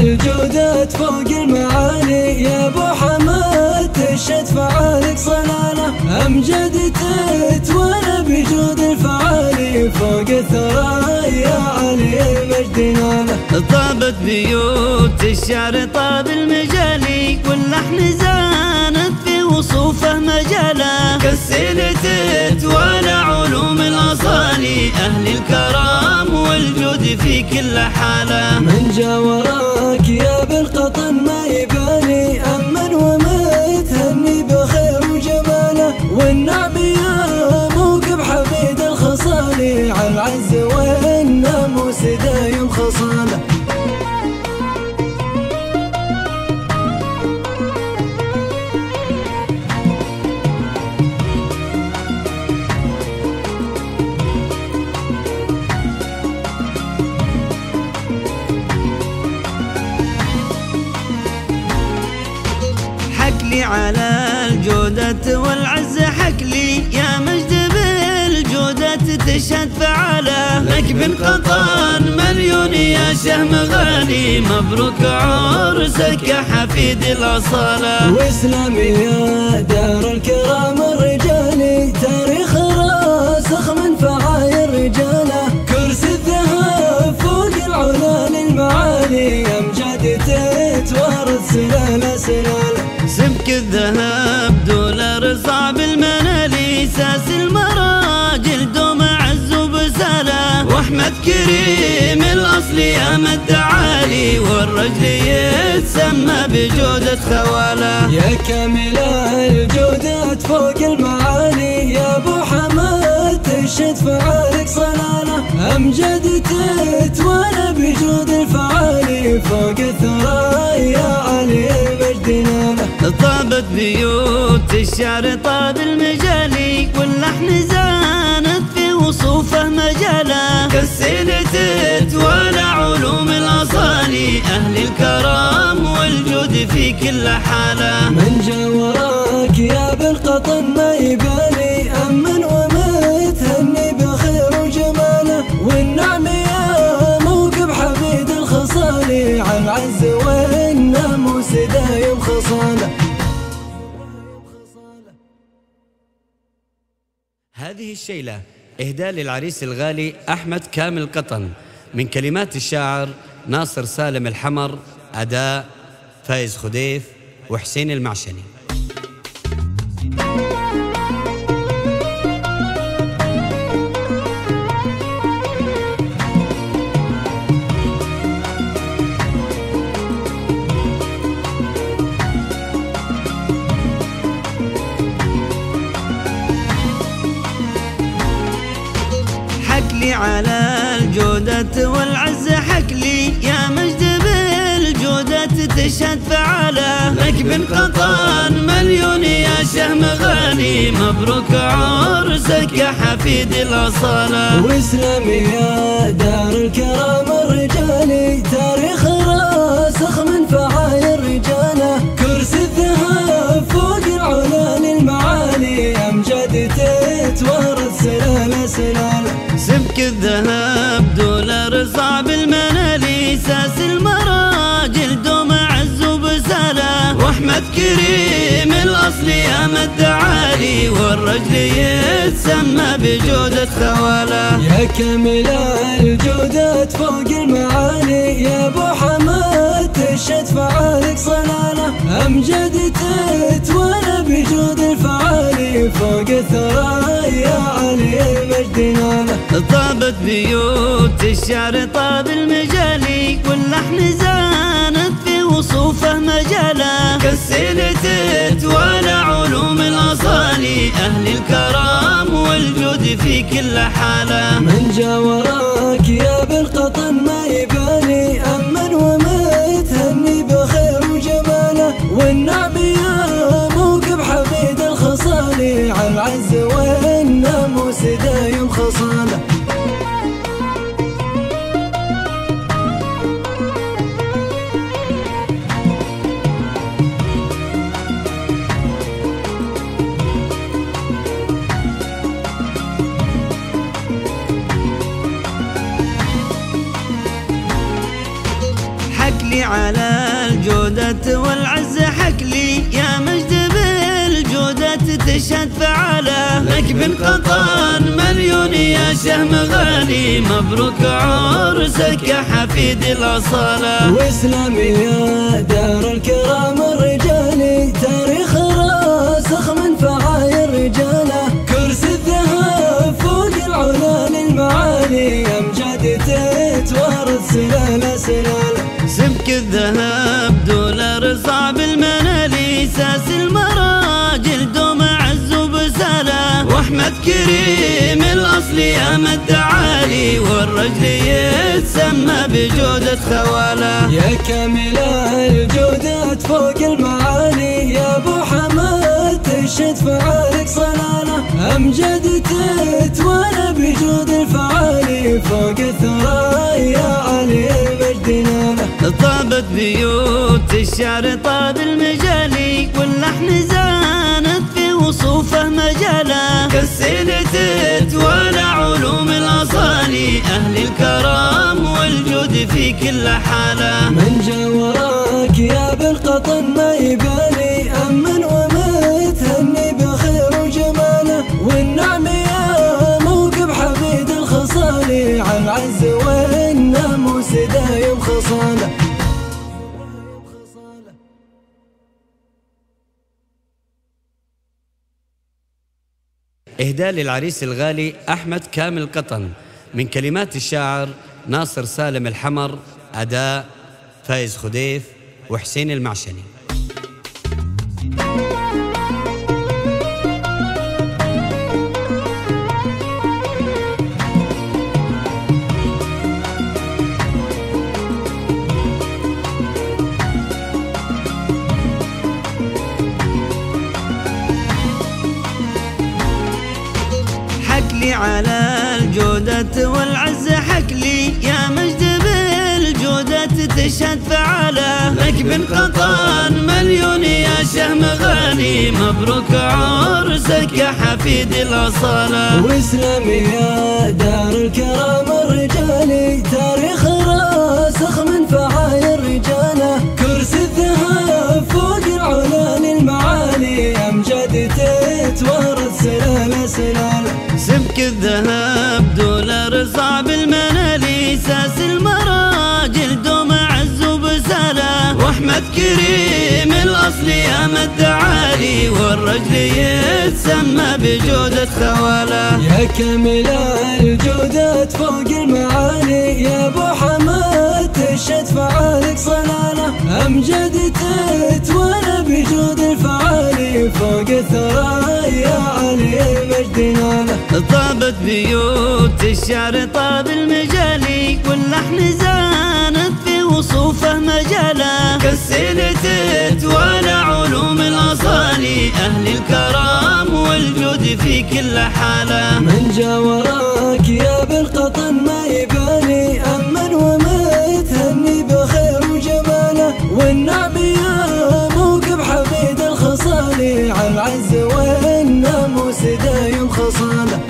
الجودات فوق المعالي يا ابو حماد تشهد فعالك صلالة امجاد تتوالى بجود الفعالي فوق الثرى يا علي مجد في نومه. طابت بيوت الشعر طاب المجالي، واللحن زانت في وصوفه مجاله. كالسنة تتوالى علوم الأصالي، أهل الكرام والجود في كل حالة. من جا وراك يا بالقطن ما يبالي، أمن ومتهني بخير وجماله. والنعم يا موكب حميد الخصالي، على العز والناموس دايم خصاله. على الجودة والعز حكلي، يا مجد بالجودة تشهد فعالة. لك بالقطان مليون يا شهم غالي، مبروك عرسك يا حفيد الأصالة. واسلام يا دار الكرام الرجالي، تاريخ راسخ من فعايا الرجالة. كرسي الذهب فوق العلا للمعالي، أمجاد تتوارث سلالة سلالة. سبك الذهب دولار صعب المنالي، ساس المراجل دوم عز وبسالة. واحمد كريم الاصل يا مدعالي، والرجل يتسمى بجودة خواله. يا كامل الجودات فوق المعالي، يا ابو حمد تشد فعالك صلالة. امجاد تتوالى بجود الفعالي، فوق الثرى يا علي. طابت بيوت الشعر طاب المجالي، واللحن زانت في وصوفه مجاله. كالسنة تتوالى علوم الأصالي، أهل الكرام والجود في كل حالة. من جا وراك يا بالقطن ما يبالي، أمن ومتهني بخير وجماله. والنعم يا موكب حميد الخصالي، على العز والناموس دايم خصاله. هذه الشيلة إهداء للعريس الغالي أحمد كامل قطن، من كلمات الشاعر ناصر سالم الحمر، أداء فايز خديف وحسين المعشني. على الجودة والعز حكلي، يا مجد بالجودة تشهد فعالة. لك بالقطان مليون يا شهم غالي، مبروك عرسك يا حفيد الأصالة. واسلام يا دار الكرام الرجالي، تاريخ راسخ من فعايا الرجالة. كرسي الذهب فوق العلا للمعالي، أمجاد تتوارث سلالة سلالة. سبك الذهب دولار صعب المنالي، ساس المراجل دوم عز وبسالة. واحمد كريم الاصل يا مدعالي، والرجل يتسمى بجودة خواله. يا كامل الجودات فوق المعالي، يا ابو حمد تشهد فعالك صلالة. امجاد تتوالى بجود الفعالي، فوق الثرى يا علي مجد ناله. طابت بيوت الشعر طاب المجالي، واللحن زانت في وصوفه مجاله. كالسنة تتوالى علوم الأصالي، أهل الكرام والجود في كل حالة. من جا وراك يا بالقطن ما يبالي، أمن ومتهني بخير وجماله. والنعم يا موكب حميد الخصالي، على العز والناموس دايم خصاله. على الجودة والعز حكلي، يا مجد بالجودة تشهد فعاله لك بن قطن مليون يا شهم غالي، مبروك عرسك يا حفيد الاصاله. واسلام يا دار الكرام الرجالي، تاريخ راسخ من فعايا الرجاله، كرسي الذهب فوق العلا للمعالي، امجاد تتوارث سلاله سلاله. سبك الذهب دولار صعب المنالي، ساس المراجل دوم عز وبساله، واحمد كريم الاصل يا مدعالي، والرجل يتسمى بجودة خواله. يا كامل الجودة فوق المعالي، يا ابو حمد تشهد فعالك صلالة، امجد تتوالى بجود الفعالي، فوق الثرى يا علي المجد. طابت بيوت الشعر طاب المجالي، واللحن زانت في وصوفه مجاله، كالسنة تتوالى علوم الاصالي، اهل الكرم والجود في كل حاله. من جا وراك يا بن قطن ما يبالي، امن ومتهني بخير وجماله، والنعم يا موكب حميد الخصالي، عن عز والناموس دايم خصاله. إهداء للعريس الغالي أحمد كامل قطن من كلمات الشاعر ناصر سالم الحمر، أداء فايز خديف وحسين المعشني. على الجودة والعز حكلي، يا مجد بالجودة تشهد فعاله، لك بن قطن مليون يا شهم غالي، مبروك عرسك يا حفيد الاصاله. واسلام يا دار الكرام الرجالي، تاريخ راسخ من فعايا الرجاله، كرسي الذهب فوق العلا للمعالي، امجاد تتوارث سلاله سلاله. سبك الذهب دولار صعب المنالي، ساس المراجل دوم عز وبساله، واحمد كريم الاصل يا مدعالي، والرجل يتسمى بجودة خواله. يا كامل الجودة فوق المعالي، يا ابو حمد تشهد فعالك صلاله، امجاد تتوالى بجود الفعالي، فوق الثرى يا علي مجدنا. طابت بيوت الشعر طاب المجالي، واللحن زانت في وصوفه مجاله، كالسنة تتوالى علوم الاصالي، اهل الكرم والجود في كل حاله. من جا وراك يا بن قطن ما يبالي، امن ومتهني بخير وجماله، والنعم يا موكب حميد الخصالي، عن عز والناموس دايم خصاله.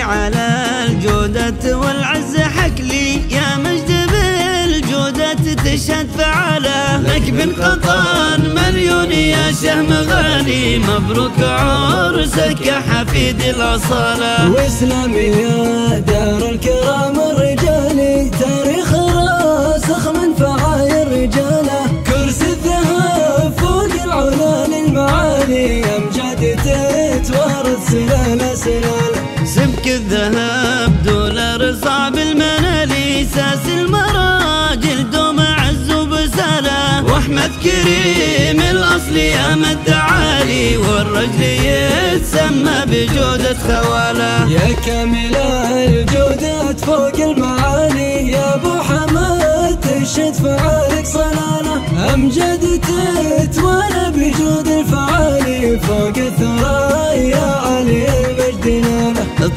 على الجودة والعز حكلي، يا مجد بالجودة تشهد فعاله، لك بن قطن مليون يا شهم غالي، مبروك عرسك يا حفيد الاصاله. واسلام يا دار الكرام الرجالي، تاريخ راسخ من فعايا الرجاله، كرسي الذهب فوق العلا للمعالي، امجاد تتوارث سلاله سلاله. سبك الذهب دولار صعب المنالي، ساس المراجل دوم عز وبساله، واحمد كريم الاصل يا مدعالي، والرجل يتسمى بجودة خواله. يا كامل الجودة فوق المعالي، يا ابو حمد تشهد فعالك صلاله، امجاد تتوالى بجود الفعالي، فوق الثرى يا علي مجدنا.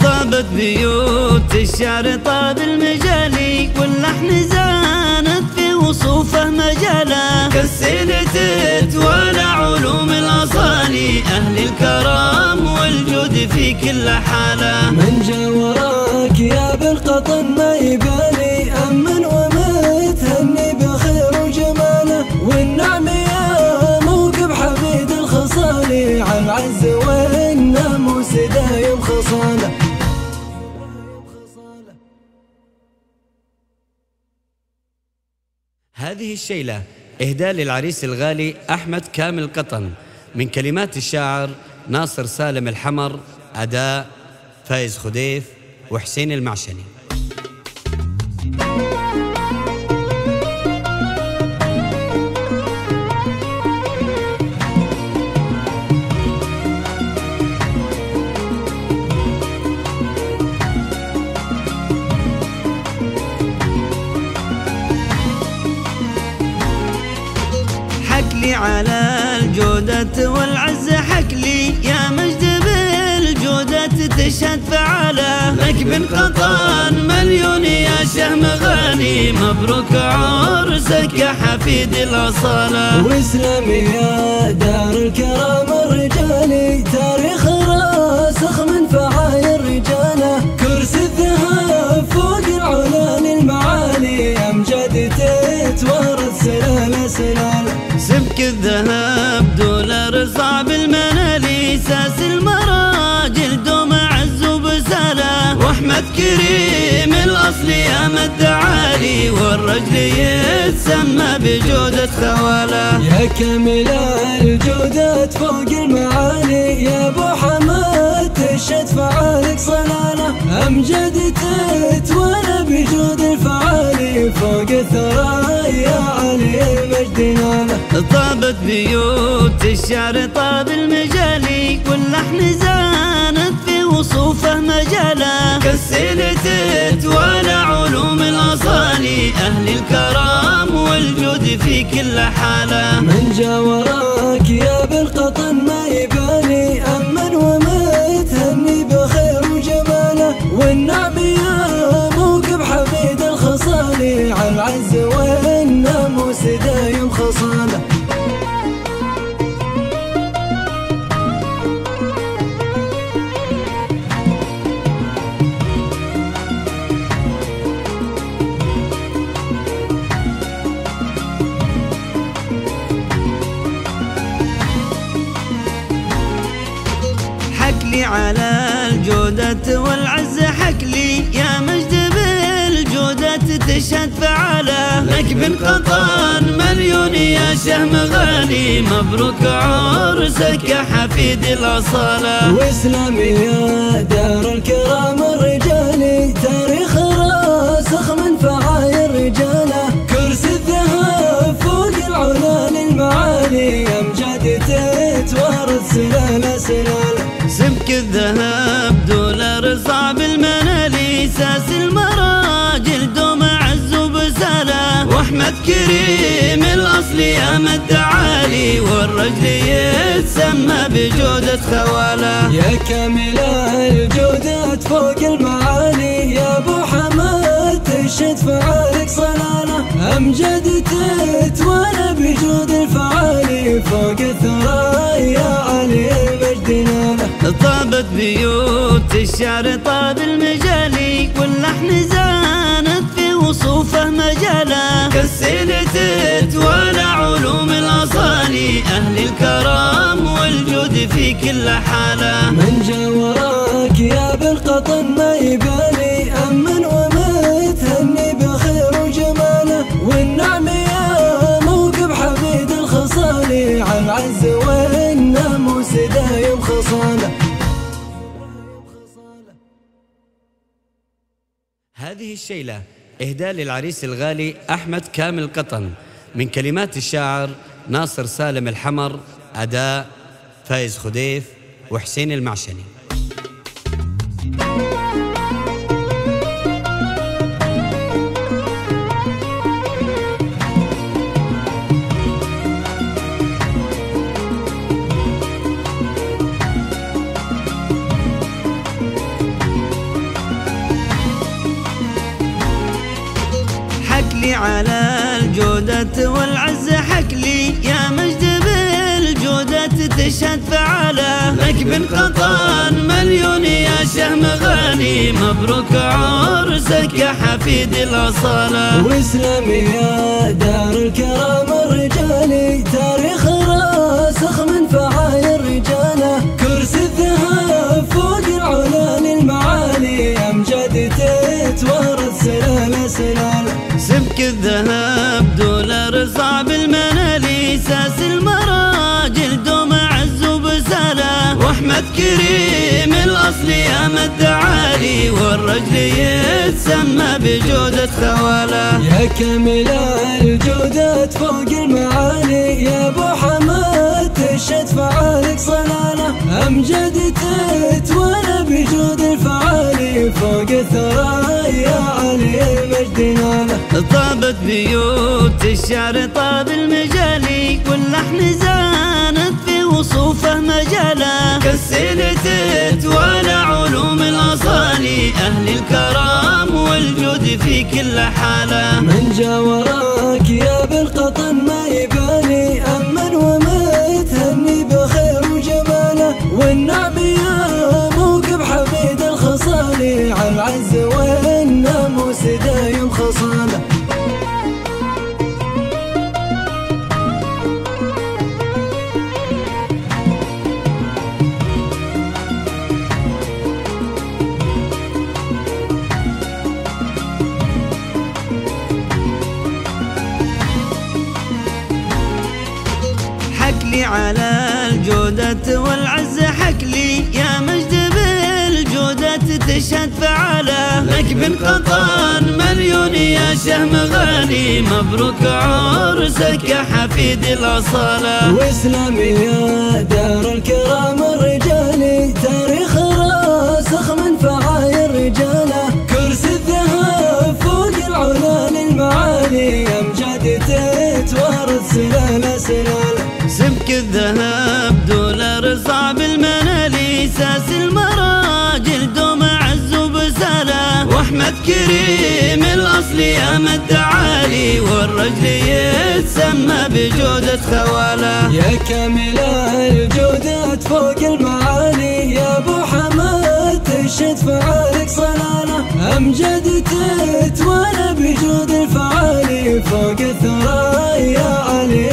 طابت بيوت الشعر طاب المجالي، واللحن زانت في وصوفه مجاله كالسنة تتوالى علوم الاصالي اهل الكرم والجود في كل حاله. من جا وراك يا بن قطن ما يبالي امن ومتهني بخير وجماله والنعم يا موكب حميد الخصالي عن عز والناموس دايم خصاله. هذه الشيلة إهداء للعريس الغالي أحمد كامل قطن من كلمات الشاعر ناصر سالم الحمر، أداء فايز خديف وحسين المعشني. على الجودة والعز حكلي يا مجد بالجودة تشهد فعالة لك بن قطن مليون يا شهم غاني مبروك عرسك يا حفيد الأصالة. واسلام يا دار الكرام الرجالي تاريخ راسخ من فعايا الرجالة كرسي الذهب فوق العلان المعالي أمجاد تتوارث سلالة سلالة. سبك الذهب دولار صعب المنالي ساس المراجل دوم عز وبسالة واحمد كريم الاصل يا مدعالي والرجل يتسمى بجودة خوالة. يا كامل الجودات فوق المعالي يا ابو حمد تشهد فعالك صلالة امجاد تتوالى بجود الفعالي فوق الثرى يا علي مجدنا. طابت بيوت الشعر طاب المجالي واللحن زانت في وصوفه مجاله كالسنة تتوالى علوم الاصالي اهل الكرم والجود في كل حاله. من جا وراك يا بن قطن ما يبالي امن ومتهني بخير وجماله والنعم يا موكب حميد الخصالي عن عز والناموس دايم خصاله. على الجودة والعز حكلي يا مجد بالجودة تشهد فعالة لك بن قطن مليون يا شهم غالي مبروك عرسك يا حفيد الأصالة. واسلام يا دار الكرام الرجالي تاريخ راسخ من فعايا الرجالة كرسي الذهب فوق العلان المعالي أمجاد تتوارث سلالة سلالة. سبك الذهب دولار صعب المنالي ساس المراجل دوم عز وبسالة واحمد كريم الاصل يا مدعالي والرجل يتسمى بجودة خوالة. يا كامل الجودات فوق المعالي يا ابو حمد تشهد فعالك صلالة امجاد تتوالى بجود الفعالي فوق الثرى يا علي مجدنا. طابت بيوت الشعر طاب المجالي واللحن زانت في وصوفه مجاله كالسنة تتوالى علوم الاصالي اهل الكرم والجود في كل حاله. من جا وراك يا بن قطن ما يبالي امن ومتهني بخير وجماله والنعم يا موكب حميد الخصالي عن عز والناموس دايم خصاله. هذه الشيلة إهداء للعريس الغالي أحمد كامل قطن من كلمات الشاعر ناصر سالم الحمر، أداء فايز خديف وحسين المعشني. على الجودة والعز حكلي يا مجد بالجودة تشهد فعالة لك بن قطان مليون يا شهم غاني مبروك عرسك يا حفيد الأصالة واسلام يا دار الكرام الرجالي تاريخ راسخ من فعال الرجالة كرسي الذهب فوق العلان المعالي أمجاد تتوارث سلالة سلالة سبك الذهب دولار صعب المنالي ساس المراجل دوم عز وبسالة واحمد كريم الاصل يا مدعالي والرجل يتسمى بجودة خوالة يا كامل الجودات فوق المعالي يا ابو حماد تشهد فعالك صلالة امجد تتوالى بجود الفعالي فوق الثرى يا علي مجدنا طابت بيوت الشعر طاب المجالي واللحن زانت في وصوفه مجاله كالسيل تتوالى علوم الاصالي اهل الكرام والجود في كل حاله من جا وراك يا بن قطن ما يبالي امن وما تهني بخير وجماله والنعم يا موكب حميد الخصالي على العز والناموس دايم خصاله على الجودة والعز حكلي يا مجد بالجودة تشهد فعالة لك بن قطان مليون يا شهم غاني مبروك عرسك يا حفيد الأصالة واسلام يا دار الكرام الرجالي تاريخ راسخ من فعال الرجالة كرسي الذهب فوق العلان المعالي أمجاد تتوارث سلالة سلالة سبك الذهب دولار صعب المنالي ساس المراجل دوم عز وبسالة واحمد كريم الاصل يا مدعالي والرجل يتسمى بجودة خوالة يا كامل الجودات فوق المعالي يا ابو حماد تشهد فعالك صلالة امجاد تتوالى بجود الفعالي فوق الثرى يا علي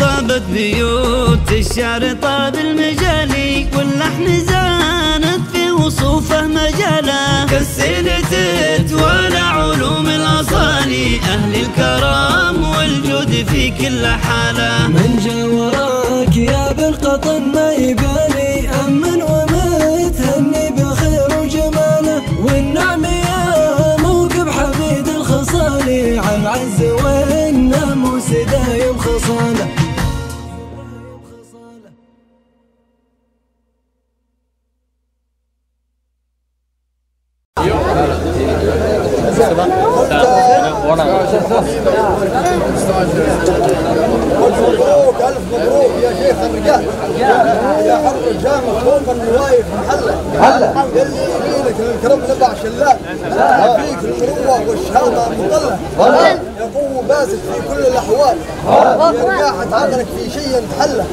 طابت بيوت الشعر طاب المجالي واللحن زانت في وصوفه مجاله كالسيل تتوالى علوم الاصالي اهل الكرام والجود في كل حاله من جا وراك يا بن قطن ما يبالي امن وما تهني بخير وجماله والنعم يا موكب حميد الخصالي على العز والناموس دايم خصاله مبروك ألف مبروك يا شيخ الرجال يا حرب الجامع فوق النوايف محله يلي يجيلك الكرم تبع شلال يعطيك القوة والشهامة مطلة يا قوة باسط في كل الأحوال يا رجاحة عقلك في شيء يتحلى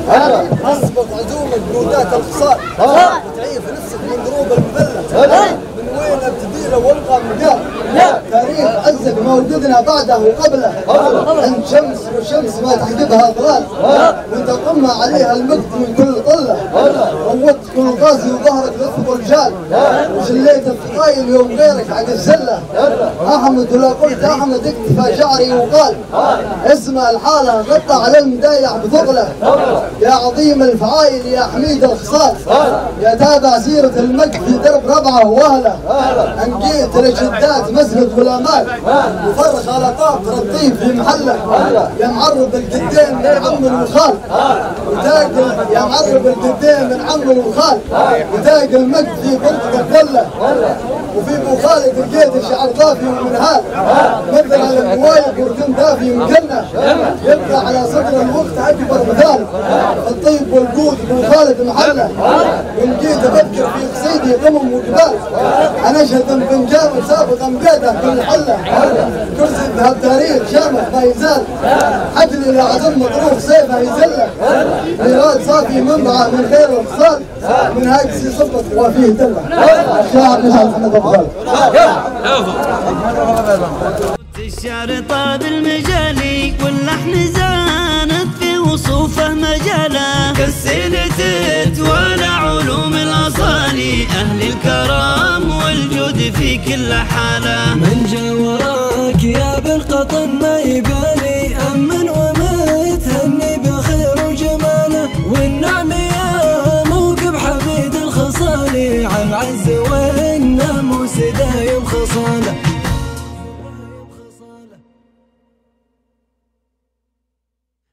أصبغ عزومك جودات الخصال وتعيف نفسك من دروب المذلة من وين ابتدي لو ابقى مقال تاريخ عزك موجودنا بعده وقبله عند شمس وشمس ما تحجبها ظلال وانت قمة عليها المقت من كل طله روضت كل غازي وظهرك لف ورجال وشليت التقايل يوم غيرك عن الزله احمد ولا قلت احمد اكتفى شعري وقال اسمع الحاله غطى على المدايع بثقله يا عظيم الفعايل يا حميد الخصال يا تابع سيره المقت في درب ربعه واهله انقيت لجدات مسند والامال وفرخ على طاب ترطيب في محله يا معرب الجدين من عم الخال وتاكل يا معرب الجدين من عم الخال وتاج المجد في بلدة الدلة، وفي ابو خالد الجيد الشعر طافي ومنهال، مثل على الموايب وردن دافي ومجنة، يبقى على صدر الوقت اكبر مثال، الطيب والجود ابو خالد محلة، وان جيت افكر في قصيدي ضمم وجبال، انا اشهد بنجام سابقا بيده في الحلة، كرسي الذهب تاريخ شامخ ما يزال، حجلي لعظم مطروف سيفه يزله، ميراث صافي منبعه من خير وخصال، من هاجسي صبت وفيه تله، الشاعر نشعر محمد ابو خالد. الشرطة بالمجالي واللحن زانت في وصوفه مجاله، كالسنة تتوالى علوم الاصالي، اهل الكرام والجود في كل حاله، من جا وراك يا بن قطن ما يبالي، امن وما تهني بخير وجماله، والنعم يا موكب حميد الخصالي، عن عز والناموس دايم خصاله.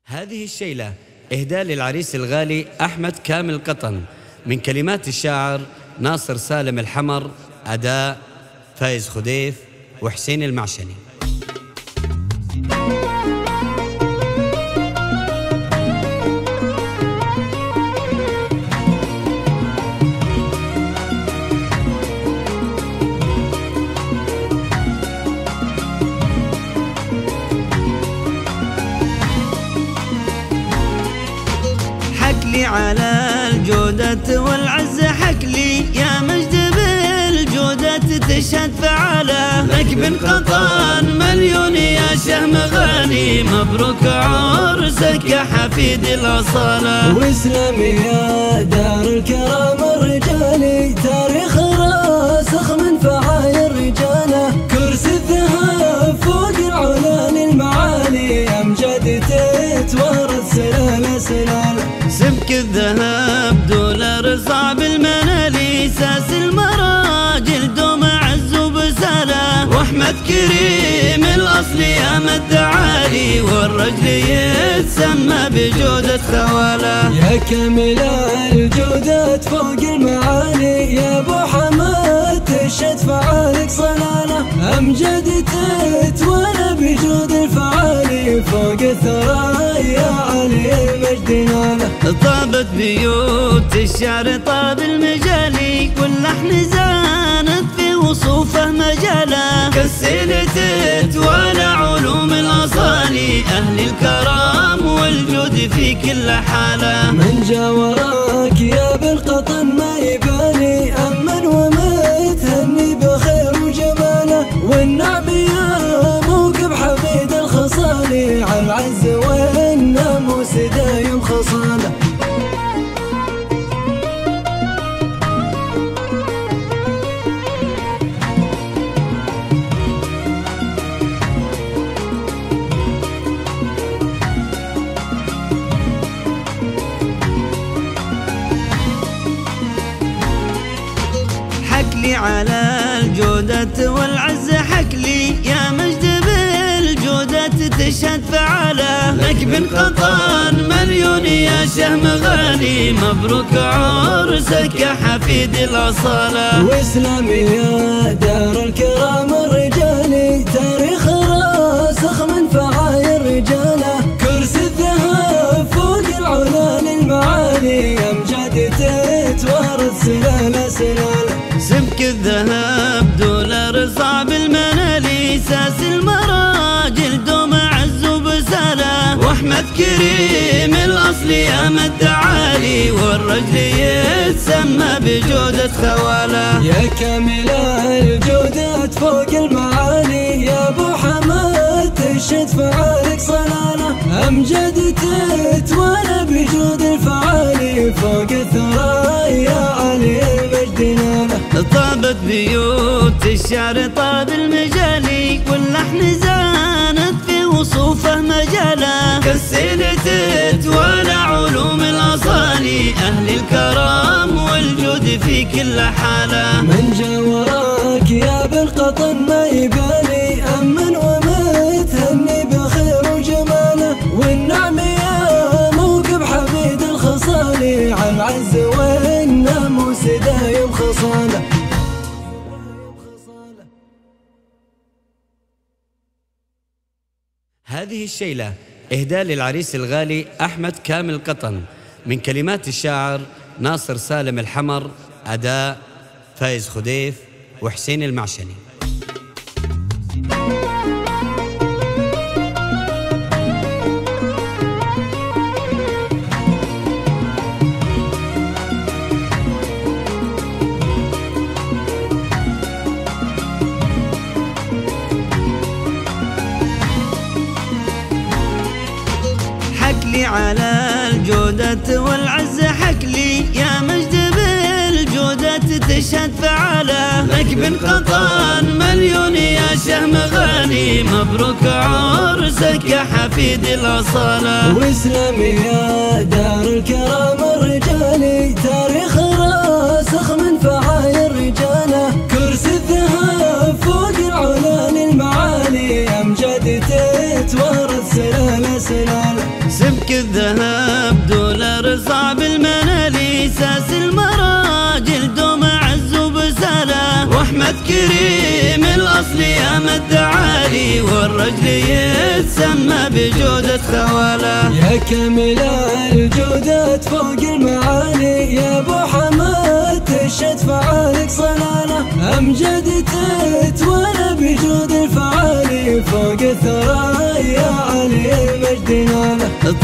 هذه الشيلة إهداء للعريس الغالي أحمد كامل قطن، من كلمات الشاعر ناصر سالم الحمر، أداء فايز خديف وحسين المعشني. على الجودة والعز حكلي، يا مجد بالجودة تشهد فعالة، لك بن قطان مليون يا شهم غالي، مبروك عرسك يا حفيد الأصالة، واسلام يا دار الكرام الرجالي، تاريخ راسخ من فعايا الرجالة، كرسي الذهب فوق العلان المعالي، أمجاد تتوارث سلالة سلالة، سبك الذهب دولار صعب المنالي، ساس المراجل دوم عز وبسالة، واحمد كريم الاصل يا مدعالي، والرجل يتسمى بجودة ثوالة، يا كامل الجودات فوق المعالي، يا ابو حماد تشهد فعالك صلالة، امجاد تتوالى بجود الفعالي، فوق الثرى يا علي مجدنا، طابت بيوت الشعر طاب المجالي، واللحن زانت في وصوفه مجاله، كالسنة تتوالى علوم الاصالي، اهل الكرام والجود في كل حاله، من جا وراك يا بن قطن ما يبالي، امن وما تهني بخير وجماله، والنعم يا موكب حميد الخصالي، عن عز والناموس دايم خصاله. على الجودة والعز حكلي، يا مجد بالجودة تشهد فعالة، لك بن قطان مليون يا شهم غالي، مبروك عرسك يا حفيد الأصالة، واسلام يا دار الكرام الرجالي، تاريخ راسخ من فعايا الرجالة، كرسي الذهب فوق العلان المعالي، أمجاد تتوارث سلالة سلالة، سبك الذهب دولار صعب المنالي، ساس المراجل دوم عز وبسالة، واحمد كريم الاصل يا مدعالي، والرجل يتسمى بجودة ثوالة، يا كامل الجودات فوق المعالي، يا ابو حماد تشهد فعالك صلالة، امجاد تتوالى بجود الفعالي، فوق الثرى يا علي طابت بيوت الشعر طاب المجالي، واللحن زانت في وصوفه مجاله، كالسنة تتوالى علوم الاصالي، اهل الكرام والجود في كل حاله، من جا وراك يا بن قطن ما يبالي، امن وما تهني بخير وجماله، والنعم يا موكب حميد الخصالي، عن عز وين ناموس دايم خصاله. هذه الشيلة إهداء للعريس الغالي أحمد كامل قطن من كلمات الشاعر ناصر سالم الحمر، أداء فايز خديف وحسين المعشني. حكلي على الجودة والعزة، حكلي يا مجد بالجودة تشهد فعالة. لك قطان مليون يا شهم غاني، مبروك عرسك يا حفيد الأصالة. واسلام يا دار الكرام الرجالي، تاريخ راسخ من فعايا الرجالة. كرسي الذهب فوق العلان المعالي، أمجاد تتوارث سلالة سلالة. سبك الذهب دولار صعب المنالي، ساس المراجل دوم عز وبسالة. واحمد كريم الاصل يا مدعالي، والرجل يتسمى بجودة خوالة. يا كامل الجودات فوق المعالي، يا ابو حمد تشهد فعالك صلالة. امجاد تتوالى بجود الفعالي، فوق الثراء يا علي مجدنا.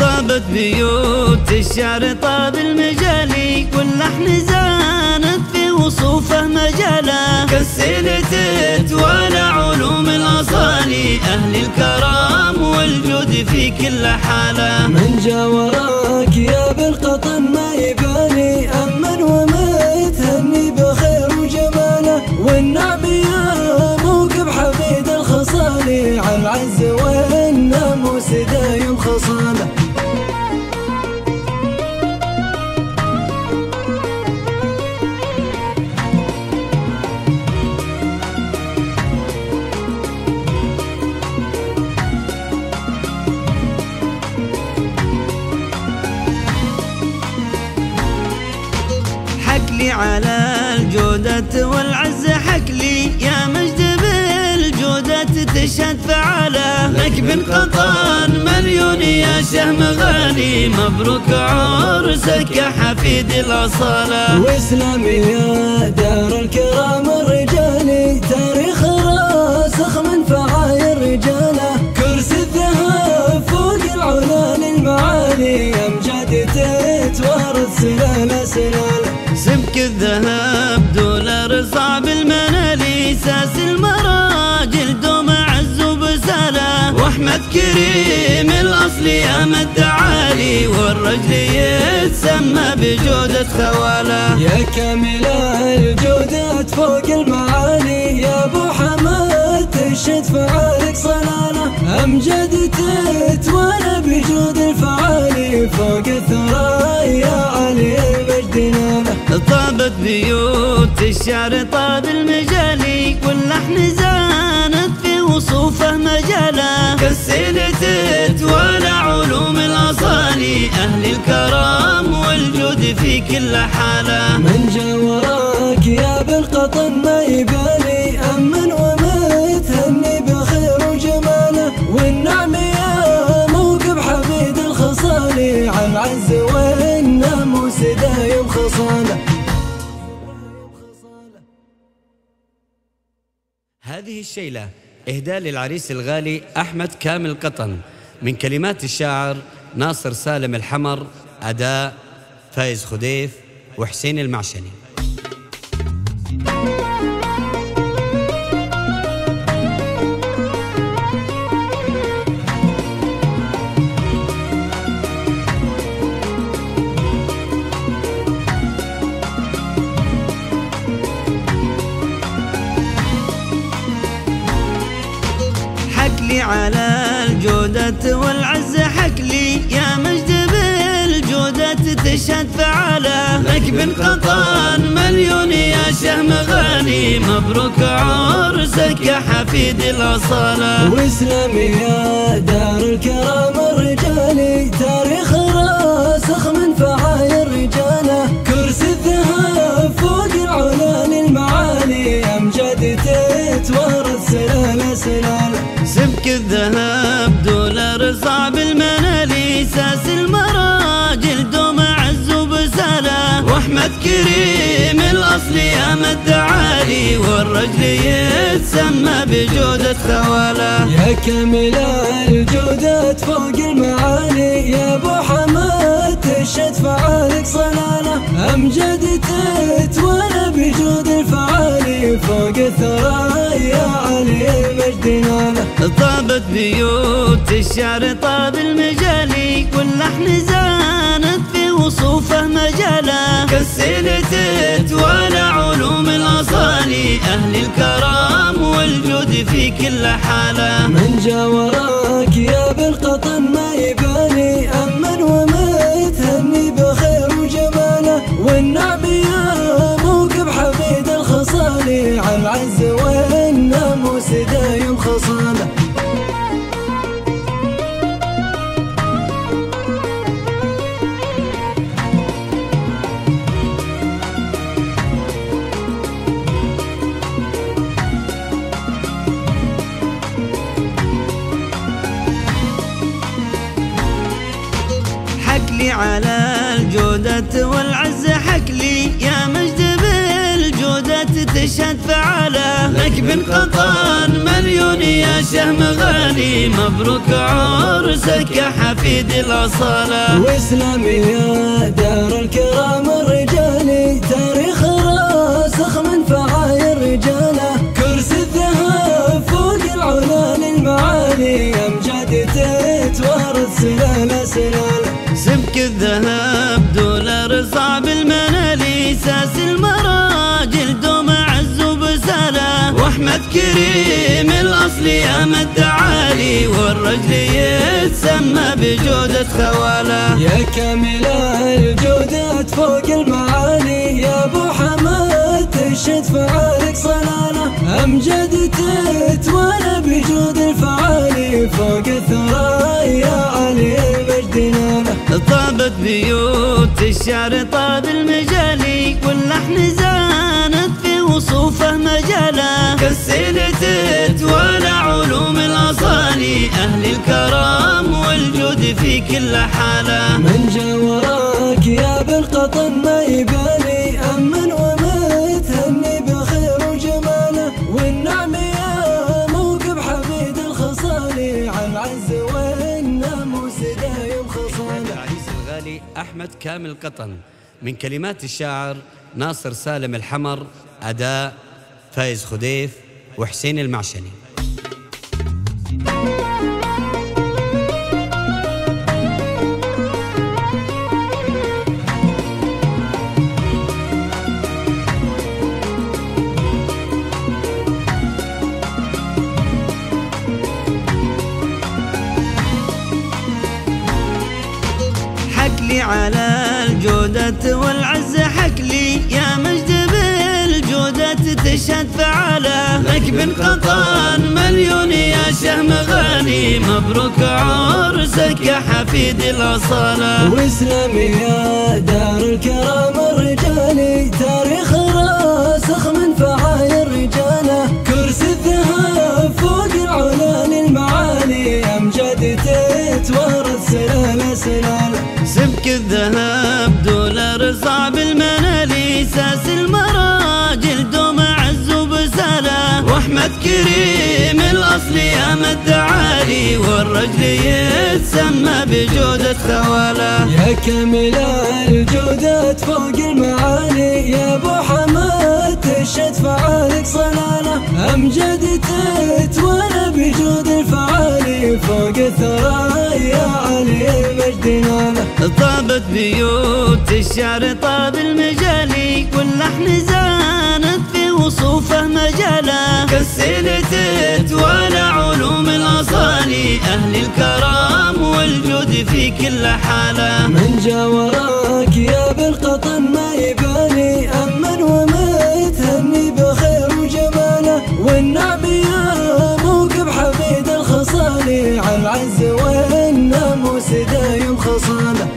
طابت بيوت الشعر طاب المجالي، واللحن زانت في وصوفه مجاله. كالسيل تتوالى علوم الاصالي، اهل الكرام والجود في كل حاله. من جا وراك يا بالقطن ما يبالي، امن ومتهني بخير وجماله. والنعم يا موكب حميد الخصالي، على العز والناموس دايم خصاله. حكلي على الجودة والعزة، حكلي يا مجد بالجودة تشهد فعالة. لك بن قطان مليون يا شهم غالي، مبروك عرسك يا حفيد الأصالة. واسلام يا دار الكرام الرجالي، تاريخ راسخ من فعايا الرجالة. كرسي الذهب فوق العلان المعالي، أمجاد تتوارث سلالة سلالة. سبك الذهب دولار صعب المنالي، ساس المراجل دوم عز وبسالة. واحمد كريم الاصل يا مدعالي، والرجل يتسمى بجودة خوالة. يا كامل الجودات فوق المعالي، يا ابو حمد تشهد فعالك صلالة. امجاد تتوالى بجود الفعالي، فوق الثراء يا علي مجدنا. طابت بيوت الشعر طاب المجالي، واللحن زانت في وصوفه مجاله. كالسيل تتوالى علوم الاصالي، اهل الكرام والجود في كل حاله. من جا وراك يا بالقطن ما يبالي، امن ومتهني بخير وجماله. والنعم يا موكب حميد الخصالي، على العز والناموس دايم خصاله. هذه الشيلة إهداء للعريس الغالي أحمد كامل قطن من كلمات الشاعر ناصر سالم الحمر، أداء فايز خديف وحسين المعشني. حكلي على الجودة والعزة، حكلي يا مجد بالجودة تشهد فعالة. لك بن قطان مليون يا شهم غاني، مبروك عرسك يا حفيد الأصالة. واسلام يا دار الكرام الرجالي، تاريخ راسخ من فعايا الرجالة. كرسي الذهب الذهب دولار صعب المنالي ساس المراجل دوم عز وبسالة واحمد كريم الاصل يا مدعالي والرجل يتسمى بجودة ثوالة يا كامل الجودة فوق المعالي يا ابو حماد تشد فعالك صلالة امجد تتوالى بجود الفعالي فوق الثرى يا علي طابت بيوت الشعر طاب المجالي كل لحن زانت في وصوفه مجاله كالسيل تتوالى علوم الاصالي اهل الكرام والجود في كل حاله من جا وراك يا بالقطن ما يبالي امن ومتهني بخير وجماله والنعم يا موكب حميد الخصالي على العز والناموس دايم صلالة. حكلي على الجودة والعز حكلي يا مجد بالجودة تشهد فعالة لك بالقطان مليون يا شهم غالي مبروك عرسك يا حفيد الأصالة واسلام يا دار الكرام الرجالي تاريخ راسخ من فعايا الرجالة كرسي الذهب فوق العلا للمعالي أمجاد تتوارث سلالة سلالة سبك الذهب دولار صعب المنالي ساس المراجل دوم عز وبسالة واحمد كريم الاصل يا مدعالي والرجل يتسمى بجودة ثوالة يا كامل الجودة فوق المعالي يا ابو حماد تشد فعالك صلالة امجد تتوالى بجود الفعالي فوق الثرى يا علي مجدنا طابت بيوت الشعر طاب المجالي كل لحن زانت في وصوفه مجاله كالسيل تتوالى علوم الاصالي اهل الكرام والجود في كل حاله من جا وراك يا بالقطن ما يبالي امن ومتهني بخير وجماله والنعم يا موكب حميد الخصالي على العز والناموس دايم خصاله أحمد كامل قطن من كلمات الشاعر ناصر سالم الحمر أداء فايز خديف وحسين المعشني. حكلي على الجودة والعز حكلي يا مجد بالجودة تشهد فعالة لك بالقطان مليون يا شهم غالي مبروك عرسك يا حفيد الأصالة واسلام يا دار الكرام الرجالي تاريخ راسخ من فعايا الرجالة كرسي الذهب فوق العلا للمعالي أمجاد تتوارث سلالة سلالة سبك الذهب دولار صعب المنالي ساس المراجل دوم عز وبسالة واحمد كريم الاصل يا مدعالي والرجل يتسمى بجودة ثوالة يا كامل الجودة فوق المعالي يا ابو حماد تشد فعالك صلالة امجد تتوالى بجود الفعالي فوق الثرى يا علي مجدنا طابت بيوت الشعر طاب المجالي كل لحن زانت في وصوفه مجاله كالسيل تتوالى علوم الاصالي اهل الكرام والجود في كل حاله من جا وراك يا بالقطن ما يبالي امن ومتهني بخير وجماله والنعم يا موكب حميد الخصالي على العز والناموس دايم خصاله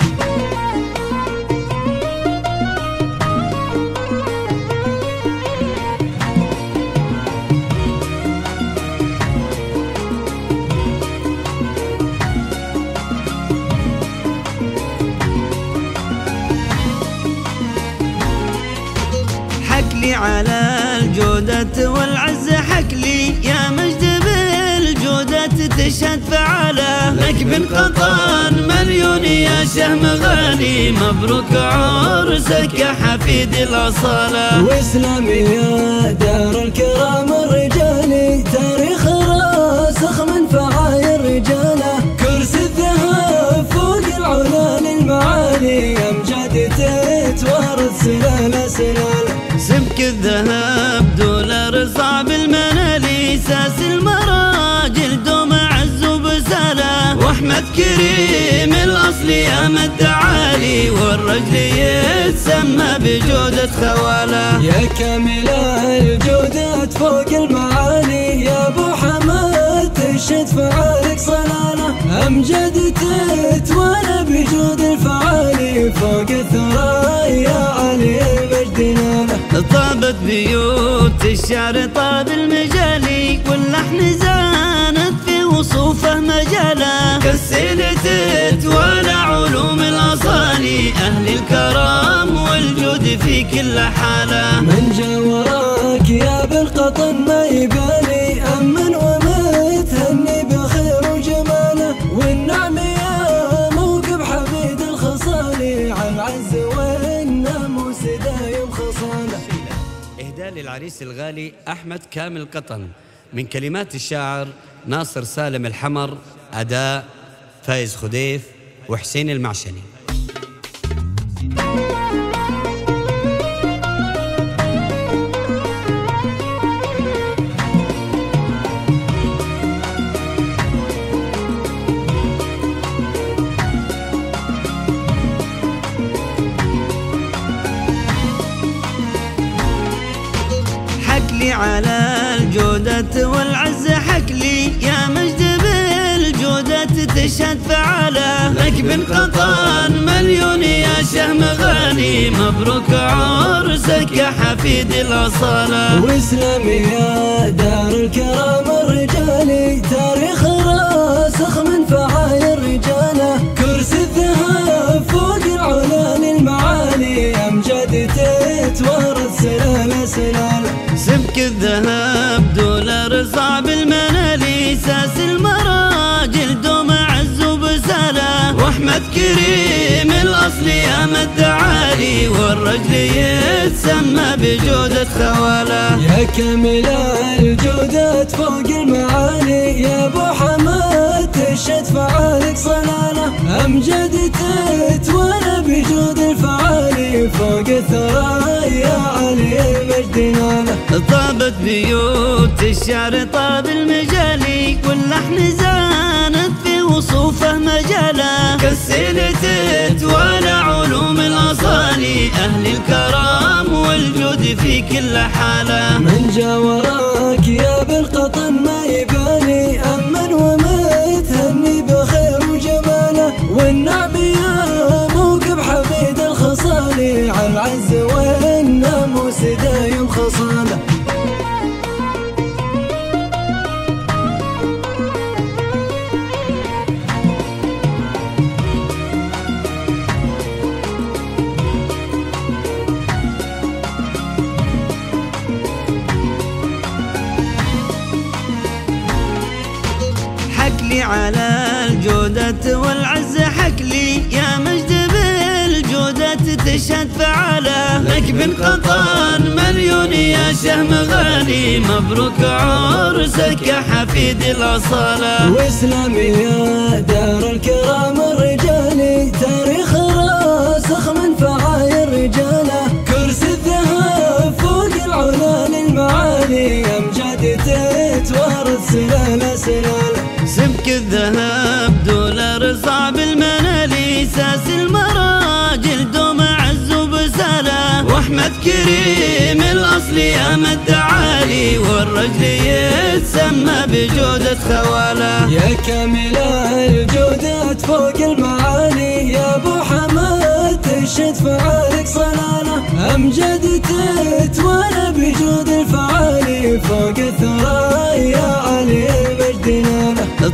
حكلي على الجودة والعز، حكلي يا مجد بالجودة تشهد فعالة لك بن قطن مليون يا شهم غالي، مبروك عرسك يا حفيد الأصالة. واسلام يا دار الكرام الرجالي، تاريخ راسخ من فعايا الرجالة، كرسي الذهب فوق العلا للمعالي، أمجاد تتوارث سلالة سلالة. سبك الذهب دولار صعب المنالي، ساس المراجل دوم عز وبسالة، واحمد كريم الاصل يا مدعالي، والرجل يتسمى بجودة خوالة. يا كامل الجودات فوق المعالي، يا ابو حمد تشد فعالك صلالة، امجاد تتوالى بجود الفعالي، فوق الثرى يا علي. طابت بيوت الشعر طاب المجالي، واللحن زانت في وصوفه مجاله، كالسيل تتوالى علوم الاصالي، اهل الكرم والجود في كل حاله. من جا وراك يا بن قطن ما يبالي، امن ومتهني بخير وجماله، والنعم يا موكب حميد الخصالي، عن عز والناموس دايم خصاله. إهداء للعريس الغالي أحمد كامل قطن من كلمات الشاعر ناصر سالم الحمر، أداء فايز خديف وحسين المعشني. حكلي على الجودة والعز، حكلي يا مجد بالجودة تشهد فعالة، لك بن قطن مليون يا شهم غالي، مبروك عرسك يا حفيد الأصالة. واسلام يا دار الكرام الرجالي، تاريخ راسخ من فعايا الرجالة، كرسي الذهب فوق العلا للمعالي، أمجاد تتوارث سلالة سلالة. سبك الذهب دولار صعب المنالي، ساس المراجل دوم عز وبسالة، واحمد كريم الاصل يا مدعالي، والرجل يتسمى بجودة خوالة. يا كامل الجودات فوق المعالي، يا ابو حمد تشد فعالك صلالة، امجاد تتوالى بجود الفعالي، فوق الثرى يا علي مجدنا. طابت بيوت الشعر طاب المجالي، واللحن زانت في وصوفه مجاله، كالسيل تتوالى علوم الاصالي، اهل الكرم والجود في كل حاله. من جا وراك يا بن قطن ما يبالي، امن ومتهني بخير وجماله، والنعم يا موكب حميد الخصالي، عن عز والناموس دايم خصاله. حكلي على الجودة والعز، حكلي يا مجد بالجودة تشهد فعالة، لك بن قطن مليون يا شهم غالي، مبروك عرسك يا حفيد الأصالة. واسلام يا دار الكرام الرجالي، تاريخ راسخ من فعايا الرجالة، كرسي الذهب فوق العلا للمعالي، أمجاد تتوارث سلالة سلالة. سبك الذهب دولار صعب المنالي، ساس المراجل دوم عز وبسالة، واحمد كريم الاصل يا مدعالي، والرجل يتسمى بجودة خوالة. يا كامل الجودات فوق المعالي، يا ابو حمد تشد فعالك صلالة، امجاد تتوالى بجود الفعالي، فوق الثرى يا علي.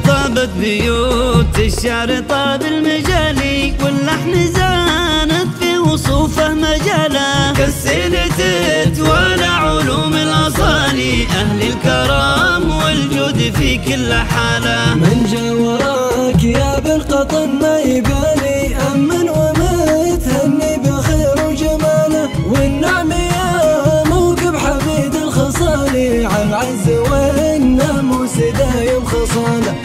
طابت بيوت الشعر طاب المجالي، واللحن زانت في وصوفه مجاله، كالسيل تتوالى أهل الكرم والجود في كل حالة. من جا وراك يا بن قطن ما يبالي، أمن ومتهني بخير وجماله، والنعم يا موكب حميد الخصالي، على العز والناموس دايم خصاله.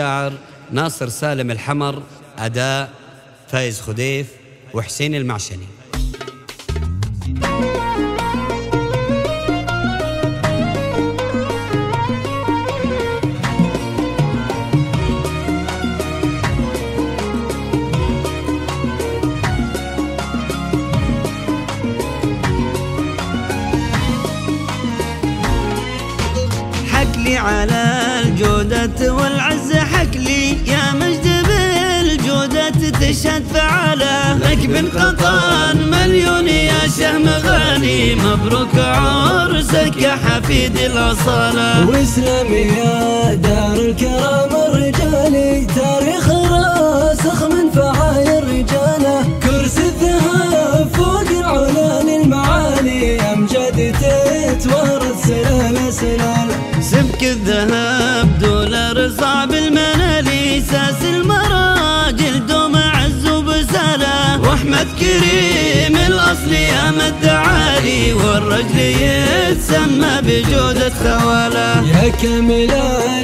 شعر ناصر سالم الحمر، أداء فايز خديف وحسين المعشني. حكلي على الجودة والعز، حكلي يا مجد بالجودة تشهد فعالة. لك بن قطن مليون يا شهم غاني، مبروك عرسك يا حفيد الأصالة. واسلام يا دار الكرام الرجالي، تاريخ راسخ من فعايا الرجالة، كرسي الذهب فوق العلان المعالي، أمجاد تتوارث سلالة سلالة. سبك الذهب دولار صعب المنالي، ساس المراجل دوم عز وبسالة. واحمد كريم الاصل يا مدعالي، والرجل يتسمى بجودة خوالة. يا كامل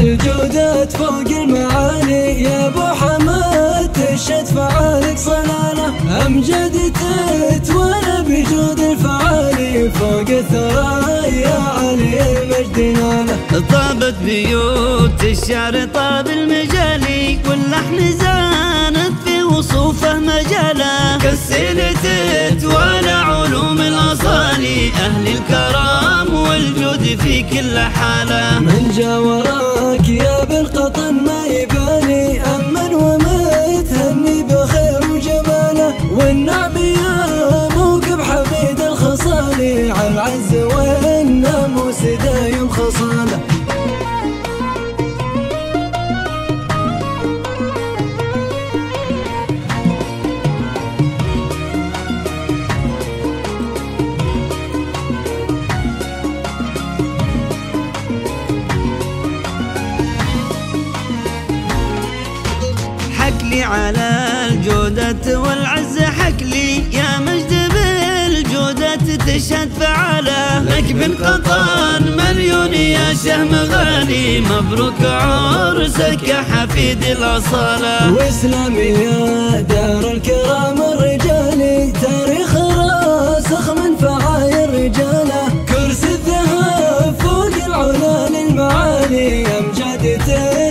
الجودات فوق المعالي، يا ابو حماد تشهد فعالك صلالة، امجاد تتوالى بجود الفعالي، فوق الثرى يا علي مجدنا. طابت بيوت الشعر طاب المجالي، واللحن زانت في وصوفه مجاله، كالسيل تتوالى علوم الاصالي، اهل الكرم والجود في كل حاله. من جا وراك يا بن قطن ما يبالي، امن ومتهني بخير وجماله، والنعم يا موكب حميد الخصالي، على العز والناموس دايم خصاله. حكلي على الجودة والعز، حكلي يا مجد بالجودة تشهد فعالة. لك بن قطن مليون يا شهم غاني، مبروك عرسك يا حفيد الأصالة. واسلام يا دار الكرام الرجالي، تاريخ راسخ من فعايا الرجالة، كرسي الذهب فوق العلان المعالي، أمجاد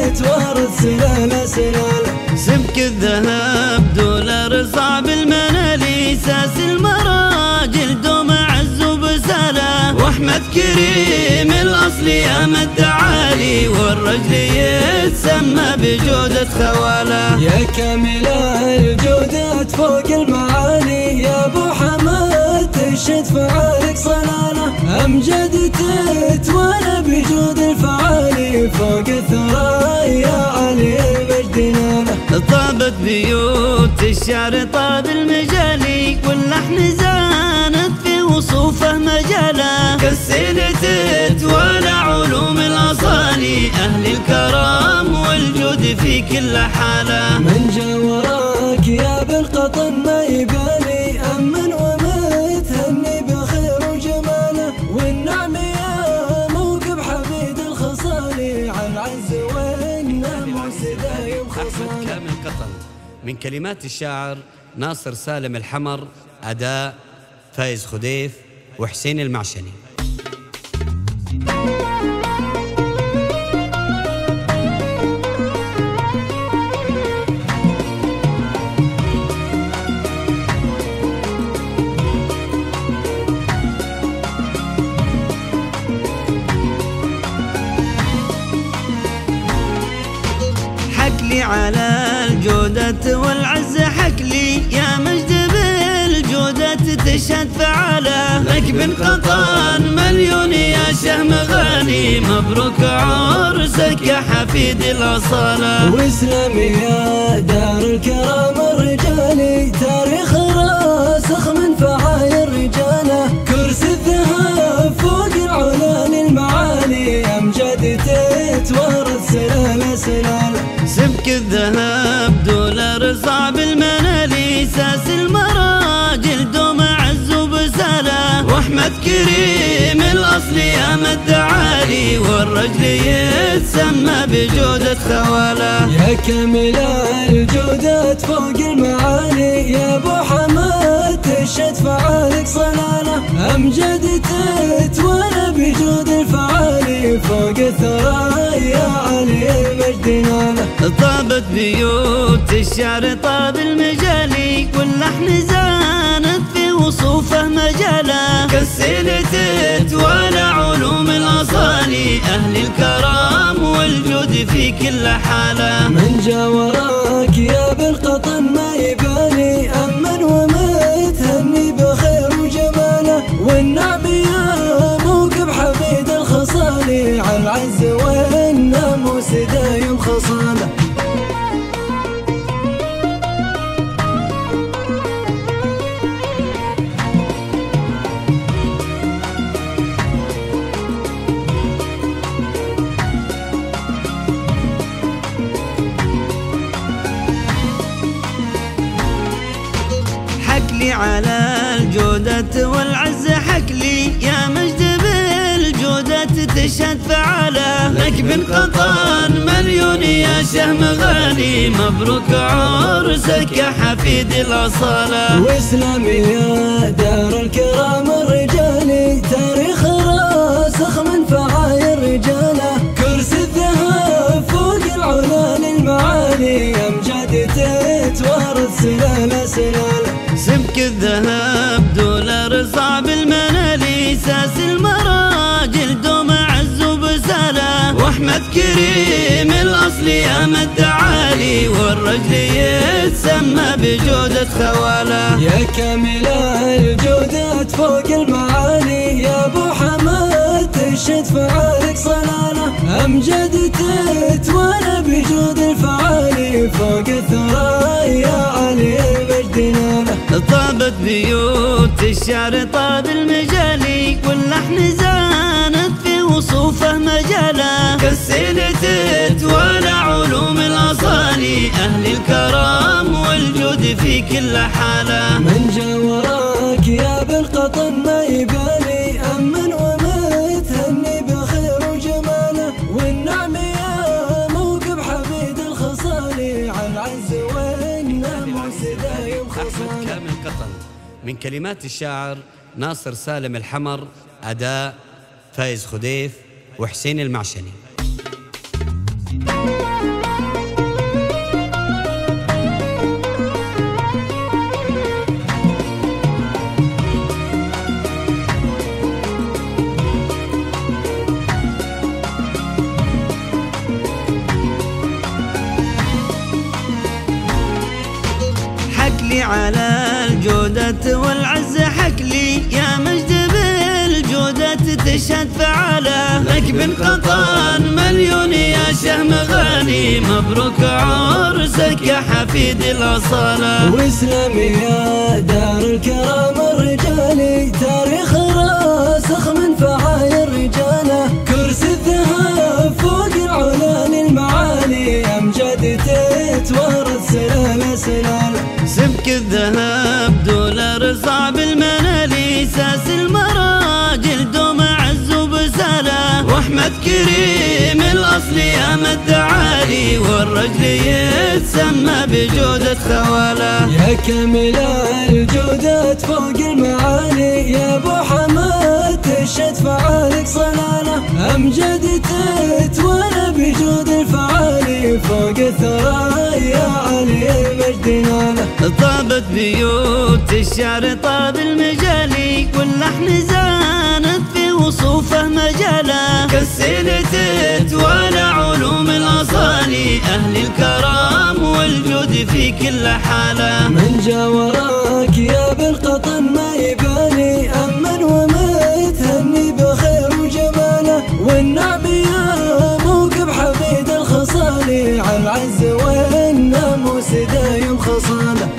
تتوارث سلالة سلالة. سبك الذهب دولار صعب المنالي، ساس المراجل دوم عز وبسالة. واحمد كريم الاصل يا مدعالي، والرجل يتسمى بجودة خوالة. يا كامل الجودات فوق المعالي، يا ابو حماد تشهد فعالك صلالة، امجاد تتوالى بجود الفعالي، فوق الثرى يا علي. طابت بيوت الشعر طاب المجالي، واللحن زانت في وصوفه مجاله، كالسيل تتوالى علوم الاصالي، اهل الكرم والجود في كل حاله. من جا وراك يا بن قطن ما يبالي، امن ومتهني بخير وجماله، والنعم يا موكب حميد الخصالي، عن عز والناموس دايم خصاله. أحمد كامل قطن، من كلمات الشاعر ناصر سالم الحمر، أداء فايز خديف وحسين المعشني. حكلي على الجودة والعز، حكلي يا مجد بالجودة تشهد فعالة. لك بن قطن مليون يا شهم غاني، مبروك عرسك يا حفيد الأصالة. واسلام يا دار الكرام الرجالي، الذهب دولار صعب المنالي ساس المراجل دوم عز وبسالة واحمد كريم الاصل يا مدعالي والرجل يتسمى بجودة خوالة يا كامل الجودة فوق المعالي يا ابو حمد تشد فعالك صلالة امجد تتوالى بجود الفعالي فوق الثرى يا علي طابت بيوت الشعر طاب المجالي واللحن زانت في وصوفه مجاله كالسيل تتوالى علوم الاصالي اهل الكرام والجود في كل حاله من جا وراك يا بالقطن ما يبالي امن ومتهني بخير وجماله والنعم يا موكب حميد الخصالي على العز والناموس دايم خصاله على الجودة والعز حكلي يا مجد بالجودة تشهد فعالة لك بن قطان مليون يا شهم غالي مبروك عرسك يا حفيد الأصالة واسلام يا دار الكرام الرجالي تاريخ راسخ من فعايا الرجالة كرسي الذهب فوق العلا للمعالي أمجاد تتوارث سلالة سلالة سبك الذهب دولار صعب المنالي ساس المراجل دوم عز وبسالة واحمد كريم الاصل يا مدعالي والرجل يتسمى بجودة خوالة يا كامل الجودة فوق المعالي يا ابو حمد تشد فعالك صلالة امجد تتوالى بجود الفعالي فوق الثرى يا علي طابت بيوت الشعر طاب المجالي واللحن زانت في وصوفه مجاله كالسيل تتوالى علوم الاصالي اهل الكرام والجود في كل حاله من جا وراك يا بالقطن ما يبالي امن ومتهني بخير وجماله والنعم يا موكب حميد الخصالي على العز والناموس دايم خصالي من كلمات الشاعر ناصر سالم الحمر، أداء فايز خديف وحسين المعشني. حكلي على الجودة والعز حكلي يا مجد بالجودة تشهد فعالة لك بن قطان مليون يا شهم غالي مبروك عرسك يا حفيد الأصالة واسلام يا دار الكرام الرجالي تاريخ راسخ من فعايا الرجالة كرسي الذهب فوق العلا للمعالي أمجاد تتوارث سلالة سلالة سبك الذهب دولار صعب المنالي ساس المراجل دوم عز وبسالة واحمد كريم الاصل يا مدعالي والرجل يتسمى بجودة خوالة يا كامل الجودة فوق المعالي يا ابو حمد تشد فعالك صلالة امجد تتوالى بجود الفعالي فوق الثرى يا علي طابت بيوت الشعر طاب المجالي واللحن زانت في وصوفه مجاله كالسيل تتوالى علوم الاصالي اهل الكرام والجود في كل حاله من جا وراك يا بالقطن ما يبالي امن ومتهني بخير وجماله والنعم يا موكب حميد الخصالي على العز والناموس دايم خصاله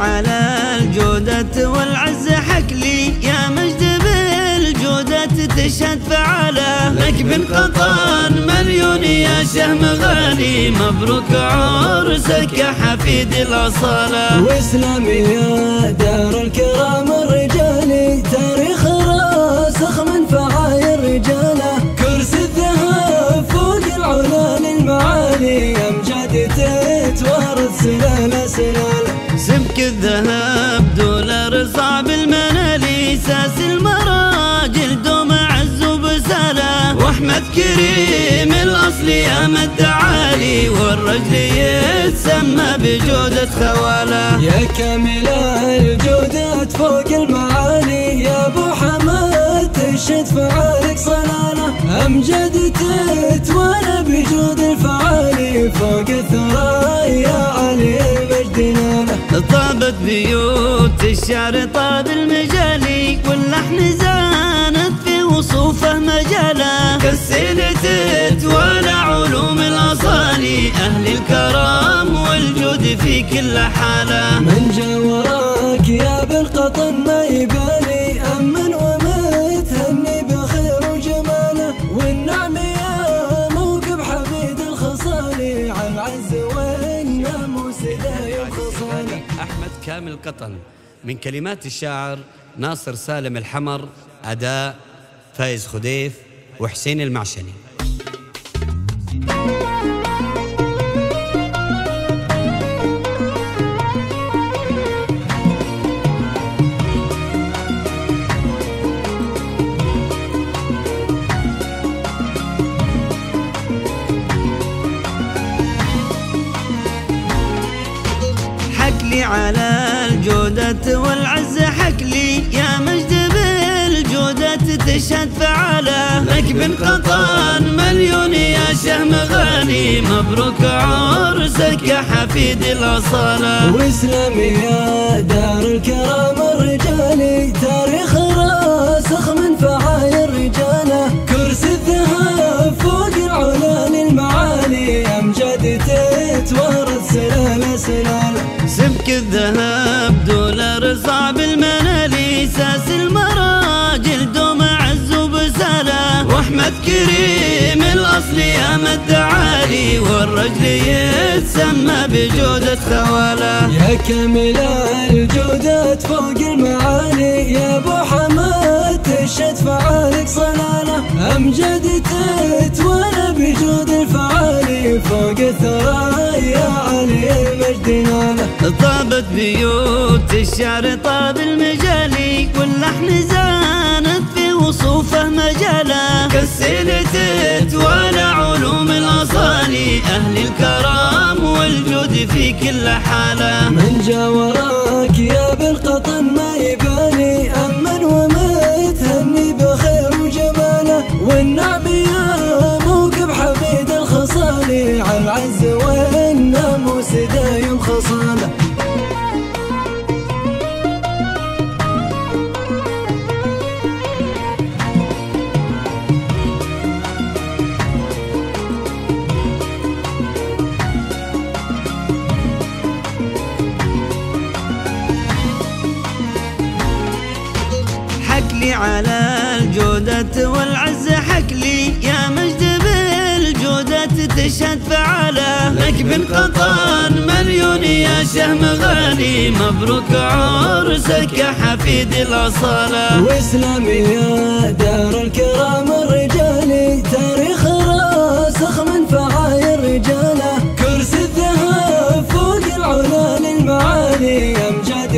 على الجودة والعز حكلي يا مجد بالجودة تشهد فعلا لك بن قطن مليون يا شهم غالي مبروك عرسك يا حفيد الأصالة واسلام يا دار الكرام الرجالي تاريخ راسخ من فعايا الرجالة كرسي الذهب فوق العلا للمعالي أمجاد تتوارث سلالة سلالة سبك الذهب دولار صعب المنالي ساس المراجل دوم عز وبسالة واحمد كريم الاصل يا مدعالي والرجل يتسمى بجودة خوالة يا كامل الجودة فوق المعالي يا ابو حمد تشد فعالك صلالة امجد تتوالى بجود الفعالي فوق الثرى يا علي طابت بيوت الشعر طاب المجالي واللحن زانت في وصوفه مجاله كالسنة تتوالى علوم الاصالي اهل الكرم والجود في كل حاله من جا وراك يا بن قطن ما يبالي امن ومتهني بخير وجماله والنعم يا موكب حميد الخصالي عن عز والناموس أحمد كامل قطن. من كلمات الشاعر ناصر سالم الحمر، أداء فايز خديف وحسين المعشني. على الجودة والعز حكلي يا مجد بالجودة تشهد فعالة لك بن قطن مليون يا شهم غالي مبروك عرسك يا حفيد الأصالة واسلام يا دار الكرام الرجالي تاريخ راسخ من فعايا الرجالة كرسي الذهب فوق العلا للمعالي أمجاد تتوارث سلالة سلالة سبك الذهب دولار صعب المنالي ساس المراجل دوم عز وبسالة واحمد كريم الاصل يا مدعالي والرجل يتسمى بجودة خوالة يا كامل الجودة فوق المعالي يا ابو حمد تشهد فعالك صلالة امجد تتوالى بجود الفعالي فوق الثرى يا علي طابت بيوت الشعر طاب المجالي واللحن زانت في وصوفه مجاله كالسنة تتوالى علوم الاصالي اهل الكرم والجود في كل حاله من جا وراك يا بن قطن ما يبالي امن ومتهني بخير وجماله والنعم يا موكب حميد الخصالي على العز والناموس دايم خصاله على الجودة والعز حكلي يا مجد بالجودة تشهد فعالة لك بن قطن مليون يا شهم غالي مبروك عرسك يا حفيد الأصالة واسلام يا دار الكرام الرجالي تاريخ راسخ من فعايا الرجالة كرسي الذهب فوق العلا للمعالي أمجاد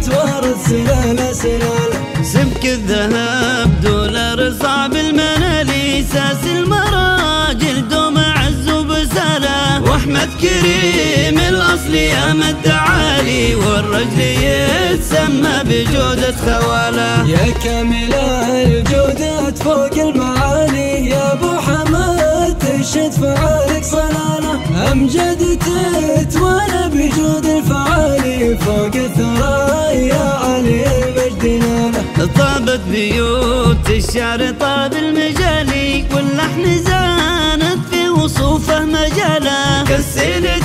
تتوارث سلالة سلالة سبك الذهب دولار صعب المنالي ساس المراجل دوم عز وبسالة واحمد كريم الاصل يا مدعالي والرجل يتسمى بجودة خوالة يا كامل الجودة فوق المعالي يا ابو حمد تشهد فعالك صلالة امجاد تتوالى بجود الفعالي فوق الثرى يا علي طابت بيوت الشعر طاب المجالي واللحن زانت في وصوفه مجاله كالسنة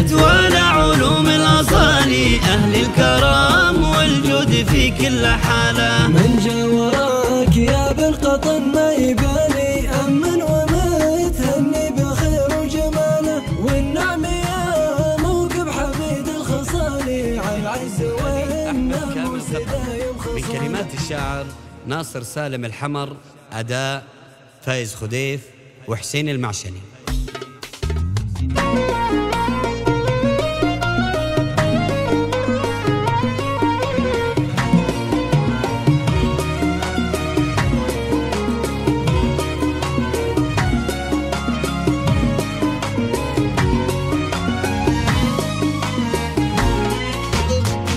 تتوالى علوم الاصالي اهل الجود في كل حالة. من جا وراك يا بن قطن ما يبالي، أمن ومثلني بخير وجماله، والنعم يا موكب حميد الخصالي على العز والنعم والسدايم. من كلمات الشاعر ناصر سالم الحمر، أداء فايز خديف وحسين المعشني.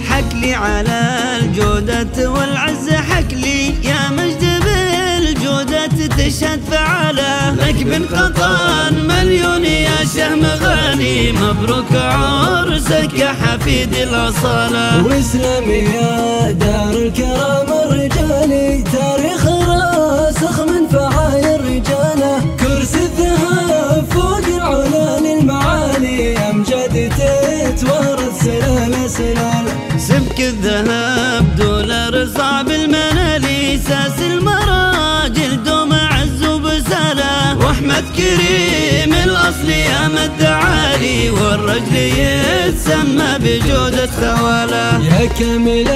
حكلي على الجودة والعز، حكلي يا مجد بالجودة تشهد فعالة. لك بن قطن مليون يا شهم غالي، مبروك عرسك يا حفيد الأصالة. واسلام يا دار الكرام الرجالي، تاريخ راسخ من فعايا الرجالة. كرسي الذهب فوق العلال المعالي، أمجاد تتوارث سلالة سلالة. سبك الذهب دولار صعب المنالي، ساس المراجل دوم عز وبسالة. واحمد كريم الاصل يا مدعالي، والرجل يتسمى بجودة ثوالة. يا كامل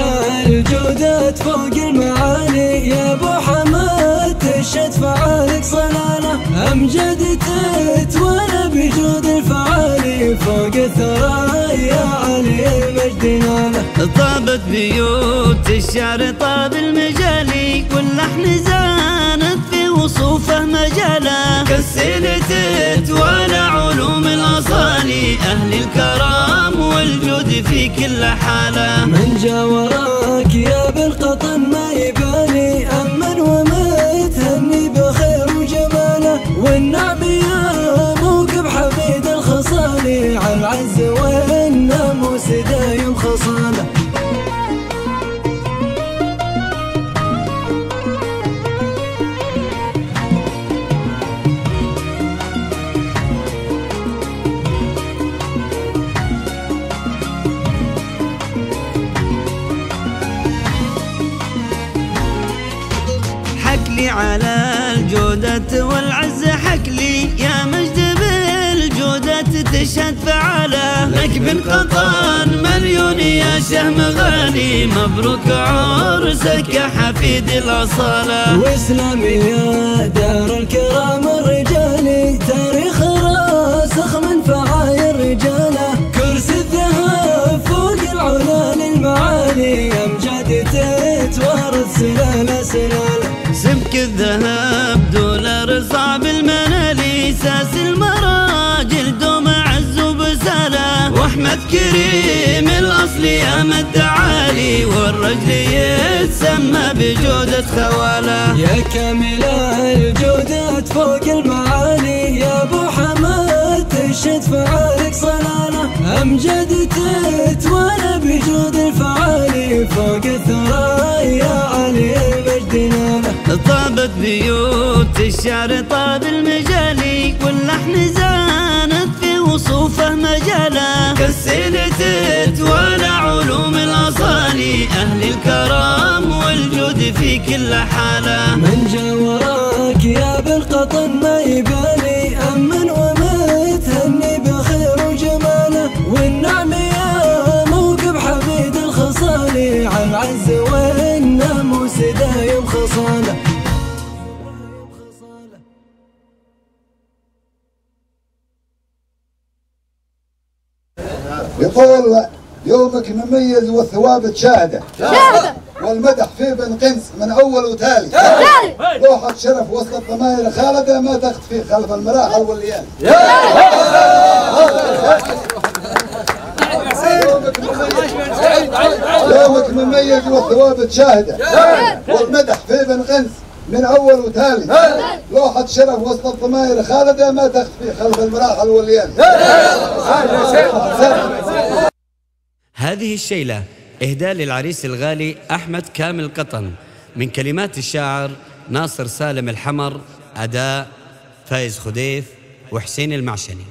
الجودات فوق المعالي، يا ابو حماد تشهد فعالك صلالة. امجاد تتوالى بجود الفعالي، فوق الثرى يا علي مجدنا. طابت بيوت الشعر طاب المجالي، واللحن زانت في وصوفه مجاله. كالسيل تتوالى علوم الاصالي، اهل الكرام والجود في كل حاله. من جا وراك يا بن قطن ما يبالي، امن ومثلني بخير وجماله، والنعم يا موكب حميد الخصالي على العز والناموس دايم خصاله. حكلي على الجودة والعز، حكلي يا مجد بالجودة تشهد فعالة. لك بن قطن مليون يا شهم غالي، مبروك عرسك يا حفيد الأصالة. واسلام يا دار الكرام الرجالي، تاريخ راسخ من فعايا الرجالة. كرسي الذهب فوق العلال المعالي، أمجاد تتوارث سلالة سلالة. سبك الذهب دولار صعب المنالي، ساس المراجل دوم عز وبسالة. واحمد كريم الاصل يا مدعالي، والرجل يتسمى بجودة ثوالة. يا كامل الجودات فوق المعالي، يا ابو حماد تشهد فعالك صلالة. امجاد تتوالى بجود الفعالي، فوق الثرى يا علي مجدنا. طابت بيوت الشعر طاب المجالي، واللحن زانت في وصوفه مجاله. كالسيل تتوالى علوم الاصالي، اهل الكرام والجود في كل حاله. من جا وراك يا بن قطن ما يبالي، امن ومثلني بخير وجماله، والنعم يا موكب حميد الخصالي على العز والناموس دايم خصاله. يقول يومك مميز والثوابت شاهده والمدح فيه بن قنص من اول وتالي. لوحة شرف وسط الضمائر خالده، ما تختفي خلف المراحل والليالي. يومك مميز والثوابت شاهده والمدح فيه بن قنص من اول وتالي. لوحة شرف وسط الضمائر خالده، ما تختفي خلف المراحل والليالي. هذه الشيلة إهداء للعريس الغالي أحمد كامل قطن، من كلمات الشاعر ناصر سالم الحمر، أداء فايز خديف وحسين المعشني.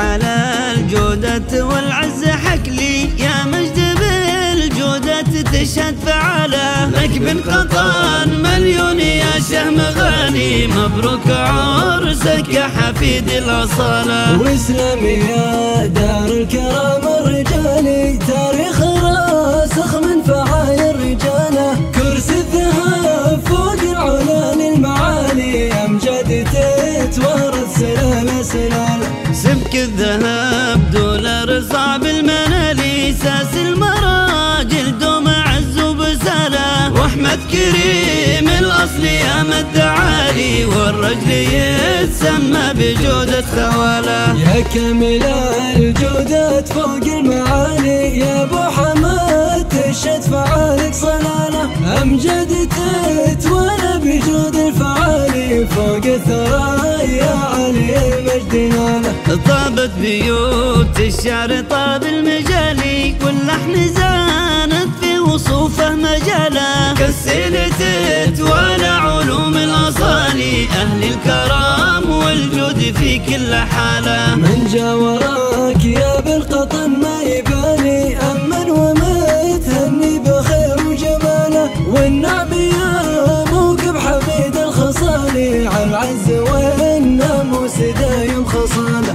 على الجودة والعز حكلي يا مجد بالجودة تشهد فعالة لك بن قطن مليون يا شهم غني مبروك عرسك يا حفيد الأصالة واسلم يا دار الكرام الرجالي تاريخ راسخ من فعال الرجالة كرسي الذهب فوق العلا للمعالي أمجاد تتورث سلالة سلالة سبك الذهب دولار صعب المنالي ساس المراجل دوم عز وبسالة وأحمد كريم الأصل يا مدعالي والرجل يتسمى بجودة خوالة يا كامل الجودات فوق المعالي يا أبو حماد تشهد فعالك صلالة أمجاد تتوالى بجود الفعالي فوق الثرى يا علي مجدنا طابت بيوت الشعر طاب المجالي واللحن زانت في وصوفه مجاله كالسنة تتوالى علوم الأصالي أهل الكرام والجود في كل حالة من جا وراك يا بن قطن ما يبالي أمن وما تهني بخير وجماله والنعم يا موكب حميد الخصالي على العز والناموس دايم خصاله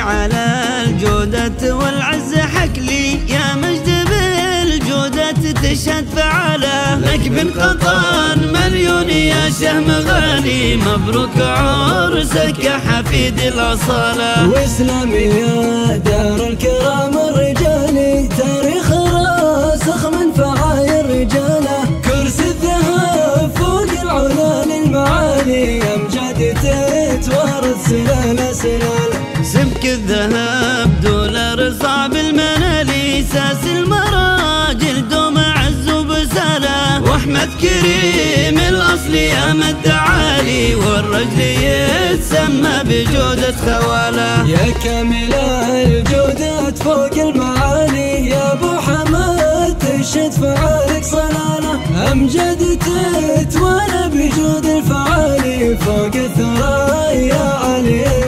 على الجودة والعز حكلي يا مجد بالجودة تشهد فعالة لك بن قطن مليون يا شهم غالي مبروك عرسك يا حفيد الأصالة واسلم يا دار الكرام الرجالي تاريخ راسخ من فعايا الرجالة كرسي الذهب فوق العلا للمعالي أمجاد تتوارث سلالة سلالة سبك الذهب دولار صعب المنالي ساس المراجل دوم عز وبسالة وأحمد كريم الأصل يا مدعالي والرجل يتسمى بجودة خوالة يا كامل الجودات فوق المعالي يا أبو حماد تشهد فعالك صلالة أمجاد تتوالى بجود الفعالي فوق الثرى يا علي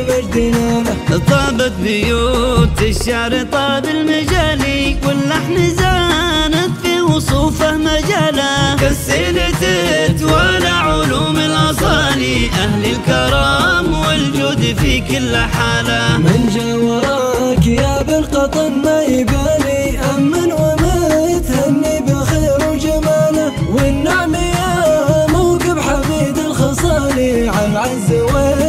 طابت بيوت الشعر طاب المجالي واللحن زانت في وصوفه مجاله كالسنة تتوالى علوم الأصالي أهل الكرام والجود في كل حالة من جا وراك يا بن قطن ما يبالي